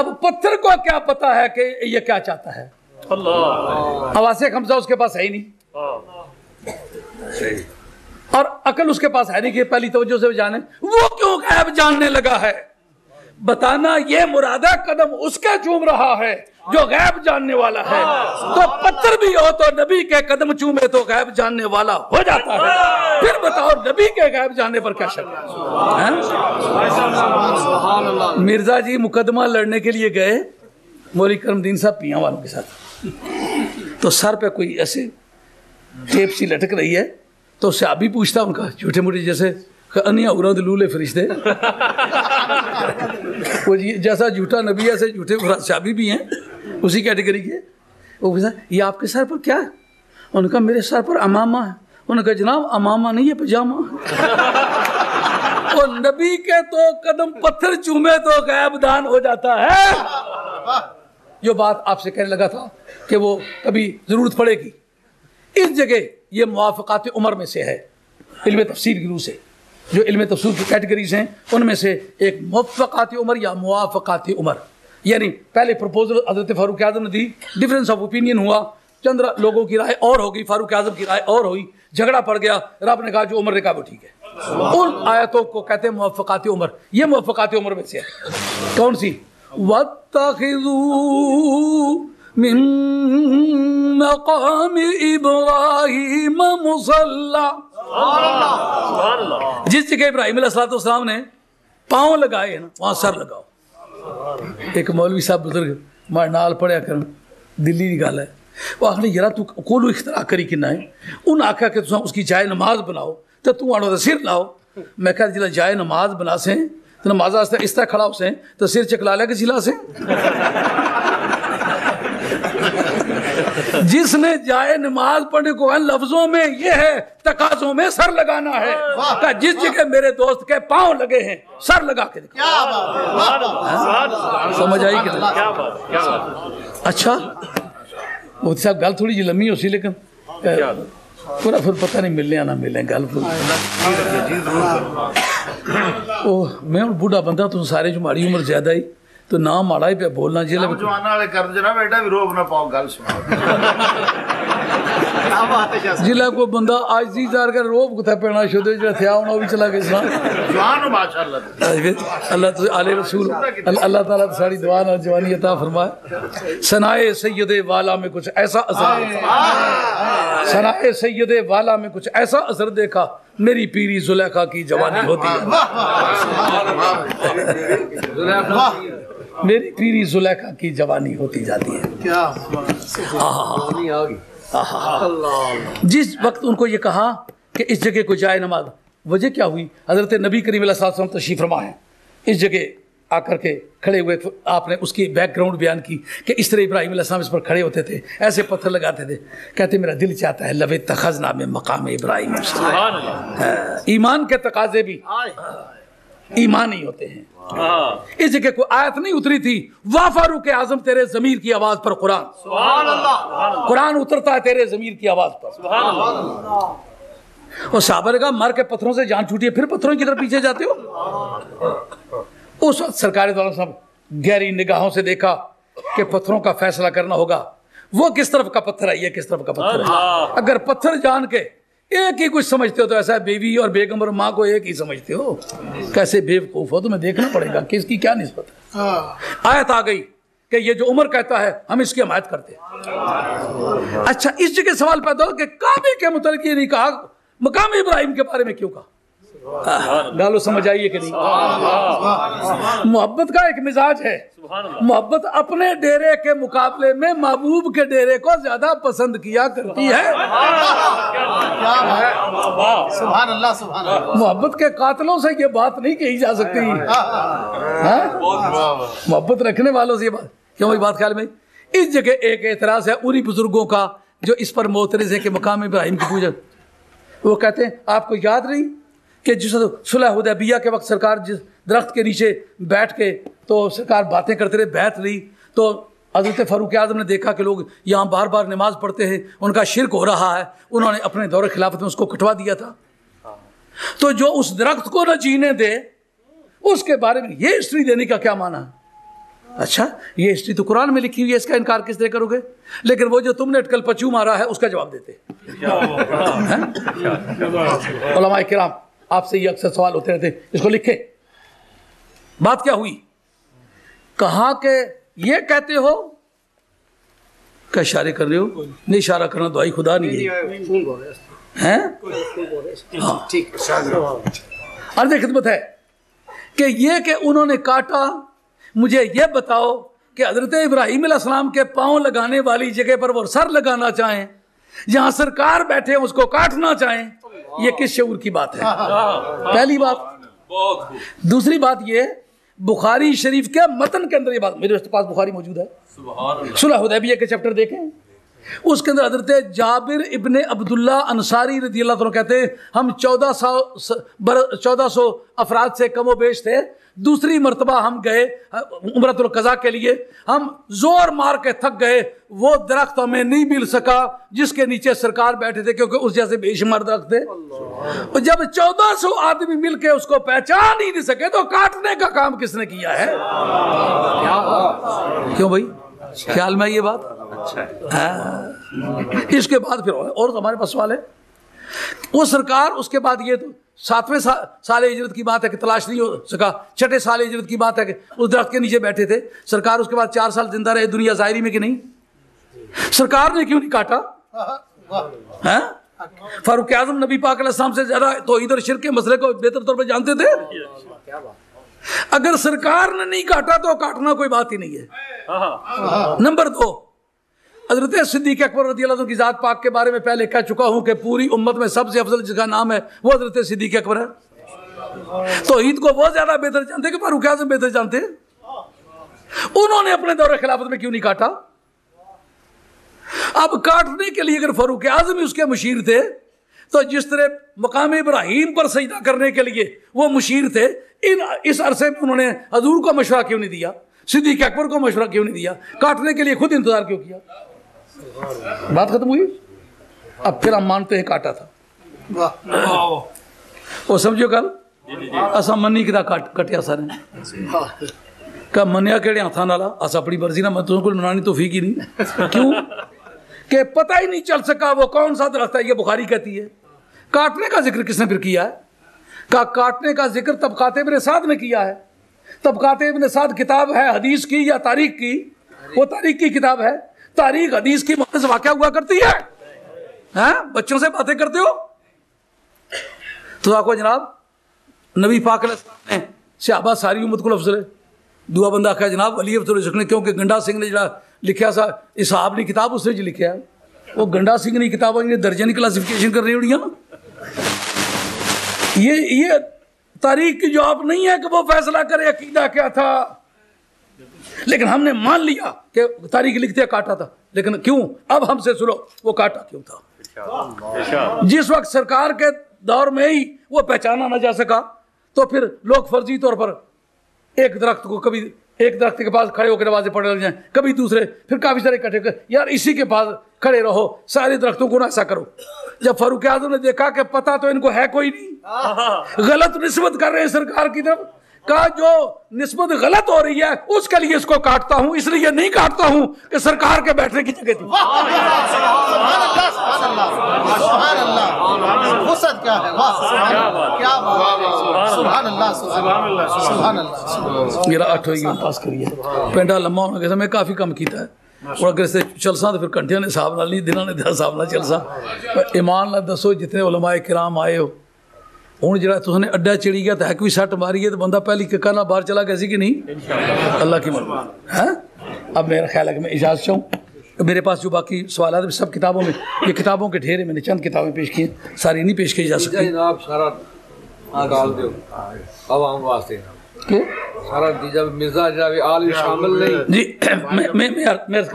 अब पत्थर को क्या पता है कि ये क्या चाहता है। अवासे खमसा उसके पास है ही नहीं और अकल उसके पास है नहीं कि पहली तवज्जो से जाने। वो क्यों गैब जानने लगा है? बताना ये मुरादा कदम उसका चूम रहा है जो गैब जानने वाला है। तो पत्थर भी हो तो नबी के कदम चूमे तो गैब जानने वाला हो जाता है। फिर बताओ नबी के गैब जानने पर क्या शक। मिर्जा जी मुकदमा लड़ने के लिए गए मौली करमदीन साहब पिया वालों के साथ, तो सर पे कोई ऐसे टेप सी लटक रही है, तो उससे आप भी पूछता उनका झूठे मूठे जैसे अन्या उरद लूले फरिश्ते वो जैसा झूठा नबी ऐसे झूठे शाबी भी हैं उसी कैटेगरी के। वो ये आपके सर पर क्या है? उनका मेरे सर पर अमामा है। उनका जनाब अमामा नहीं है पजामा। और नबी के तो कदम पत्थर चूमे तो गैबदान हो जाता है। जो बात आपसे कहने लगा था कि वो कभी ज़रूरत पड़ेगी, इस जगह ये मुवाफ़क़ात उमर में से है, इल्म तफसीर की रूह से जो इल्म तफसीर की कैटेगरीज हैं उनमें से एक मुवाफ़क़ात उमर या मुवाफ़क़ात उमर, यानी पहले प्रपोजल हज़रत फ़ारूक आज़म ने दी, डिफरेंस ऑफ ओपिनियन हुआ, चंद लोगों की राय और होगी, फ़ारूक आज़म की राय और हुई, झगड़ा पड़ गया, रब ने कहा जो उमर ने कहा वो ठीक है। उन आयतों को कहते हैं मुवाफ़क़ात उमर। ये मुवाफ़क़ात उमर में से है। कौन सी? वत्तखिज़ू मिन मक़ाम इब्राहीम मुसल्ला। जिस जगह इब्राहिम अलैहिस्सलाम ने पाँव लगाए हैं ना वहाँ सर लगाओ। एक मौलवी साहब बुजुर्ग मार नाल पढ़िया कर दिल्ली निकाला है, वो आखने यार तू कोलू इख्तरा करी कि ना है उन आखा के तुम उसकी जाय नमाज बनाओ तो तू आनो तो सिर लाओ। मैं कहा जिला जाय नमाज बना से तो नमाज आस्ते इस तरह खड़ा हो से तो सिर चकला लिया कि जिला से। जिसने जाए नमाज पढ़ने को लफ्जों में ये है, तकाजों में सर लगाना है। का जिस जगह मेरे दोस्त के पांव लगे हैं सर लगा के देखो। समझ आई कि नहीं? अच्छा मोदी साहब गल थोड़ी जी लम्बी हो सी, लेकिन पूरा फिर पता नहीं मिलने या ना मिलने गल। ओह मैं हूँ बूढ़ा बंदा, तुम सारे जो माड़ी उम्र ज्यादा ही तो ना माड़ा ही पे बोलना चाहिए। जिला कोई बंदा आज ही जा कर रोब कुत्ता पैना शुरू जो थे होना भी चला गया। अल्लाह तुझे आले रसूल अल्लाह ताला सारी दुआ और जवानी अता फरमाए। सनाए सैयद वाला में कुछ ऐसा असर, सनाए सैयद वाला में कुछ ऐसा असर देखा, मेरी पीरी जुलेखा की जवानी होती है, मेरी पीरी जुलेखा की जवानी होती जाती है। क्या जिस वक्त उनको ये कहा कि इस जगह को जाए नमाज, वजह क्या हुई? हजरत नबी करीम अलैहिस्सलाम तशरीफ फरमा है, इस जगह आकर के खड़े हुए, आपने उसकी बैकग्राउंड बयान की कि इस तरह इब्राहिम अलैहिस्सलाम इस पर खड़े होते थे, ऐसे पत्थर लगाते थे। कहते मेरा दिल चाहता है लबे तखजना में मकाम इब्राहिम। ईमान के तकाजे भी ईमान ही होते हैं। इस जगह कोई आयत नहीं उतरी थी, वाह फारूक आज़म तेरे ज़मीर की आवाज़ पर कुरान, सुभान अल्लाह, कुरान उतरता है तेरे ज़मीर की आवाज़ पर, सुभान अल्लाह। और साहब ने कहा मर के पत्थरों से जान छूटी है, फिर पत्थरों की तरफ पीछे जाते हो। उस वक्त सरकारे दौलत साहब गहरी निगाहों से देखा कि पत्थरों का फैसला करना होगा, वो किस तरफ का पत्थर है, ये किस तरफ का पत्थर है। अगर पत्थर जान के एक ही कुछ समझते हो तो ऐसा बेवी और बेगम और माँ को एक ही समझते हो, कैसे बेवकूफ हो। तुम्हें देखना पड़ेगा किसकी क्या निस्बत है। आयत आ गई कि ये जो उमर कहता है हम इसकी हमायत करते हैं। अच्छा इस जगह सवाल पैदा हो कि काबे के मुतल्लिक़ ये नहीं कहा, मकाम इब्राहिम के बारे में क्यों कहा? डालो, समझ आइए कि नहीं। मोहब्बत का एक मिजाज है, मोहब्बत अपने डेरे के मुकाबले में महबूब के डेरे को ज्यादा पसंद किया करती है। मोहब्बत के कातलों से ये बात नहीं कही जा सकती, मोहब्बत रखने वालों से ये बात क्यों। बात ख्याल में इस जगह एक एतराज है उन्हीं बुजुर्गों का जो इस पर मोतरजे के मकाम इब्राहिम की पूजा। वो कहते हैं आपको याद नहीं कि जिस सुलह हुदैबिया के वक्त सरकार जिस दरख्त के नीचे बैठ के तो सरकार बातें करते रहे, बैठ रही तो हज़रत फ़ारूक़ आज़म ने देखा कि लोग यहाँ बार बार नमाज़ पढ़ते हैं, उनका शिरक हो रहा है, उन्होंने अपने दौरे खिलाफत में उसको कटवा दिया था। तो जो उस दरख्त को न जीने दे उसके बारे में ये हिस्ट्री देने का क्या माना है? अच्छा, ये हिस्ट्री तो कुरान में लिखी हुई है, इसका इनकार किस तरह करोगे? लेकिन वो जो तुमने अटकल पचू मारा है उसका जवाब देते। उलमाए किराम आपसे ये अक्सर सवाल होते रहते, इसको लिखे बात क्या हुई, कहा के ये कहते हो क्या, इशारे कर रहे हो? नहीं, इशारा करना दुआई खुदा नहीं है। अर्ज खिदमत है कि ये कि उन्होंने काटा, मुझे ये बताओ कि हजरत इब्राहीम अलैहिस्सलाम के पाँव लगाने वाली जगह पर वो सर लगाना चाहें, जहाँ सरकार बैठे उसको काटना चाहें, ये किस शऊर की बात है? पहली बात। दूसरी बात ये बुखारी शरीफ के मतन के अंदर ये बात, मेरे पास बुखारी मौजूद है, सुलह हुदैबिया के चैप्टर देखें, उसके अंदर हजरत जाबिर इब्ने अब्दुल्ला अंसारी रज़ियल्लाहु अन्हु कहते हैं हम 1400 अफराद से कमो बेश थे। दूसरी मरतबा हम गए उम्रतुल क़ज़ा के लिए, हम जोर मार के थक गए, वो दरख्त हमें नहीं मिल सका जिसके नीचे सरकार बैठे थे, क्योंकि उस जैसे बेशुमार दरख्त थे। और जब 1400 आदमी मिलके उसको पहचान ही नहीं सके तो काटने का काम किसने किया है? क्यों भाई, ख्याल में ये बात अच्छा। इसके बाद फिर और हमारे पास सवाल है वो सरकार, उसके बाद ये तो 7वें साल हिजरत की बात है कि तलाश नहीं हो सका, 6ठे साल हिजरत की बात है कि उस दरख्त के नीचे बैठे थे सरकार, उसके बाद 4 साल जिंदा रहे दुनिया जाहिरी में कि नहीं। सरकार ने क्यों नहीं काटा? फारूक आजम नबी पाक अलैहिस्सलाम से ज़्यादा तो इधर शिर्क के मसले को बेहतर तौर पर जानते थे। अगर सरकार ने नहीं काटा तो काटना कोई बात ही नहीं है। नंबर 2, हजरत सिद्दीक़ अकबर रज़ियल्लाहु अन्हु की ज़ात पाक के बारे में पहले कह चुका हूँ कि पूरी उम्मत में सबसे अफजल जिसका नाम है वो हजरत सिद्दीक़ अकबर है। तो ईद को वो ज़्यादा बेहतर जानते कि फारूक आज़म बेहतर जानते हैं, उन्होंने अपने दौरे खिलाफत में क्यों नहीं काटा? अब काटने के लिए अगर फारूक आज़म ही उसके मुशीर थे तो जिस तरह मकाम इब्राहिम पर सजदा करने के लिए वो मुशीर थे, इस अरसे में उन्होंने हजूर को मशवरा क्यों नहीं दिया, सिद्दीक़ अकबर को मशवरा क्यों नहीं दिया? काटने के लिए खुद इंतजार क्यों किया? बात खत्म हुई। अब फिर हम मानते हैं काटा था, वो समझो कल असा मनी कि कटिया सारे का मनिया केड़े हाथा नाला अस अपनी मर्जी ना मत को मनानी तौफीक ही नहीं। क्यों के पता ही नहीं चल सका वो कौन सा दरख्त है। ये बुखारी कहती है काटने का जिक्र किसने फिर किया है? का काटने का जिक्र तबक़ात इब्न साद ने किया है। तबक़ात इब्न साद किताब है हदीस की या तारीख की? वो तारीख की किताब है। तारीख हदीस की मदद से वाक़या हुआ करती है। हैं बच्चों से बातें करते हो तो आपको जनाब नबी पाक अलैहिस्सलाम ने सहाबा सारी उम्मत को अफजल है दुआ बंदा आखा जनाब अली अफजल ने, क्योंकि गंडा सिंह ने जरा लिखा सा इसहाब की किताब उसने जो लिखा है वो गंडा सिंह की किताब है, दर्जे की क्लासीफिकेशन कर रही होनी है ना। ये तारीख की जॉब नहीं है कि वो फैसला करे अकीदा क्या था, लेकिन हमने मान लिया कि तारीख लिखते काटा था। लेकिन क्यों? अब हमसे सुनो वो काटा क्यों था? जिस वक्त सरकार के दौर में ही वो पहचाना ना जा सका तो फिर लोग फर्जी तौर पर एक दरख्त को, कभी एक दरख्त के पास खड़े होकर नमाज़ें पढ़ने लग जाएं, कभी दूसरे, फिर काफ़ी सारे इकट्ठे, यार इसी के पास खड़े रहो सारे दरख्तों को ना ऐसा करो। जब फारूक आज़म ने देखा कि पता तो इनको है कोई नहीं, गलत निस्बत कर रहे हैं सरकार की तरफ, का जो निस्बत गलत हो रही है उसके लिए इसको काटता हूं, इसलिए नहीं काटता हूं कि सरकार के बैठने की जगह थी। मेरा 8 पास करिए पेंडा लम्मा होने के समय काफ़ी कम किया है और अगर इसे चलसा तो फिर कंटिया ने हिसाब ना ली, दिना ने हिसाब ना चलसा। ईमान ना दसो जितने उलमाए किराम आए हो हूँ जो तुमने अड्डा चिड़ी गया तो हैक भी सट मारी है तो बंदा पहली किका ना बाहर चला गया सी कि नहीं, अल्लाह की मर्ज़ी है। अब मेरा ख्याल है कि मैं इजाज़त चाहूँ, मेरे पास जो बाकी सवाल है सब किताबों में, ये किताबों के ढेर है, मैंने चंद किताबें पेश की हैं, सारी नहीं पेश की जा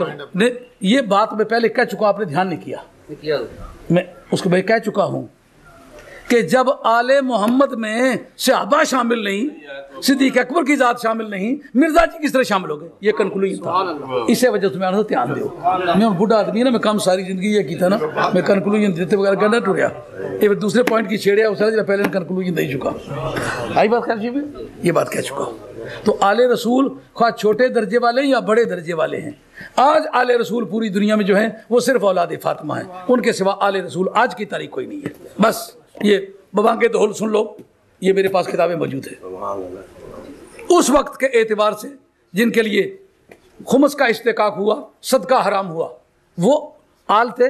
सकती। ये बात मैं पहले कह चुका, आपने ध्यान नहीं किया, मैं उसको मैं कह चुका हूँ कि जब आले मोहम्मद में सहाबा शामिल नहीं, सिद्दीक अकबर की ज़ात शामिल नहीं, मिर्ज़ा जी किस तरह शामिल हो गए, ये कंक्लूजन था। इसे वजह तुम्हें आना ध्यान दो, मैं बूढ़ा आदमी ना, मैं काम सारी जिंदगी ये किया ना, मैं कंक्लूजन देते बगैर गंडा टुरिया, ये दूसरे पॉइंट की छेड़िया उस पहले कंक्लूजन दे चुका, आई बात कर जी मैं ये बात कह चुका। तो आले रसूल ख्वाह छोटे दर्जे वाले या बड़े दर्जे वाले हैं, आज आले रसूल पूरी दुनिया में जो हैं वो सिर्फ औलाद फातिमा हैं, उनके सिवा आले रसूल आज की तारीख कोई नहीं है। बस ये बबा के दोहल सुन लो, ये मेरे पास किताबें मौजूद है उस वक्त के एतबार से जिनके लिए खुमस का इस्तेकाक हुआ, सदका हराम हुआ, वो आल थे।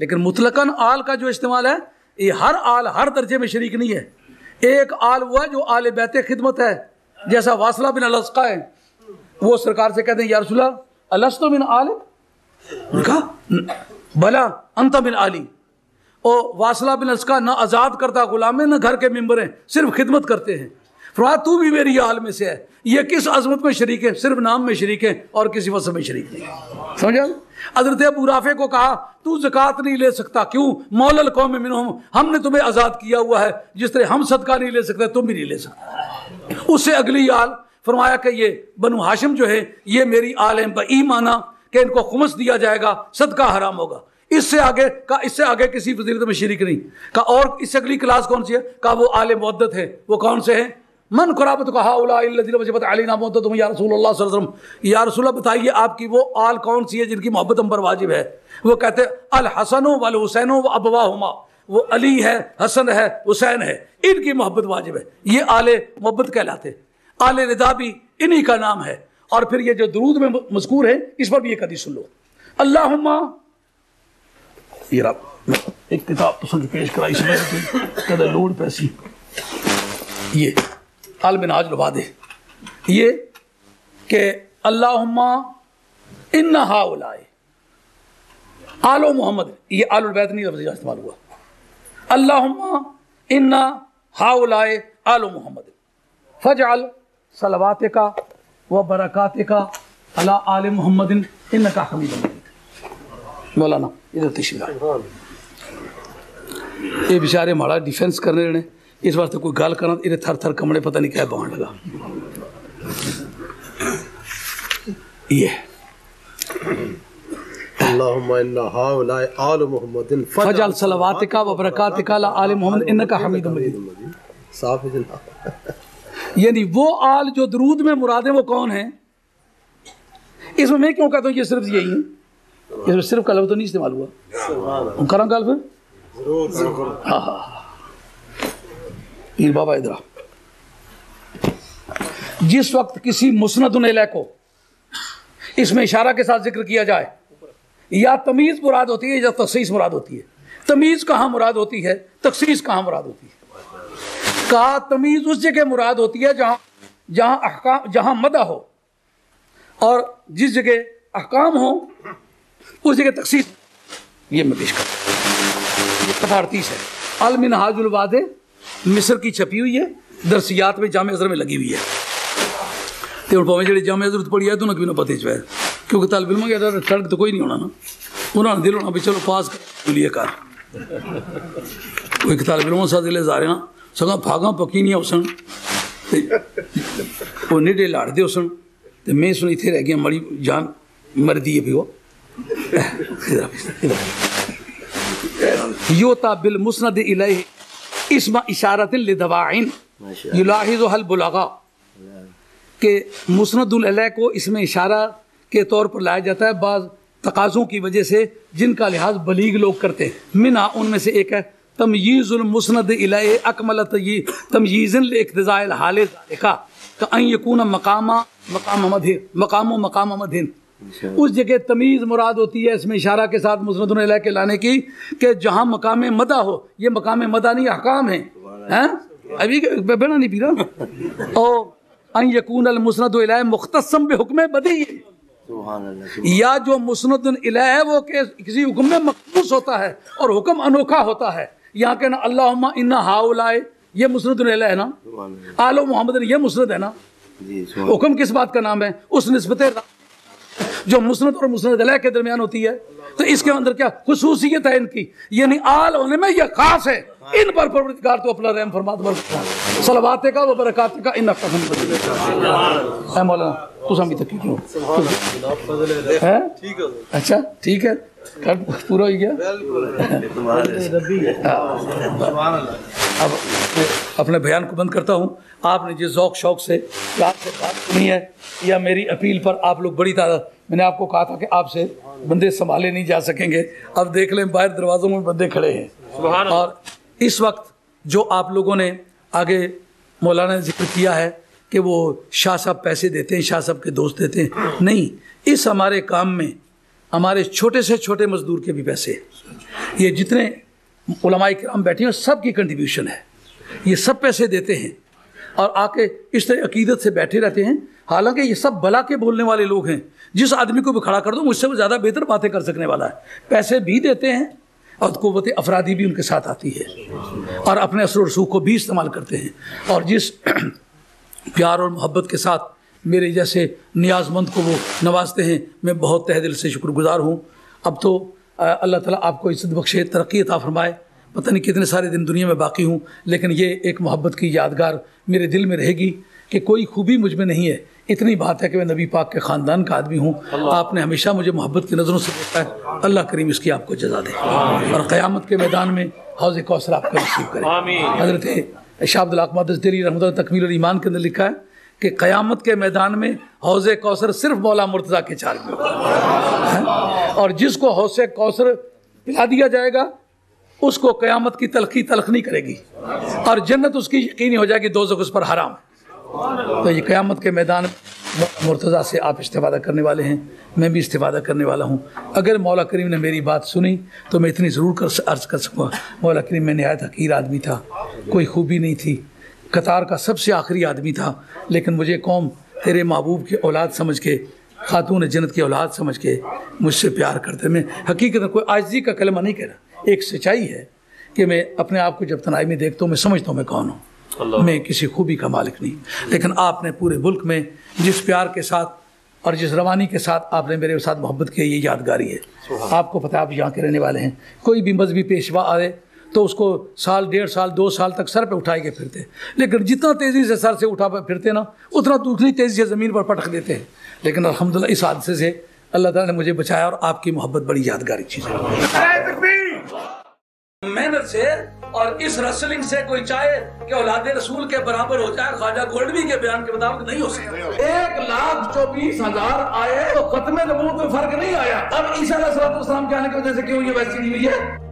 लेकिन मुतलकन आल का जो इस्तेमाल है, ये हर आल हर दर्जे में शरीक नहीं है। एक आल वो है जो आल बैत खिदमत है, जैसा वासला बिन अलस्का है, वो सरकार से कहते हैं या रसूल अल्लाह अलस्तो बिन आल, कहा भला अंत बिन आली, और वासला बिन अलस्का ना आज़ाद करता गुलाम है ना घर के मेंबर हैं, सिर्फ खिदमत करते हैं। फरमाया तू भी मेरी आल में से है, ये किस अजमत में शरीक है, सिर्फ नाम में शरीक है और किसी वजह में शरीक नहीं। समझा, हज़रत अबू राफ़े को कहा तू ज़कात नहीं ले सकता, क्यों, मौलल कौम मिनहुम, हमने तुम्हें आज़ाद किया हुआ है, जिस तरह हम सदका नहीं ले सकते तुम भी नहीं ले सकते। उससे अगली आल, फरमाया कि ये बनु हाशिम जो है ये मेरी आल है, बई माना कि इनको खुमस दिया जाएगा, सदका हराम होगा। इससे आगे का, इससे आगे किसी वजीरत में शरीक नहीं का। और इससे अगली क्लास कौन सी है, का वो आल मुअद्दत है, वो कौन से हैं, मन कुराबत कहा या रसूल, या रसूल बताइए आपकी वो आल कौन सी है जिनकी मोहब्बत हम पर वाजिब है। वो कहते अल हसन वल हुसैन व अबवाहुमा, वो अली है, हसन है, हुसैन है, इनकी मोहब्बत वाजिब है, ये आले मोहब्बत कहलाते। आले रिदा भी इन्हीं का नाम है। और फिर ये जो दुरूद में मज़कूर है, इस पर भी ये कदी सुन लो, अल्लाहुम्मा, ये एक किताब तो सुन पेश कराई कदे लोड़ पैसी, ये आल मिनाज लुबा दे, ये कि अल्लाहुम्मा इन्ना हाउलाए आलो मोहम्मद, ये आलुल बैत नहीं लफ्ज़ का इस्तेमाल हुआ, अल्लाहुम्मा इन्ना हाउलाए आलो मोहम्मद फजअल सलवातिका व बरकातिका अला आले मोहम्मदिन इन्नका हमीदुम मजीद। मौलाना इधर तशरीफ़ लाओ, ये बेचारे हमारा डिफेंस करने रहे, इस वास्ते कोई गल करा इन्हें थर थर कमने, पता नहीं क्या बहन लगा। ये अल्लाहुम्मा इन्ना हाउलाए आल मुहम्मदिन फजअल सलवातिका व बरकातिका अला आले मोहम्मद इन्नका हमीदुम मजीद। साफ है जनाब, यानी वो आल जो दरूद में मुराद है वो कौन है। इसमें मैं क्यों कहता हूँ ये सिर्फ यही है, इसमें सिर्फ का लफ्ज़ तो नहीं इस्तेमाल हुआ, करा गल फिर। हाँ हाँ पीर बाबा इधरा, जिस वक्त किसी मुस्नदुन इलैह को इसमें इशारा के साथ जिक्र किया जाए, या तमीज़ मुराद होती है या तखसीस मुराद होती है। तमीज़ कहाँ मुराद होती है, तखसीस कहाँ मुराद होती है। कहा तमीज़ उस जगह मुराद होती है जहाँ मदा हो, और जिस जगह अहकाम हो उस जगह तखसीस। ये मैं पेश करता हूँ, ये है अल मिनहाजुल वादे, मिस्र की छपी हुई है, दरसियात में जामे अज़हर में लगी हुई है। तो हम भावें जो जामे अज़हर पढ़ी है तो उन्होंने भी ना पते चो है, क्योंकि तलब इलम के सड़क तो कोई नहीं होना ना, उन्होंने दिल होना भी चलो पास जुलिए कर कोई तलब इलम सा दिले जा रहे हैं सगा फागा पक्की नहीं उसन वो नेडे लाड़ते उसन तो मैं सुन इतने रह गया मड़ी जान मर दी है भी वो योता बिल मुस्नद इलैह इसमा इशारतिन लिदवाइन युलाहिजुहल बुलगा के मुस्नदुल अलैह को इसमें इशारा के तौर पर लाया जाता है बाज़ तकाज़ों की वजह से जिनका लिहाज बलीग लोग करते हैं। मिना उनमें से एक है तमयीज़ुल मुस्नद इलैह अकमल तमयीज़न लिक़्तिज़ाइल हाल ज़ालिका का अन यकूना मकाम मदहिन। उस जगह तमीज़ मुराद होती है इसमें इशारा के साथ मुस्नदुल इलैह के लाने की, कि जहाँ मकाम मदा हो। ये मकाम मदा नहीं अहकाम है, हैं अभी बेड़ा नहीं पी रहा। ओ अन यकून अल मुस्नद इलैह मुख्तसम बिहुक्म बदी, या जो मुस्नद इलैह है वो किसी हुक्म में मखसूस होता है और हुक्म अनोखा होता है। यहाँ कहना अल्लाहुम्मा इन्ना हाउलाए ये मुस्नद इलैह है ना, आलो मोहम्मद ये मुस्नद है ना। हुक्म किस बात का नाम है? उस निस्बत जो मुस्नद और मुस्नद इलैह के दरमियान होती है। तो इसके अंदर क्या खुसूसियत है इनकी, यानी आल होने में यह खास है। इन पर परवरदिगार तो अपना रहम फरमा दे, सलावत का व बरकात का इन नफसन बदले। ऐ मौलाना तू समी तक क्यों है? ठीक है, अच्छा ठीक है, पूरा हो गया। अब अपने बयान को बंद करता हूँ। आपने जिस ज़ौक़ शौक़ से क्लास से बात सुनी है, या मेरी अपील पर आप लोग बड़ी तादाद, मैंने आपको कहा था कि आपसे बंदे संभाले नहीं जा सकेंगे। अब देख लें बाहर दरवाज़ों में बंदे खड़े हैं। और इस वक्त जो आप लोगों ने आगे मौलाना ने जिक्र किया है कि वो शाह साहब पैसे देते हैं, शाह साहब के दोस्त देते हैं, नहीं, इस हमारे काम में हमारे छोटे से छोटे मजदूर के भी पैसे हैं। ये जितने उलमाए किराम बैठे हैं सब की कंट्रीब्यूशन है, ये सब पैसे देते हैं और आके इस तरह अकीदत से बैठे रहते हैं। हालांकि ये सब भला के बोलने वाले लोग हैं। जिस आदमी को भी खड़ा कर दो मुझसे वो ज़्यादा बेहतर बातें कर सकने वाला है। पैसे भी देते हैं और क़ुव्वत अफरादी भी उनके साथ आती है और अपने असर और रसूख को भी इस्तेमाल करते हैं। और जिस प्यार और मोहब्बत के साथ मेरे जैसे नियाजमंद को वो नवाजते हैं, मैं बहुत तहे दिल से शुक्रगुज़ार हूँ। अब तो अल्लाह ताला आपको इज्जत बख्शे, तरक्की अता फरमाए। पता नहीं कितने सारे दिन दुनिया में बाकी हूँ, लेकिन ये एक मोहब्बत की यादगार मेरे दिल में रहेगी कि कोई खूबी मुझ में नहीं है। इतनी बात है कि मैं नबी पाक के ख़ानदान का आदमी हूँ। आपने हमेशा मुझे मोहब्बत की नज़रों से देखा है। अल्लाह करीम इसकी आपको जज़ा दे और क़यामत के मैदान में हौज़ कौसर आपको नसीब करे। हज़रत शाह अब्दुल हक मुहद्दिस दिल्ली रहमतुल्लाह तकमील ईमान के अंदर लिखा है कि क़यामत के मैदान में हौज़े कौसर सिर्फ मौला मुर्तज़ा के चार में होगा और जिसको हौज़े कौसर पिला दिया जाएगा उसको क़यामत की तलखी तलख नहीं करेगी और जन्नत उसकी यकीनी हो जाएगी, दोज़ख उस पर हराम है। तो ये क़यामत के मैदान मुर्तज़ा से आप इस्तेफ़ादा करने वाले हैं, मैं भी इस्तेफ़ादा करने वाला हूँ। अगर मौला करीम ने मेरी बात सुनी तो मैं इतनी ज़रूर अर्ज़ कर सकूँ, मौला करीम मैं नहायत हकीर आदमी था, कोई खूबी नहीं थी, कतार का सबसे आखिरी आदमी था, लेकिन मुझे कौम तेरे महबूब की औलाद समझ के, खातून जन्नत की औलाद समझ के मुझसे प्यार करते। मैं हकीकत में कोई आजिज़ी का कलमा नहीं कह रहा, एक सच्चाई है कि मैं अपने आप को जब तनाई में देखता हूँ मैं समझता हूँ मैं कौन हूँ, मैं किसी खूबी का मालिक नहीं। लेकिन आपने पूरे मुल्क में जिस प्यार के साथ और जिस रवानी के साथ आपने मेरे साथ मोहब्बत की, ये यादगारी है। आपको पता है आप यहाँ के रहने वाले हैं, कोई भी मजहबी पेशवा आए तो उसको साल डेढ़ साल दो साल तक सर पे उठाए के फिरते, लेकिन जितना तेज़ी से सर से उठा पर फिरते ना उतना दूसरी तेज़ी से ज़मीन पर पटक देते हैं। लेकिन अल्हम्दुलिल्लाह इस हादसे से अल्लाह ताला ने मुझे बचाया और आपकी मोहब्बत बड़ी यादगारी चीज़ है। मेहनत से और इस रसलिंग से कोई चाहे कि औलाद रसूल के बराबर हो जाए, ख्वाजा गोल्डवी के बयान के मुताबिक नहीं हो सकता। 1,24,000 आए तो खत्म नबूवत में फर्क नहीं आया। अब ईसा अलैहि सलाम के आने की वजह से क्यों ये वैसी नहीं हुई है?